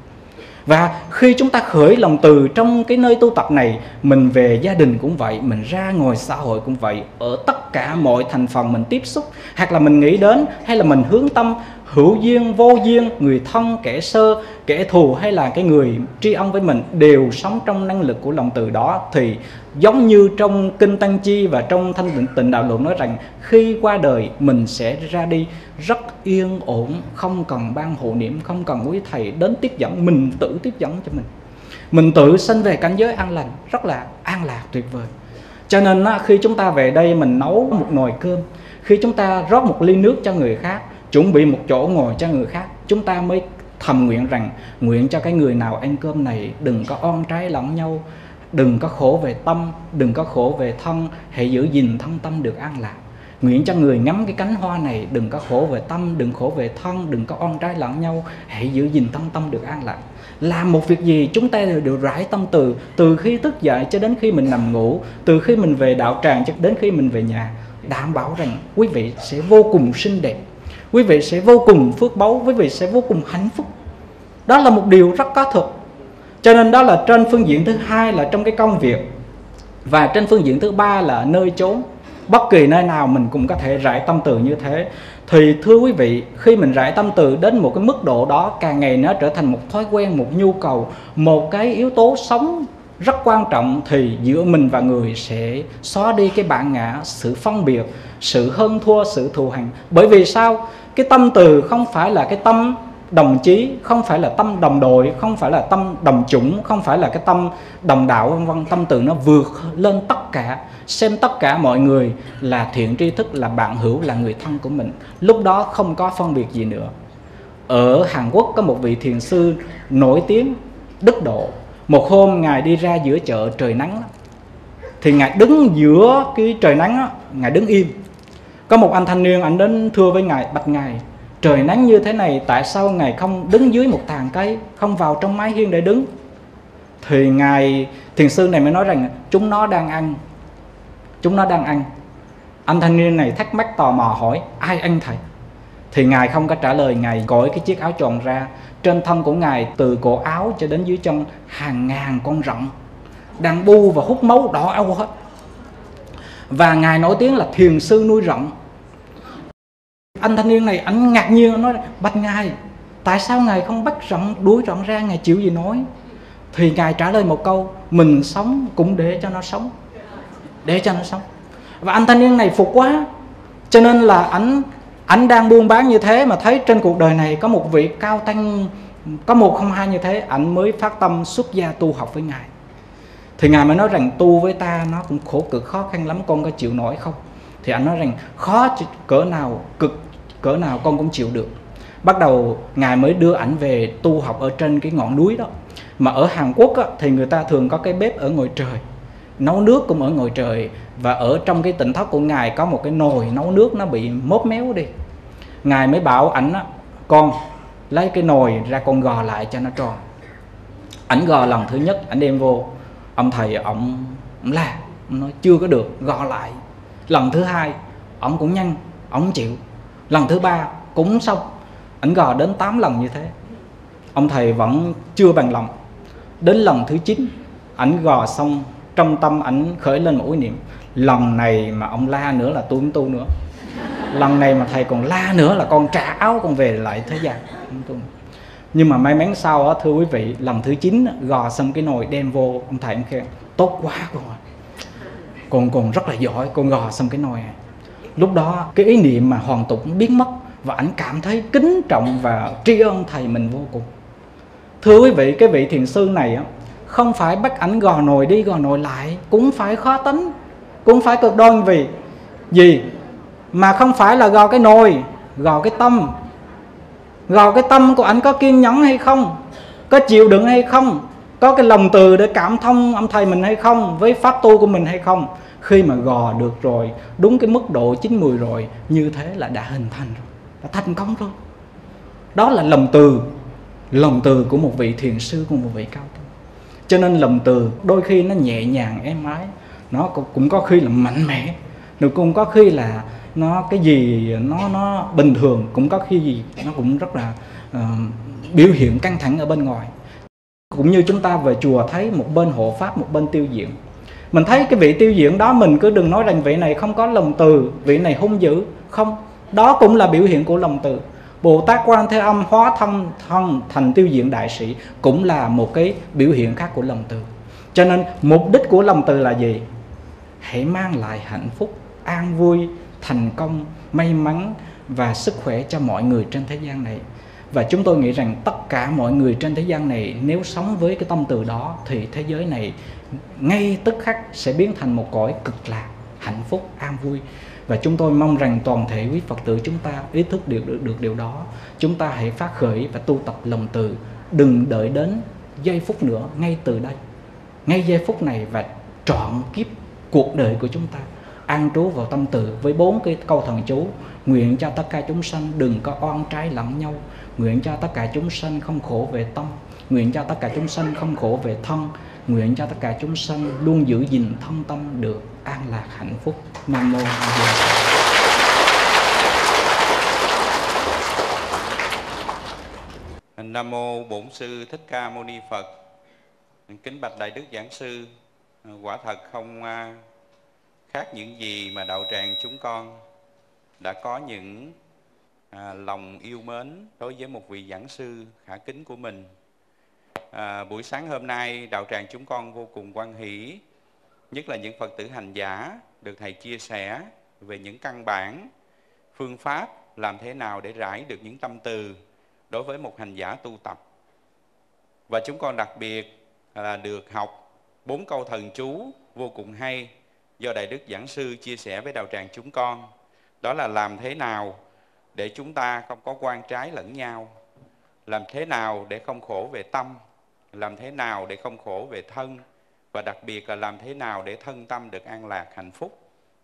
Và khi chúng ta khởi lòng từ trong cái nơi tu tập này, mình về gia đình cũng vậy, mình ra ngoài xã hội cũng vậy, ở tất cả mọi thành phần mình tiếp xúc, hoặc là mình nghĩ đến, hay là mình hướng tâm hữu duyên, vô duyên, người thân, kẻ sơ, kẻ thù hay là cái người tri ân với mình đều sống trong năng lực của lòng từ đó. Thì giống như trong Kinh Tăng Chi và trong Thanh Tịnh Đạo Luận nói rằng khi qua đời mình sẽ ra đi rất yên ổn, không cần ban hộ niệm, không cần quý thầy đến tiếp dẫn, mình tự tiếp dẫn cho mình. Mình tự sinh về cảnh giới an lành, rất là an lạc tuyệt vời. Cho nên khi chúng ta về đây mình nấu một nồi cơm, khi chúng ta rót một ly nước cho người khác, chuẩn bị một chỗ ngồi cho người khác, chúng ta mới thầm nguyện rằng nguyện cho cái người nào ăn cơm này đừng có oan trái lẫn nhau, đừng có khổ về tâm, đừng có khổ về thân, hãy giữ gìn thân tâm được an lạc. Nguyện cho người ngắm cái cánh hoa này đừng có khổ về tâm, đừng khổ về thân, đừng có oan trái lẫn nhau, hãy giữ gìn thân tâm được an lạc. Làm một việc gì chúng ta đều đều rải tâm từ, từ khi thức dậy cho đến khi mình nằm ngủ, từ khi mình về đạo tràng cho đến khi mình về nhà, đảm bảo rằng quý vị sẽ vô cùng xinh đẹp, quý vị sẽ vô cùng phước báu, quý vị sẽ vô cùng hạnh phúc. Đó là một điều rất có thực. Cho nên đó là trên phương diện thứ hai là trong cái công việc, và trên phương diện thứ ba là nơi chốn. Bất kỳ nơi nào mình cũng có thể rải tâm từ như thế. Thì thưa quý vị, khi mình rải tâm từ đến một cái mức độ đó, càng ngày nó trở thành một thói quen, một nhu cầu, một cái yếu tố sống rất quan trọng, thì giữa mình và người sẽ xóa đi cái bản ngã, sự phân biệt, sự hơn thua, sự thù hằn. Bởi vì sao? Cái tâm từ không phải là cái tâm đồng chí, không phải là tâm đồng đội, không phải là tâm đồng chủng, không phải là cái tâm đồng đạo vân vân. Tâm từ nó vượt lên tất cả, xem tất cả mọi người là thiện tri thức, là bạn hữu, là người thân của mình. Lúc đó không có phân biệt gì nữa. Ở Hàn Quốc có một vị thiền sư nổi tiếng đức độ. Một hôm Ngài đi ra giữa chợ trời nắng, thì Ngài đứng giữa cái trời nắng, Ngài đứng im. Có một anh thanh niên, anh đến thưa với Ngài: bạch Ngài, trời nắng như thế này tại sao Ngài không đứng dưới một tàn cây, không vào trong mái hiên để đứng? Thì Ngài thiền sư này mới nói rằng chúng nó đang ăn. Chúng nó đang ăn. Anh thanh niên này thắc mắc tò mò hỏi: ai ăn thầy? Thì Ngài không có trả lời, Ngài cởi cái chiếc áo tròn ra. Trên thân của Ngài từ cổ áo cho đến dưới chân hàng ngàn con rận đang bu và hút máu đỏ âu hết. Và Ngài nổi tiếng là thiền sư nuôi rận. Anh thanh niên này anh ngạc nhiên nói: bạch Ngài, tại sao Ngài không bắt rận, đuổi rận ra, Ngài chịu gì nói? Thì Ngài trả lời một câu: mình sống cũng để cho nó sống. Để cho nó sống. Và anh thanh niên này phục quá. Cho nên là ảnh Anh đang buôn bán như thế mà thấy trên cuộc đời này có một vị cao tăng có một không hai như thế, anh mới phát tâm xuất gia tu học với Ngài. Thì Ngài mới nói rằng tu với ta nó cũng khổ cực khó khăn lắm, con có chịu nổi không? Thì anh nói rằng khó cỡ nào, cực cỡ nào con cũng chịu được. Bắt đầu Ngài mới đưa ảnh về tu học ở trên cái ngọn núi đó. Mà ở Hàn Quốc á, thì người ta thường có cái bếp ở ngoài trời, nấu nước cũng ở ngoài trời. Và ở trong cái tỉnh thất của Ngài có một cái nồi nấu nước nó bị mốt méo đi. Ngài mới bảo ảnh: con lấy cái nồi ra con gò lại cho nó tròn. Ảnh gò lần thứ nhất, ảnh đem vô. Ông thầy ổng la, ông nói chưa có được, gò lại. Lần thứ hai ổng cũng nhăn, ổng chịu. Lần thứ ba cũng xong. Ảnh gò đến tám lần như thế, ông thầy vẫn chưa bằng lòng. Đến lần thứ chín ảnh gò xong, trong tâm ảnh khởi lên một ý niệm: lần này mà ông la nữa là tôi không tu nữa. Lần này mà thầy còn la nữa là con trả áo con về lại thế gian. Nhưng mà may mắn sau đó, thưa quý vị, lần thứ chín gò xong cái nồi đem vô, ông thầy ông khen: tốt quá con ạ, con còn rất là giỏi, con gò xong cái nồi này. Lúc đó cái ý niệm mà hoàn tục biến mất, và ảnh cảm thấy kính trọng và tri ân thầy mình vô cùng. Thưa quý vị, cái vị thiền sư này á, không phải bắt ảnh gò nồi đi gò nồi lại, cũng phải khó tính, cũng phải cực đoan. Vì gì mà không phải là gò cái nồi, gò cái tâm. Gò cái tâm của ảnh có kiên nhẫn hay không, có chịu đựng hay không, có cái lòng từ để cảm thông ông thầy mình hay không, với pháp tu của mình hay không. Khi mà gò được rồi, đúng cái mức độ chín mười rồi, như thế là đã hình thành rồi, đã thành công rồi. Đó là lòng từ, lòng từ của một vị thiền sư, của một vị cao tăng. Cho nên lòng từ đôi khi nó nhẹ nhàng êm ái, nó cũng có khi là mạnh mẽ, nó cũng có khi là nó cái gì nó nó bình thường, cũng có khi gì nó cũng rất là uh, biểu hiện căng thẳng ở bên ngoài. Cũng như chúng ta về chùa thấy một bên hộ pháp, một bên tiêu diệu. Mình thấy cái vị tiêu diễn đó mình cứ đừng nói rằng vị này không có lòng từ, vị này hung dữ. Không, đó cũng là biểu hiện của lòng từ. Bồ Tát Quan Thế Âm hóa thân, thân thành tiêu diện đại sĩ cũng là một cái biểu hiện khác của lòng từ. Cho nên mục đích của lòng từ là gì? Hãy mang lại hạnh phúc, an vui, thành công, may mắn và sức khỏe cho mọi người trên thế gian này. Và chúng tôi nghĩ rằng tất cả mọi người trên thế gian này nếu sống với cái tâm từ đó thì thế giới này ngay tức khắc sẽ biến thành một cõi cực lạc, hạnh phúc, an vui. Và chúng tôi mong rằng toàn thể quý Phật tử chúng ta ý thức được, được, được điều đó. Chúng ta hãy phát khởi và tu tập lòng từ. Đừng đợi đến giây phút nữa, ngay từ đây, ngay giây phút này và trọn kiếp cuộc đời của chúng ta an trú vào tâm từ với bốn cái câu thần chú: nguyện cho tất cả chúng sanh đừng có oan trái lẫn nhau, nguyện cho tất cả chúng sanh không khổ về tâm, nguyện cho tất cả chúng sanh không khổ về thân, nguyện cho tất cả chúng sanh luôn giữ gìn thân tâm được an lạc hạnh phúc. Nam mô A Di Đà Phật. Nam mô Bổn Sư Thích Ca Mâu Ni Phật. Kính bạch Đại Đức Giảng Sư, quả thật không khác những gì mà đạo tràng chúng con đã có những à, lòng yêu mến đối với một vị giảng sư khả kính của mình. À, buổi sáng hôm nay đạo tràng chúng con vô cùng hoan hỷ, nhất là những Phật tử hành giả được Thầy chia sẻ về những căn bản, phương pháp làm thế nào để rải được những tâm từ đối với một hành giả tu tập. Và chúng con đặc biệt là được học bốn câu thần chú vô cùng hay do Đại Đức Giảng Sư chia sẻ với đạo tràng chúng con. Đó là làm thế nào để chúng ta không có oan trái lẫn nhau, làm thế nào để không khổ về tâm, làm thế nào để không khổ về thân, và đặc biệt là làm thế nào để thân tâm được an lạc, hạnh phúc.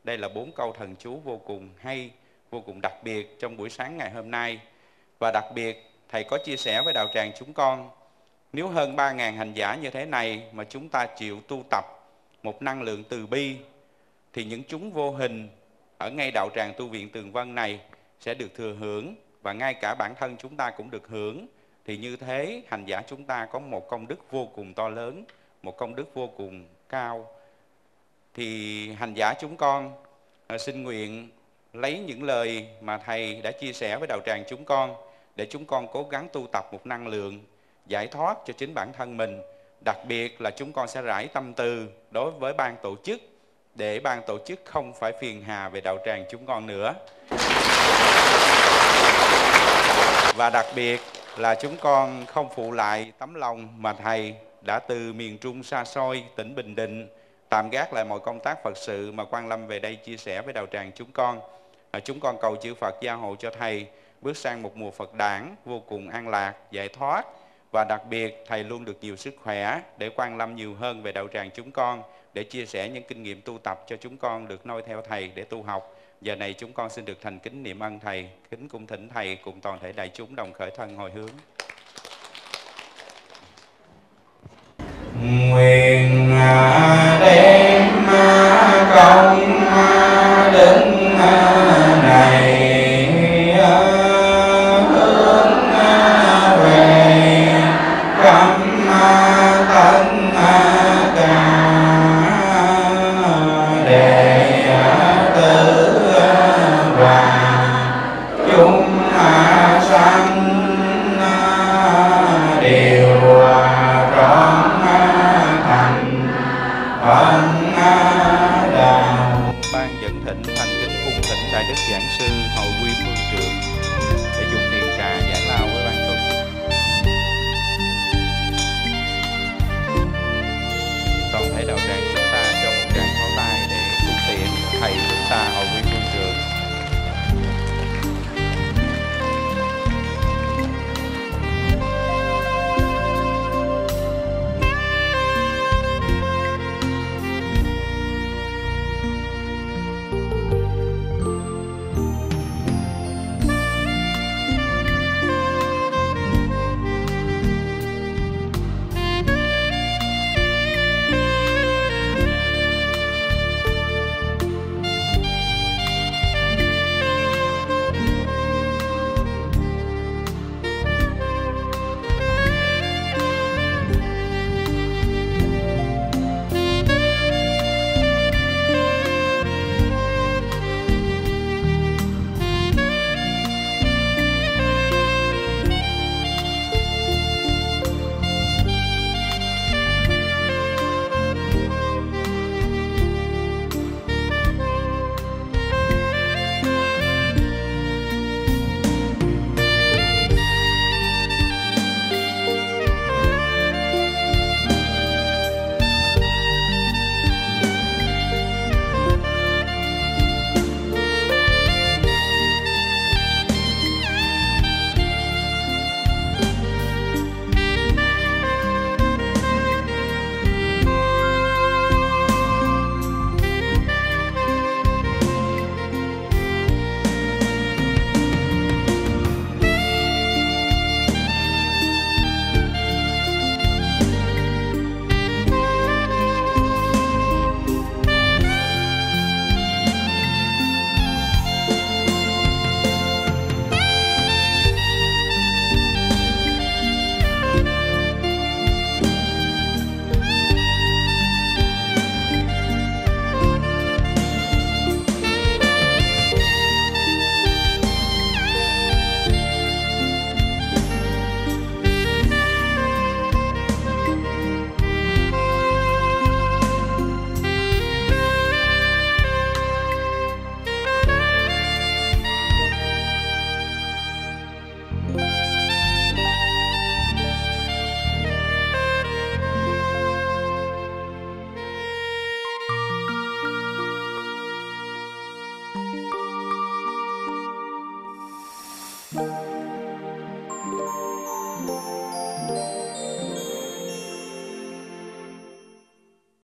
Đây là bốn câu thần chú vô cùng hay, vô cùng đặc biệt trong buổi sáng ngày hôm nay. Và đặc biệt Thầy có chia sẻ với đạo tràng chúng con, nếu hơn ba ngàn hành giả như thế này mà chúng ta chịu tu tập một năng lượng từ bi, thì những chúng vô hình ở ngay đạo tràng tu viện Tường Vân này sẽ được thừa hưởng, và ngay cả bản thân chúng ta cũng được hưởng. Thì như thế hành giả chúng ta có một công đức vô cùng to lớn, một công đức vô cùng cao. Thì hành giả chúng con xin nguyện lấy những lời mà Thầy đã chia sẻ với đạo tràng chúng con để chúng con cố gắng tu tập một năng lượng giải thoát cho chính bản thân mình. Đặc biệt là chúng con sẽ rải tâm từ đối với ban tổ chức để ban tổ chức không phải phiền hà về đạo tràng chúng con nữa. Và đặc biệt là chúng con không phụ lại tấm lòng mà Thầy đã từ miền Trung xa xôi, tỉnh Bình Định, tạm gác lại mọi công tác Phật sự mà Quang Lâm về đây chia sẻ với đạo tràng chúng con. Chúng con cầu chư Phật gia hộ cho Thầy bước sang một mùa Phật đản vô cùng an lạc, giải thoát. Và đặc biệt Thầy luôn được nhiều sức khỏe để Quang Lâm nhiều hơn về đạo tràng chúng con, để chia sẻ những kinh nghiệm tu tập cho chúng con được noi theo Thầy để tu học. Giờ này chúng con xin được thành kính niệm ân Thầy, kính cung thỉnh Thầy cùng toàn thể đại chúng đồng khởi thân hồi hướng. Nguyện đem công đến này